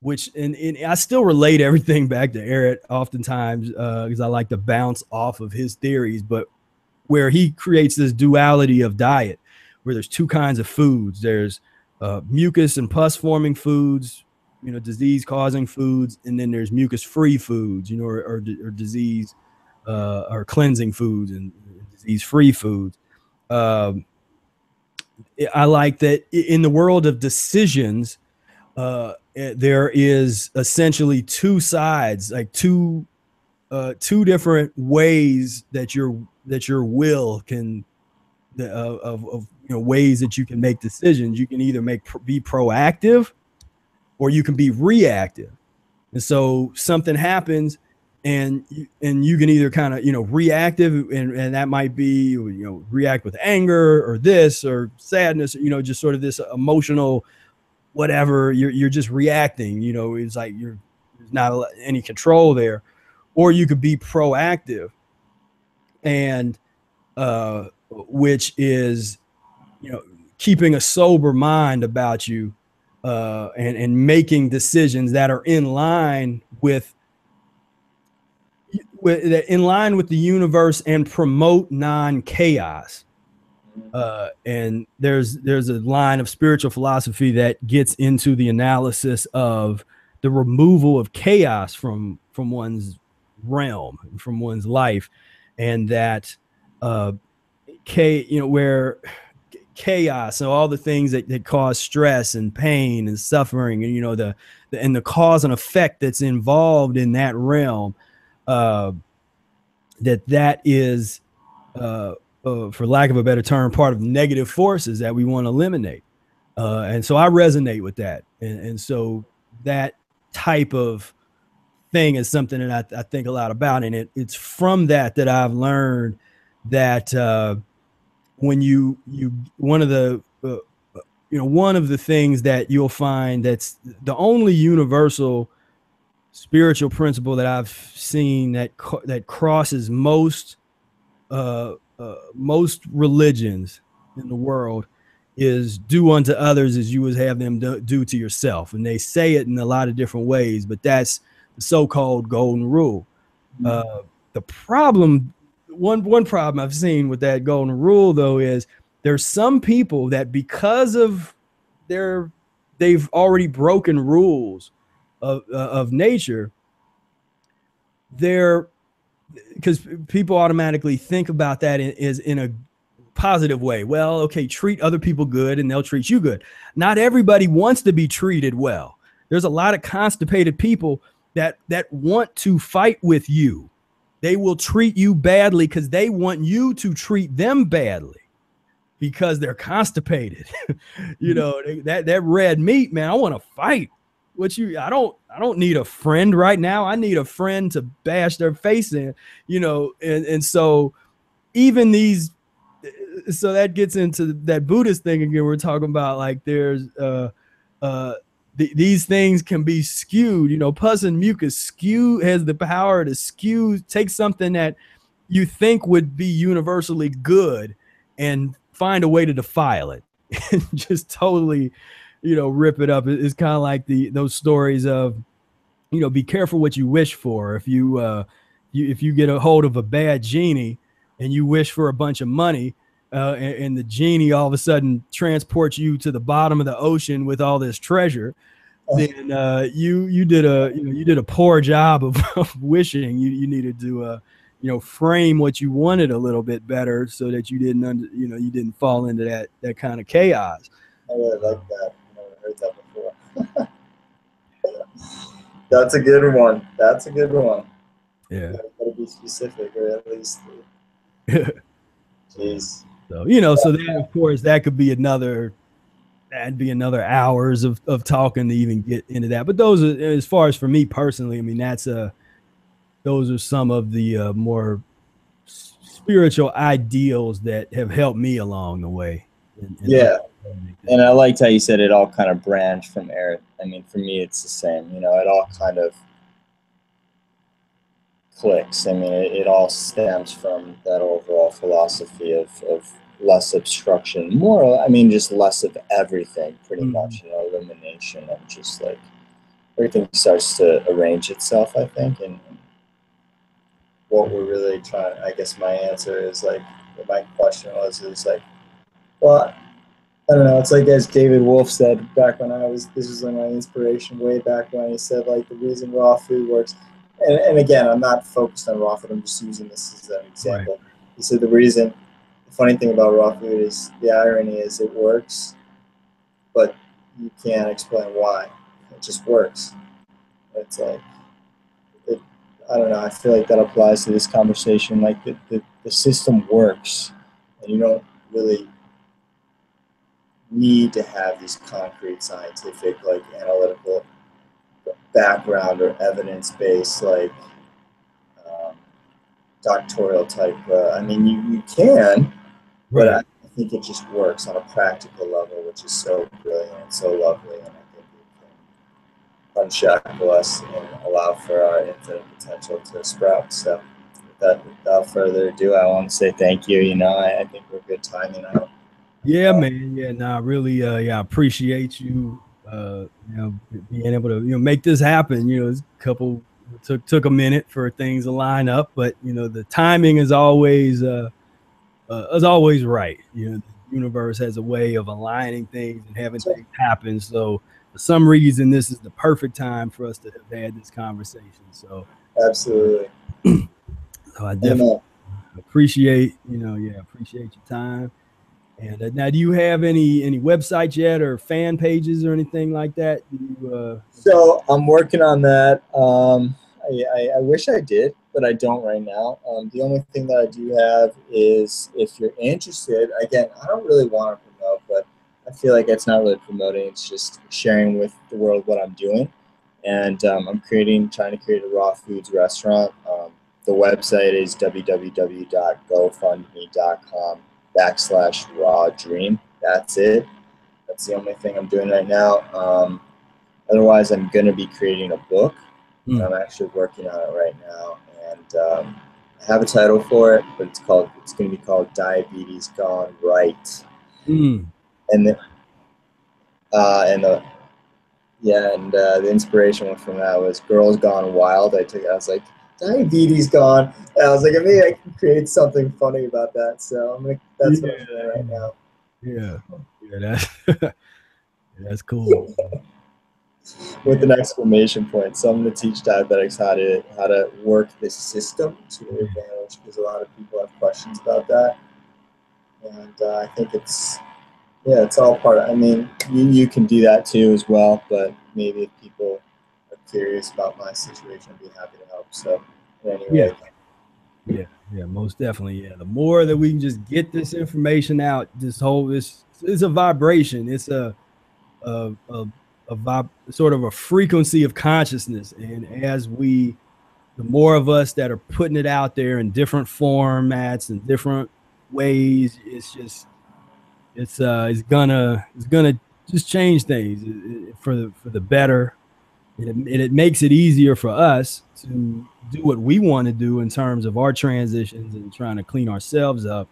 which and, and I still relate everything back to Ehret oftentimes, because uh, I like to bounce off of his theories, but where he creates this duality of diet, where there's two kinds of foods. There's uh, mucus and pus forming foods, you know, disease causing foods. And then there's mucus free foods, you know, or, or, or disease, uh, or cleansing foods and disease free foods. Um, I like that in the world of decisions, uh, there is essentially two sides, like two, uh, two different ways that your, that your will can, the, uh, of, of, you know, ways that you can make decisions. You can either make be proactive, or you can be reactive. And so something happens, and and you can either kind of, you know, reactive, and, and that might be, you know, react with anger or this or sadness, you know, just sort of this emotional whatever. You're, you're just reacting, you know, it's like you're there's not any control there. Or you could be proactive, and uh, which is, you know, keeping a sober mind about you, uh, and, and making decisions that are in line with, with in line with the universe, and promote non-chaos. Uh, and there's, there's a line of spiritual philosophy that gets into the analysis of the removal of chaos from, from one's realm, from one's life. And that, uh, K, you know, where, chaos, so all the things that, that cause stress and pain and suffering, and, you know, the, the and the cause and effect that's involved in that realm, uh, that that is, uh, uh, for lack of a better term, part of negative forces that we want to eliminate. Uh, and so I resonate with that. And, and so that type of thing is something that I, I think a lot about. And it, it's from that that I've learned that, uh, when you, you, one of the, uh, you know, one of the things that you'll find, that's the only universal spiritual principle that I've seen that, that crosses most, uh, uh, most religions in the world, is do unto others as you would have them do, do to yourself. And they say it in a lot of different ways, but that's the so-called golden rule. Mm-hmm. Uh, the problem One, one problem I've seen with that golden rule, though, is there's some people that, because of their, they've already broken rules of, uh, of nature, they're, because people automatically think about that in, is in a positive way. Well, okay, treat other people good and they'll treat you good. Not everybody wants to be treated well. There's a lot of constipated people that, that want to fight with you. They will treat you badly because they want you to treat them badly, because they're constipated. You know, they, that, that red meat, man, I want to fight. What you, I don't, I don't need a friend right now. I need a friend to bash their face in, you know? And, and so even these, so that gets into that Buddhist thing again. We're talking about like there's uh, uh, th these things can be skewed. You know, pus and mucus skew has the power to skew. Take something that you think would be universally good and find a way to defile it and just totally, you know, rip it up. It's kind of like the those stories of, you know, be careful what you wish for. If you, uh, you if you get a hold of a bad genie and you wish for a bunch of money, uh, and, and the genie all of a sudden transports you to the bottom of the ocean with all this treasure, then uh, you you did a you know you did a poor job of, of wishing. You you needed to uh, you know frame what you wanted a little bit better so that you didn't under, you know you didn't fall into that that kind of chaos. I really like that. I've never heard that before. That's a good one. That's a good one. Yeah, you gotta be specific, or at least. Jeez. So you know, so then of course that could be another, that'd be another hours of, of talking to even get into that. But those are, as far as for me personally, I mean that's a, those are some of the uh, more spiritual ideals that have helped me along the way. And, and yeah, and I liked how you said it all kind of branched from Eric. I mean, for me, it's the same. You know, it all kind of clicks. I mean, it, it all stems from that overall philosophy of, of less obstruction, more, I mean, just less of everything, pretty mm-hmm. much, you know, elimination of just like everything starts to arrange itself, I think. And what we're really trying, I guess my answer is like, my question was, is like, well, I don't know, it's like as David Wolfe said back when I was, this was like my inspiration way back when he said like the reason raw food works. And, and again, I'm not focused on raw food. I'm just using this as an example. Right. He said the reason, the funny thing about raw food is the irony is it works, but you can't explain why. It just works. It's like, it, I don't know. I feel like that applies to this conversation. Like the, the, the system works, and you don't really need to have these concrete scientific, like analytical background or evidence-based, like um, doctoral type. Uh, I mean, you, you can, but I, I think it just works on a practical level, which is so brilliant and so lovely. And I think it can unshackle us and allow for our infinite potential to sprout. So without, without further ado, I want to say thank you. You know, I, I think we're good timing out. Yeah, man. Yeah, no, nah, really, uh, yeah, I appreciate you, uh, you know, being able to, you know, make this happen. You know, it's a couple it took took a minute for things to line up, but you know, the timing is always, uh, uh is always right. You know, the universe has a way of aligning things and having things happen. So, for some reason, this is the perfect time for us to have had this conversation. So, absolutely. So I definitely Amen. appreciate, you know, yeah, appreciate your time. And uh, now, do you have any any websites yet, or fan pages, or anything like that? Do you, uh, so I'm working on that. Um, I, I, I wish I did, but I don't right now. Um, the only thing that I do have is, if you're interested, again, I don't really want to promote, but I feel like it's not really promoting. It's just sharing with the world what I'm doing, and um, I'm creating, trying to create a raw foods restaurant. Um, the website is w w w dot go fund me dot com. backslash raw dream. That's it. That's the only thing I'm doing right now. Um, otherwise, I'm going to be creating a book. Mm. I'm actually working on it right now, and um, I have a title for it, but it's called, it's going to be called Diabetes Gone Right. Mm. And the, uh, and the, yeah, and uh, the inspiration from that was Girls Gone Wild. I took, I was like, diabetes gone. And I was like, I mean, I can create something funny about that. So I'm like, that's yeah. what I'm doing right now. Yeah, yeah, that's yeah, that's cool. With an exclamation point. So I'm going to teach diabetics how to how to work this system to their advantage, because a lot of people have questions about that. And uh, I think it's yeah, it's all part of. I mean, you you can do that too as well, but maybe if people curious about my situation, I'd be happy to help. So anyway. yeah yeah yeah most definitely. Yeah, the more that we can just get this information out, this whole this it's a vibration, it's a a, a, a vibe, sort of a frequency of consciousness, and as we the more of us that are putting it out there in different formats and different ways, it's just it's uh it's gonna it's gonna just change things for the for the better. And it, it makes it easier for us to do what we want to do in terms of our transitions and trying to clean ourselves up.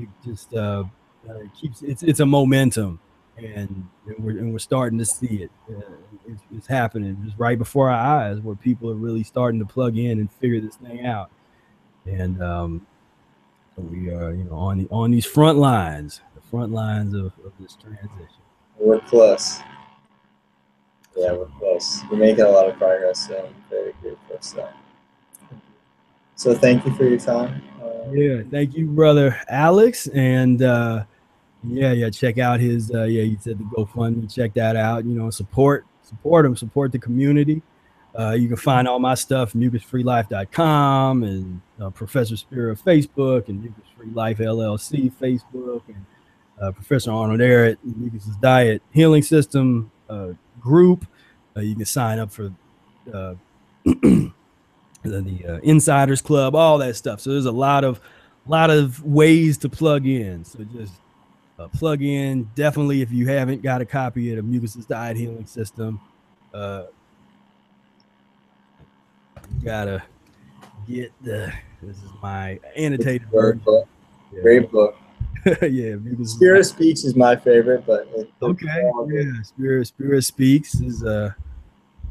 It just uh, uh, keeps it's it's a momentum, and we're and we're starting to see it. Uh, it's, it's happening just right before our eyes, where people are really starting to plug in and figure this thing out. And um, we are, you know, on the, on these front lines, the front lines of, of this transition. We're close. Yeah, we're close. We're making a lot of progress, so I'm very grateful. So, so thank you for your time. Uh, yeah, thank you, Brother Alex. And uh, yeah, yeah, check out his, uh, yeah, you said the GoFundMe, check that out. You know, support, support him, support the community. Uh, you can find all my stuff, mucus free life dot com, and uh, Professor Spira Facebook, and Mucus Free Life L L C Facebook, and uh, Professor Arnold Ehret, Mucusless Diet Healing System uh, group. Uh, you can sign up for uh, the, the uh, Insiders Club, all that stuff. So there's a lot of lot of ways to plug in. So just uh, plug in. Definitely, if you haven't got a copy of the Mucusless Diet Healing System, uh, you gotta get the. This is my annotated version. Yeah. Great book. Yeah, Spira Speaks is my favorite, but it, okay, yeah, Spira Spira Speaks is uh,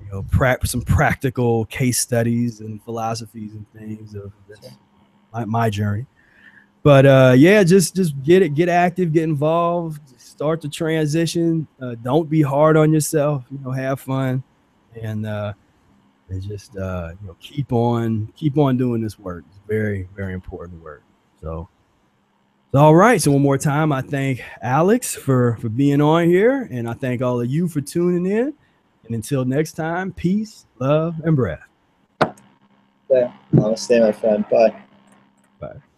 you know, pra some practical case studies and philosophies and things of my, my journey. But uh, yeah, just just get it, get active, get involved, start the transition. Uh, don't be hard on yourself. You know, have fun, and uh, and just uh, you know, keep on keep on doing this work. It's very very important work. So. All right. So one more time, I thank Alex for, for being on here, and I thank all of you for tuning in. And until next time, peace, love, and breath. Yeah, I'll stay, my friend. Bye. Bye.